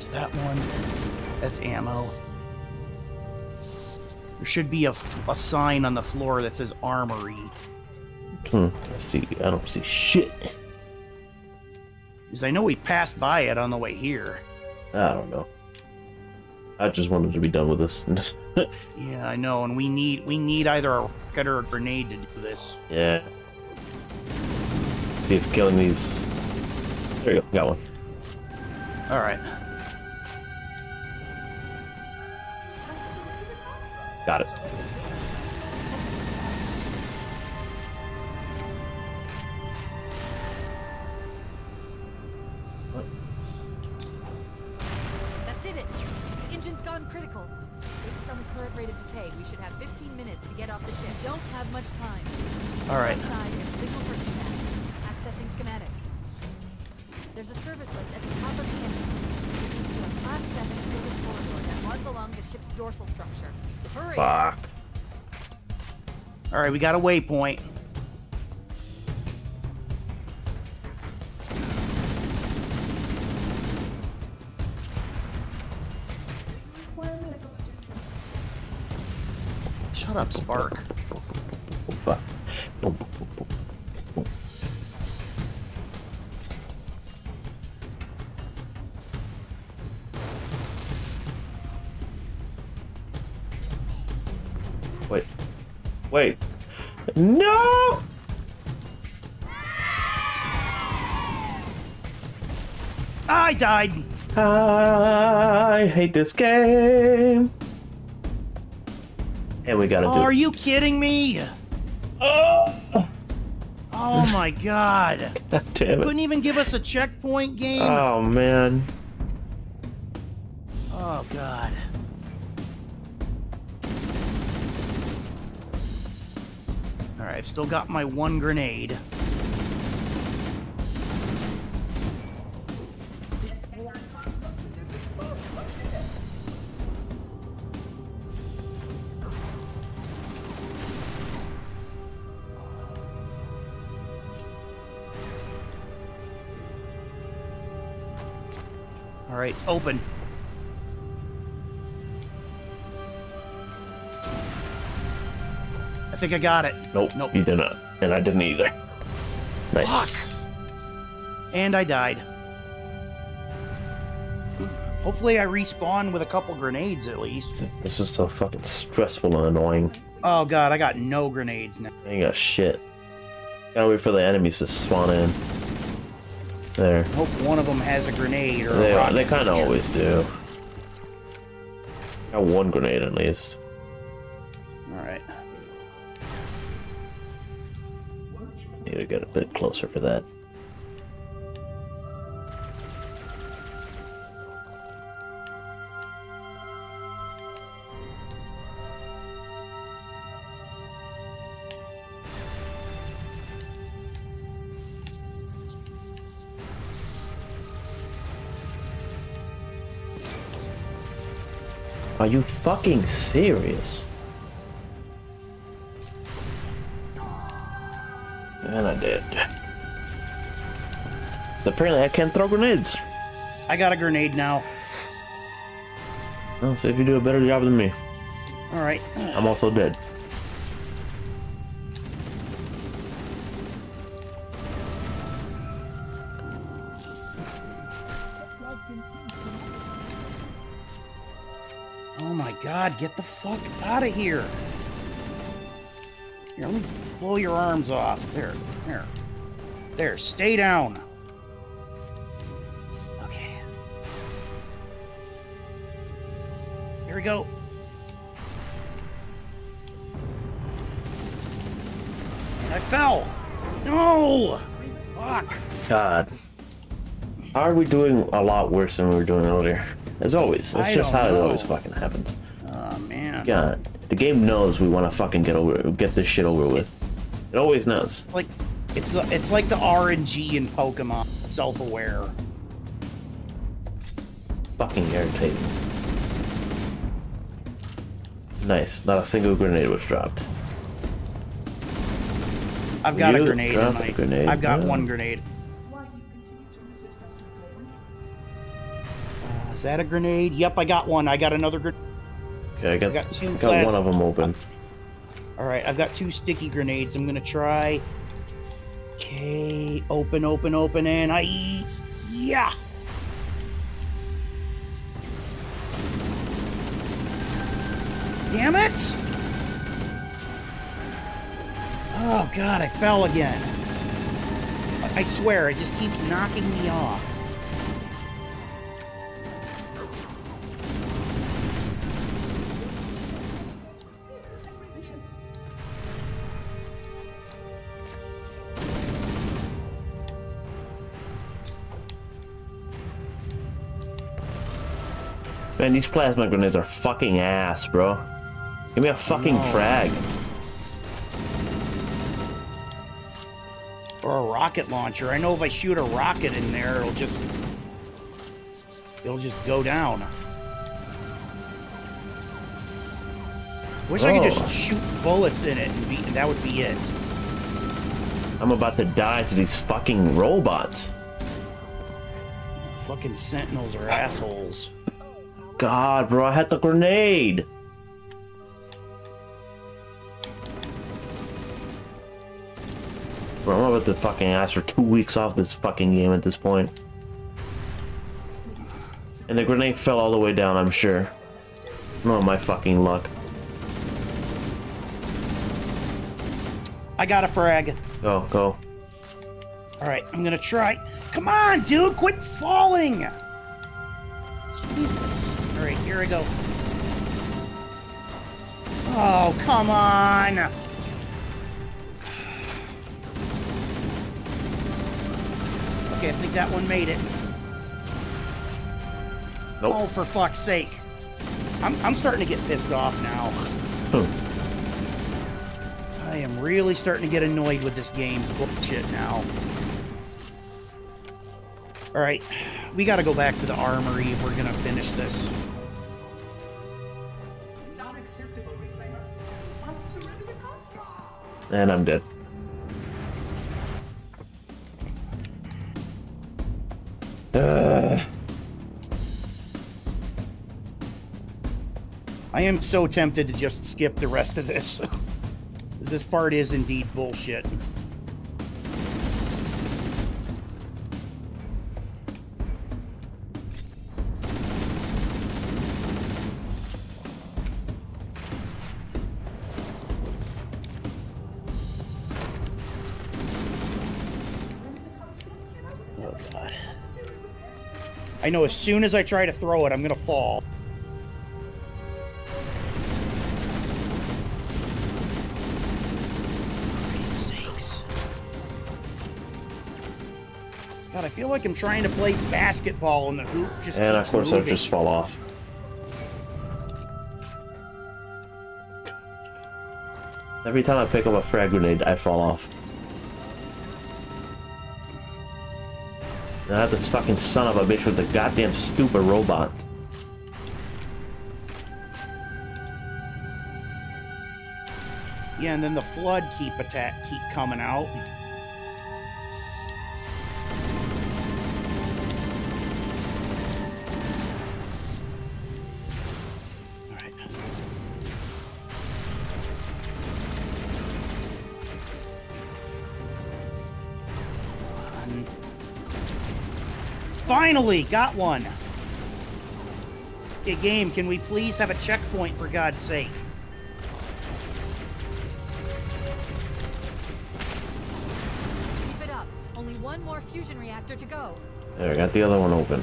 Is that one? That's ammo. There should be a, a sign on the floor that says armory. Hmm. I see. I don't see shit. Because I know we passed by it on the way here. I don't know. I just wanted to be done with this. Yeah, I know, and we need we need either a rocket or a grenade to do this. Yeah. Let's see if killing these. There you go. Got one. All right. Got it. We got a waypoint. Shut up, Spark. Wait. Wait. No! I died! I hate this game! And we gotta oh, do it. Are you kidding me? Oh! Oh my god! God damn it. You couldn't even give us a checkpoint game? Oh man. Oh god. I've still got my one grenade. All right, it's open. I think I got it. Nope, nope, you did not, and I didn't either. Nice. Fuck. And I died. Hopefully, I respawn with a couple grenades at least. This is so fucking stressful and annoying. Oh god, I got no grenades now. I ain't got shit. Gotta wait for the enemies to spawn in. There. I hope one of them has a grenade or. They a are. They kind of always do. Got one grenade at least. All right. Need to get a bit closer for that. Are you fucking serious? And I did. Apparently I can't throw grenades. I got a grenade now. Oh, so if you do a better job than me. Alright. I'm also dead. God, get the fuck out of here. Here, let me blow your arms off. There, there. There, stay down. Okay. Here we go. I fell. No! Fuck. God. How are we doing a lot worse than we were doing earlier? As always. That's just how it always fucking happens. Oh, man. God. The game knows we want to fucking get over, get this shit over with. It always knows. Like, it's the, it's like the R N G in Pokemon. Self-aware. Fucking irritating. Nice. Not a single grenade was dropped. I've got you a grenade in my... Grenade. I've got yeah. one grenade. Uh, is that a grenade? Yep, I got one. I got another grenade. Okay, I got, I got two. I got glass. One of them open. All right, I've got two sticky grenades. I'm gonna try. Okay, open, open, open, and I... Yeah! Damn it! Oh God, I fell again. I swear, it just keeps knocking me off. Man, these plasma grenades are fucking ass, bro. Give me a fucking no. frag. Or a rocket launcher. I know if I shoot a rocket in there, it'll just... It'll just go down. Wish oh. I could just shoot bullets in it, and, be, and that would be it. I'm about to die to these fucking robots. Fucking sentinels are assholes. God, bro, I had the grenade! Bro, I'm about to fucking ask for two weeks off this fucking game at this point. And the grenade fell all the way down, I'm sure. Oh, my fucking luck. I got a frag. Go, go. Alright, I'm gonna try. Come on, dude, quit falling! Jesus. Alright, here I go. Oh, come on! Okay, I think that one made it. Nope. Oh, for fuck's sake. I'm, I'm starting to get pissed off now. Hmm. I am really starting to get annoyed with this game's bullshit now. Alright, we gotta go back to the armory if we're gonna finish this. Not acceptable, reclaimer. You must surrender the construct. And I'm dead. Uh. I am so tempted to just skip the rest of this. This part is indeed bullshit. I know as soon as I try to throw it, I'm gonna fall. Christ's sakes. God, I feel like I'm trying to play basketball and the hoop just keeps moving. And of course I just fall off. Every time I pick up a frag grenade, I fall off. Not this fucking son of a bitch with the goddamn stupid robot. Yeah, and then the flood keep attack keep coming out. All right. One. Finally, got one. a game. Can we please have a checkpoint, for God's sake? Keep it up. Only one more fusion reactor to go. There, I got the other one open.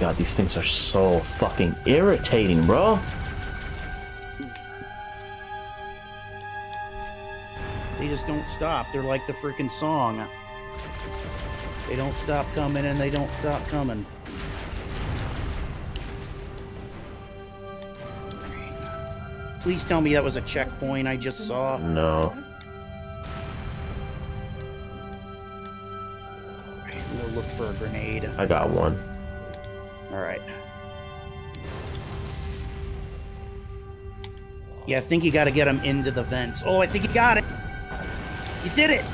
God, these things are so fucking irritating, bro. They just don't stop. They're like the freaking song. They don't stop coming and they don't stop coming. Please tell me that was a checkpoint I just saw. No. I'm gonna look for a grenade. I got one. All right. Yeah, I think you got to get him into the vents. Oh, I think you got it. You did it.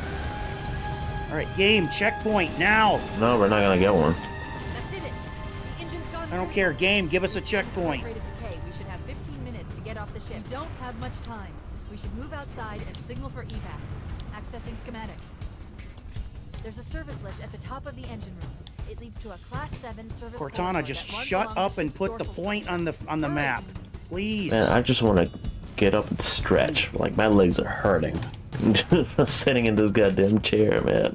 All right, game, checkpoint now. No, we're not going to get one. That did it. The engine's gone. I don't care. Game, give us a checkpoint. Rate of decay. We should have fifteen minutes to get off the ship. We don't have much time. We should move outside and signal for evac. Accessing schematics. There's a service lift at the top of the engine room. It leads to a class seven service. Cortana, just shut up and put the point on the on the map, please. Man, I just want to get up and stretch. Like, my legs are hurting. I'm sitting in this goddamn chair, man.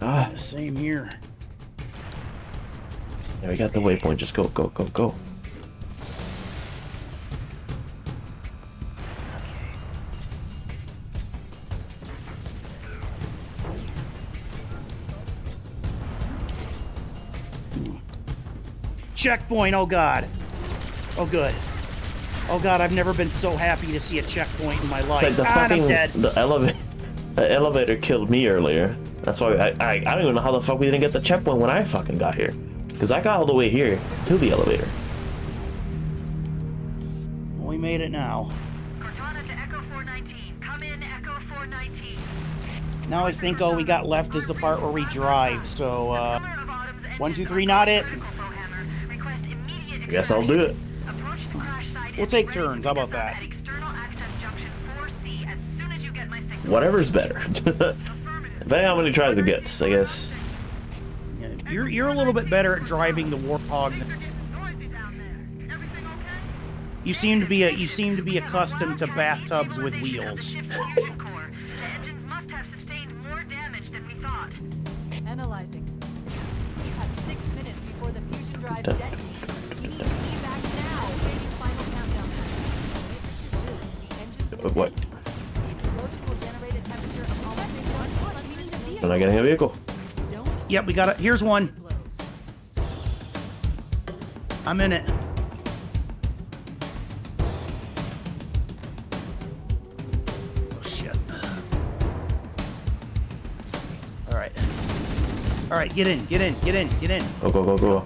Ah, same here. Yeah, we got the waypoint. Just go, go, go, go. Checkpoint, oh god. Oh good. Oh god, I've never been so happy to see a checkpoint in my life. Like the ah, fucking, I'm dead. The, eleva the elevator killed me earlier. That's why I, I, I don't even know how the fuck we didn't get the checkpoint when I fucking got here. Because I got all the way here to the elevator. We made it now. Cortana to Echo four nineteen. Come in, Echo four nineteen. Now I think all we got left is the part where we drive. So, uh, one, two, three, not it. I guess I'll do it. The crash site. We'll take turns. How about that? Whatever's better. Depending how many tries it gets, I guess. Yeah, you're you're a little bit better at driving the Warthog. You seem to be a you seem to be accustomed to bathtubs with wheels. Analyzing. We have six minutes before the fusion drive detonates. What? Am I getting a vehicle? Yep, we got it. Here's one. I'm in it. Oh shit! All right, all right, get in, get in, get in, get in. Go go go go.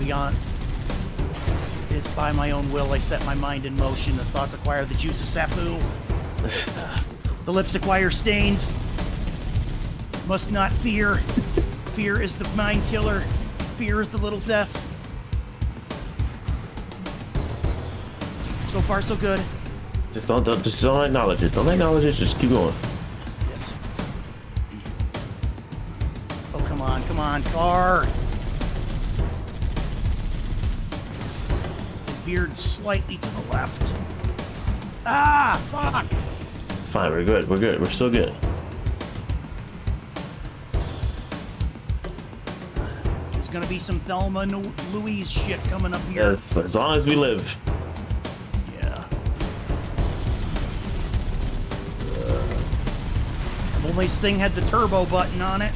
Beyond. It is by my own will I set my mind in motion. The thoughts acquire the juice of Safu. The lips acquire stains. Must not fear. Fear is the mind killer. Fear is the little death. So far, so good. Just don't, don't, just don't acknowledge it. Don't acknowledge it. Just keep going. Yes. Oh, come on, come on, car. Veered slightly to the left. Ah, fuck! It's fine, we're good, we're good, we're still good. There's gonna be some Thelma and Louise shit coming up here. Yes, as long as we live. Yeah. Uh, if only this thing had the turbo button on it.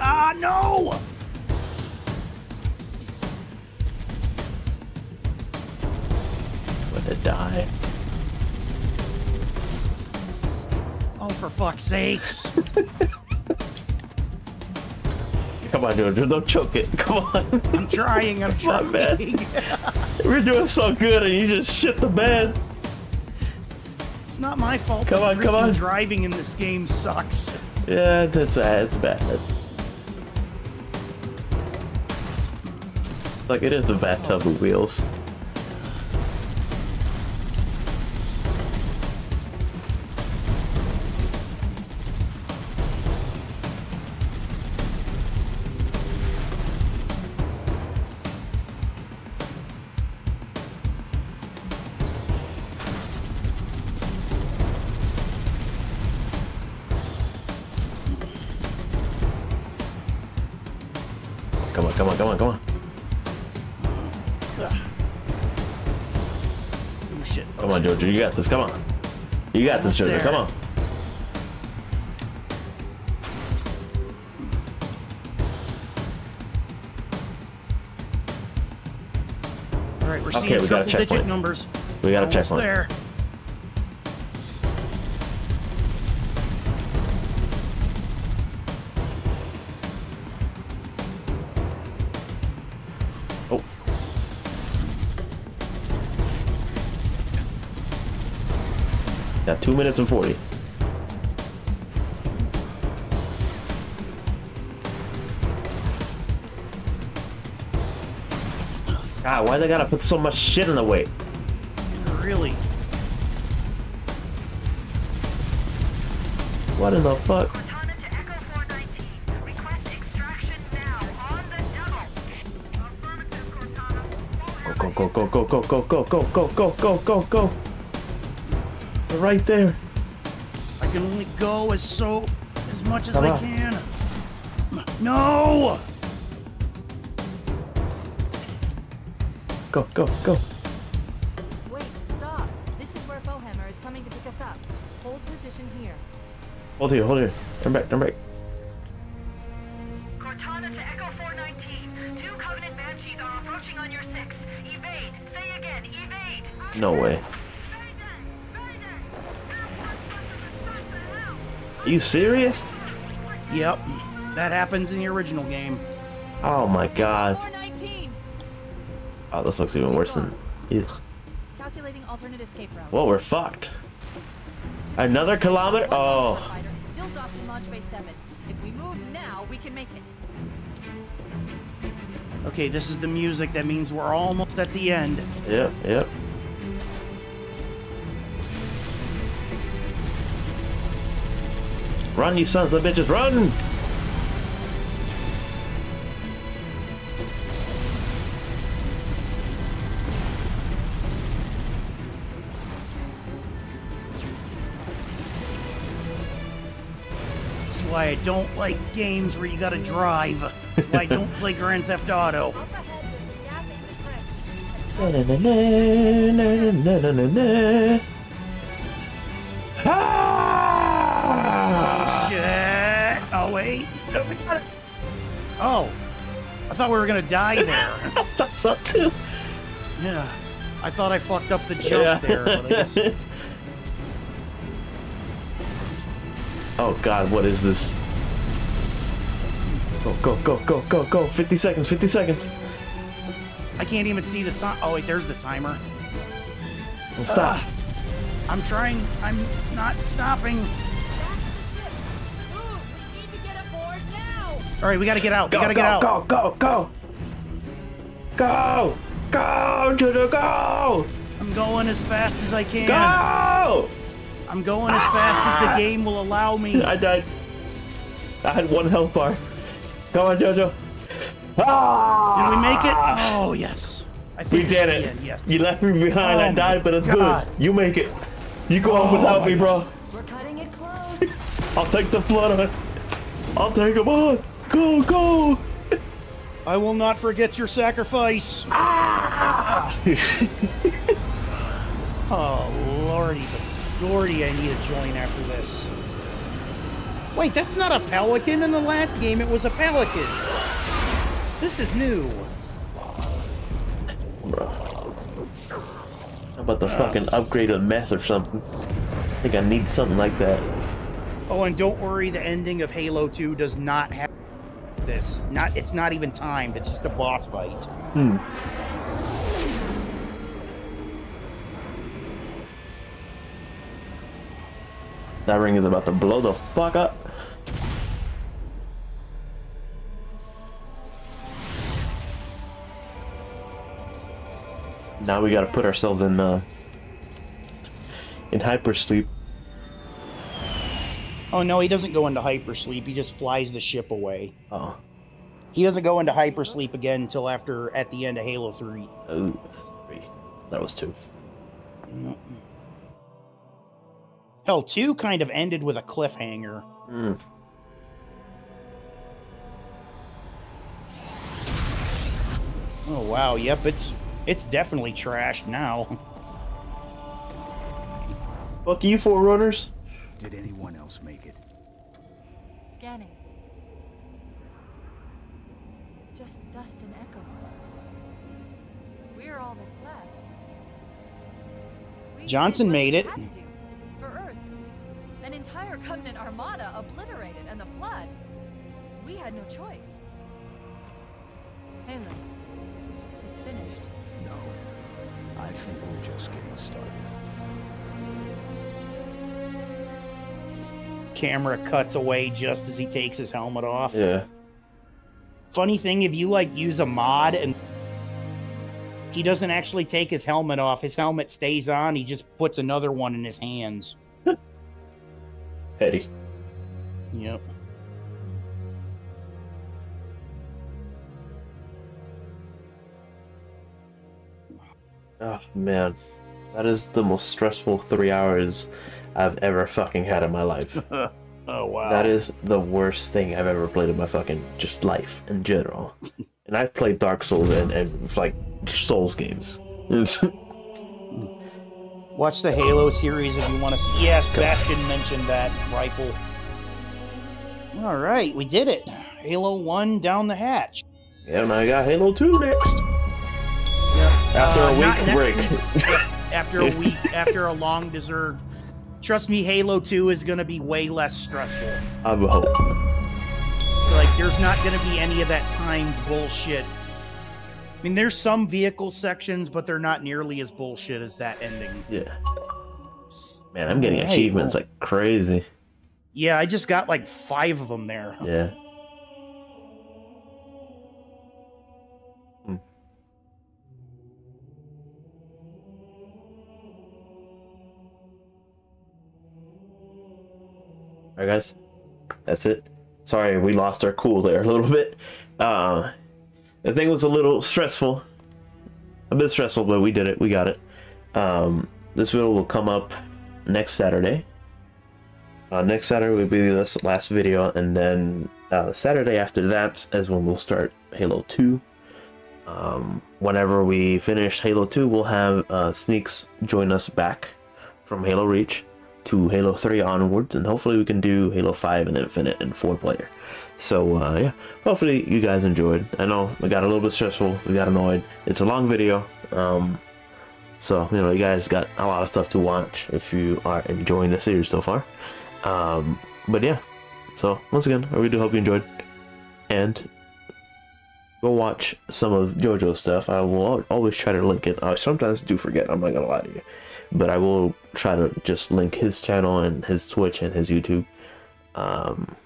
Ah, no! to die. Oh, for fuck's sakes! Come on, dude, don't choke it. Come on. I'm trying, I'm trying. On, man. We're doing so good and you just shit the bed. It's not my fault. Come on, come on. Driving in this game sucks. Yeah, that's uh, it's bad. Like, it is the bathtub of wheels. You got this, come on. You got this, Jojo, come on. Alright, we're seeing triple-digit numbers. We got a checkpoint. There. Two minutes and forty. God, why they gotta put so much shit in the way? Really? What in the fuck? Cortana to Echo four nineteen. Request extraction now on the double. Affirmative, Cortana. Go, go, go, go, go, go, go, go, go, go, go, go, go. Right there. I can only go as so as much as Come I on. can. No. Go, go, go. Wait, stop. This is where Foehammer is coming to pick us up. Hold position here. Hold here, hold here. Turn back, turn back. Cortana to Echo four nineteen. Two Covenant Banshees are approaching on your six. Evade. Say again, evade. No way. Are you serious? Yep. That happens in the original game. Oh my god. Oh, this looks even worse than... Ugh. Calculating alternate escape route. Well, we're fucked. Another kilometer? Oh. Still docked in launch bay seven. If we move now, we can make it. Okay, this is the music. That means we're almost at the end. Yep, yep. Run, you sons of bitches, run! That's why I don't like games where you gotta drive. That's why I don't play Grand Theft Auto. Oh, I thought we were gonna die there. I thought so too. Yeah, I thought I fucked up the jump yeah. there. But I guess... Oh God, what is this? Go, go, go, go, go, go! Fifty seconds, fifty seconds. I can't even see the time. Oh wait, there's the timer. Well, stop. Uh, I'm trying. I'm not stopping. All right, we gotta get out. Go, we gotta go, get out. Go, go, go, go, go, go, go! I'm going as fast as I can. Go! I'm going as ah! fast as the game will allow me. I died. I had one health bar. Come on, Jojo. Ah! Did we make it? Oh yes. I think we did it. End, yes. You left me behind. Oh, I died, but it's God. good. You make it. You go oh, on without me, bro. We're cutting it close. I'll take the flood on. I'll take them on. Go, go! I will not forget your sacrifice. Ah! Oh, lordy, lordy, I need to join after this. Wait, that's not a pelican. In the last game, it was a pelican. This is new. How about to fucking upgrade a meth or something. I think I need something like that. Oh, and don't worry, the ending of Halo two does not have this. Not, it's not even timed, it's just a boss fight. Hmm. That ring is about to blow the fuck up. Now we gotta put ourselves in uh, in hypersleep. Oh no, he doesn't go into hypersleep. He just flies the ship away. Oh. He doesn't go into hypersleep again until after at the end of Halo three. Oh, three. That was two. Mm-mm. Hell, two kind of ended with a cliffhanger. Mm. Oh wow, yep, it's it's definitely trashed now. Fuck you, Forerunners. Did anyone else make it? Scanning. Just dust and echoes. We're all that's left. We Johnson made it. To, for Earth. An entire Covenant armada obliterated and the flood. We had no choice. Halo, it's finished. No. I think we're just getting started. Camera cuts away just as he takes his helmet off. Yeah. Funny thing, if you like use a mod and he doesn't actually take his helmet off, his helmet stays on, he just puts another one in his hands. Petty. Yep. Oh man, that is the most stressful three hours I've ever fucking had in my life. Oh wow. That is the worst thing I've ever played in my fucking just life in general. And I've played Dark Souls and, and like Souls games. Watch the Halo series if you want to see. Yes, Bastion mentioned that rifle. All right, we did it. Halo one down the hatch. Yeah, and I got Halo two next. Yeah. After uh, a week break. Week. After a week, after a long deserved. Trust me, Halo two is going to be way less stressful. I would hope. Like, there's not going to be any of that timed bullshit. I mean, there's some vehicle sections, but they're not nearly as bullshit as that ending. Yeah. Man, I'm getting hey, achievements man. like crazy. Yeah, I just got like five of them there. Yeah. All right, guys, that's it. Sorry, we lost our cool there a little bit. Uh, the thing was a little stressful, a bit stressful, but we did it. We got it. Um, this video will come up next Saturday. Uh, next Saturday will be this last video, and then uh, Saturday after that is when we'll start Halo two. Um, whenever we finish Halo two, we'll have uh, Sneaks join us back from Halo Reach to Halo three onwards, and hopefully we can do Halo five and Infinite and four player. So uh, yeah, hopefully you guys enjoyed. I know we got a little bit stressful, we got annoyed. It's a long video, um, so you know, you guys got a lot of stuff to watch if you are enjoying the series so far. Um, but yeah, so once again, I really do hope you enjoyed, and go watch some of JoJo's stuff. I will always try to link it. I sometimes do forget, I'm not gonna lie to you. But I will try to just link his channel and his Twitch and his YouTube um,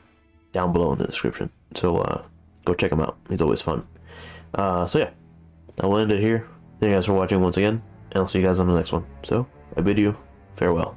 down below in the description. So uh, go check him out. He's always fun. Uh, so yeah, I will end it here. Thank you guys for watching once again, and I'll see you guys on the next one. So I bid you farewell.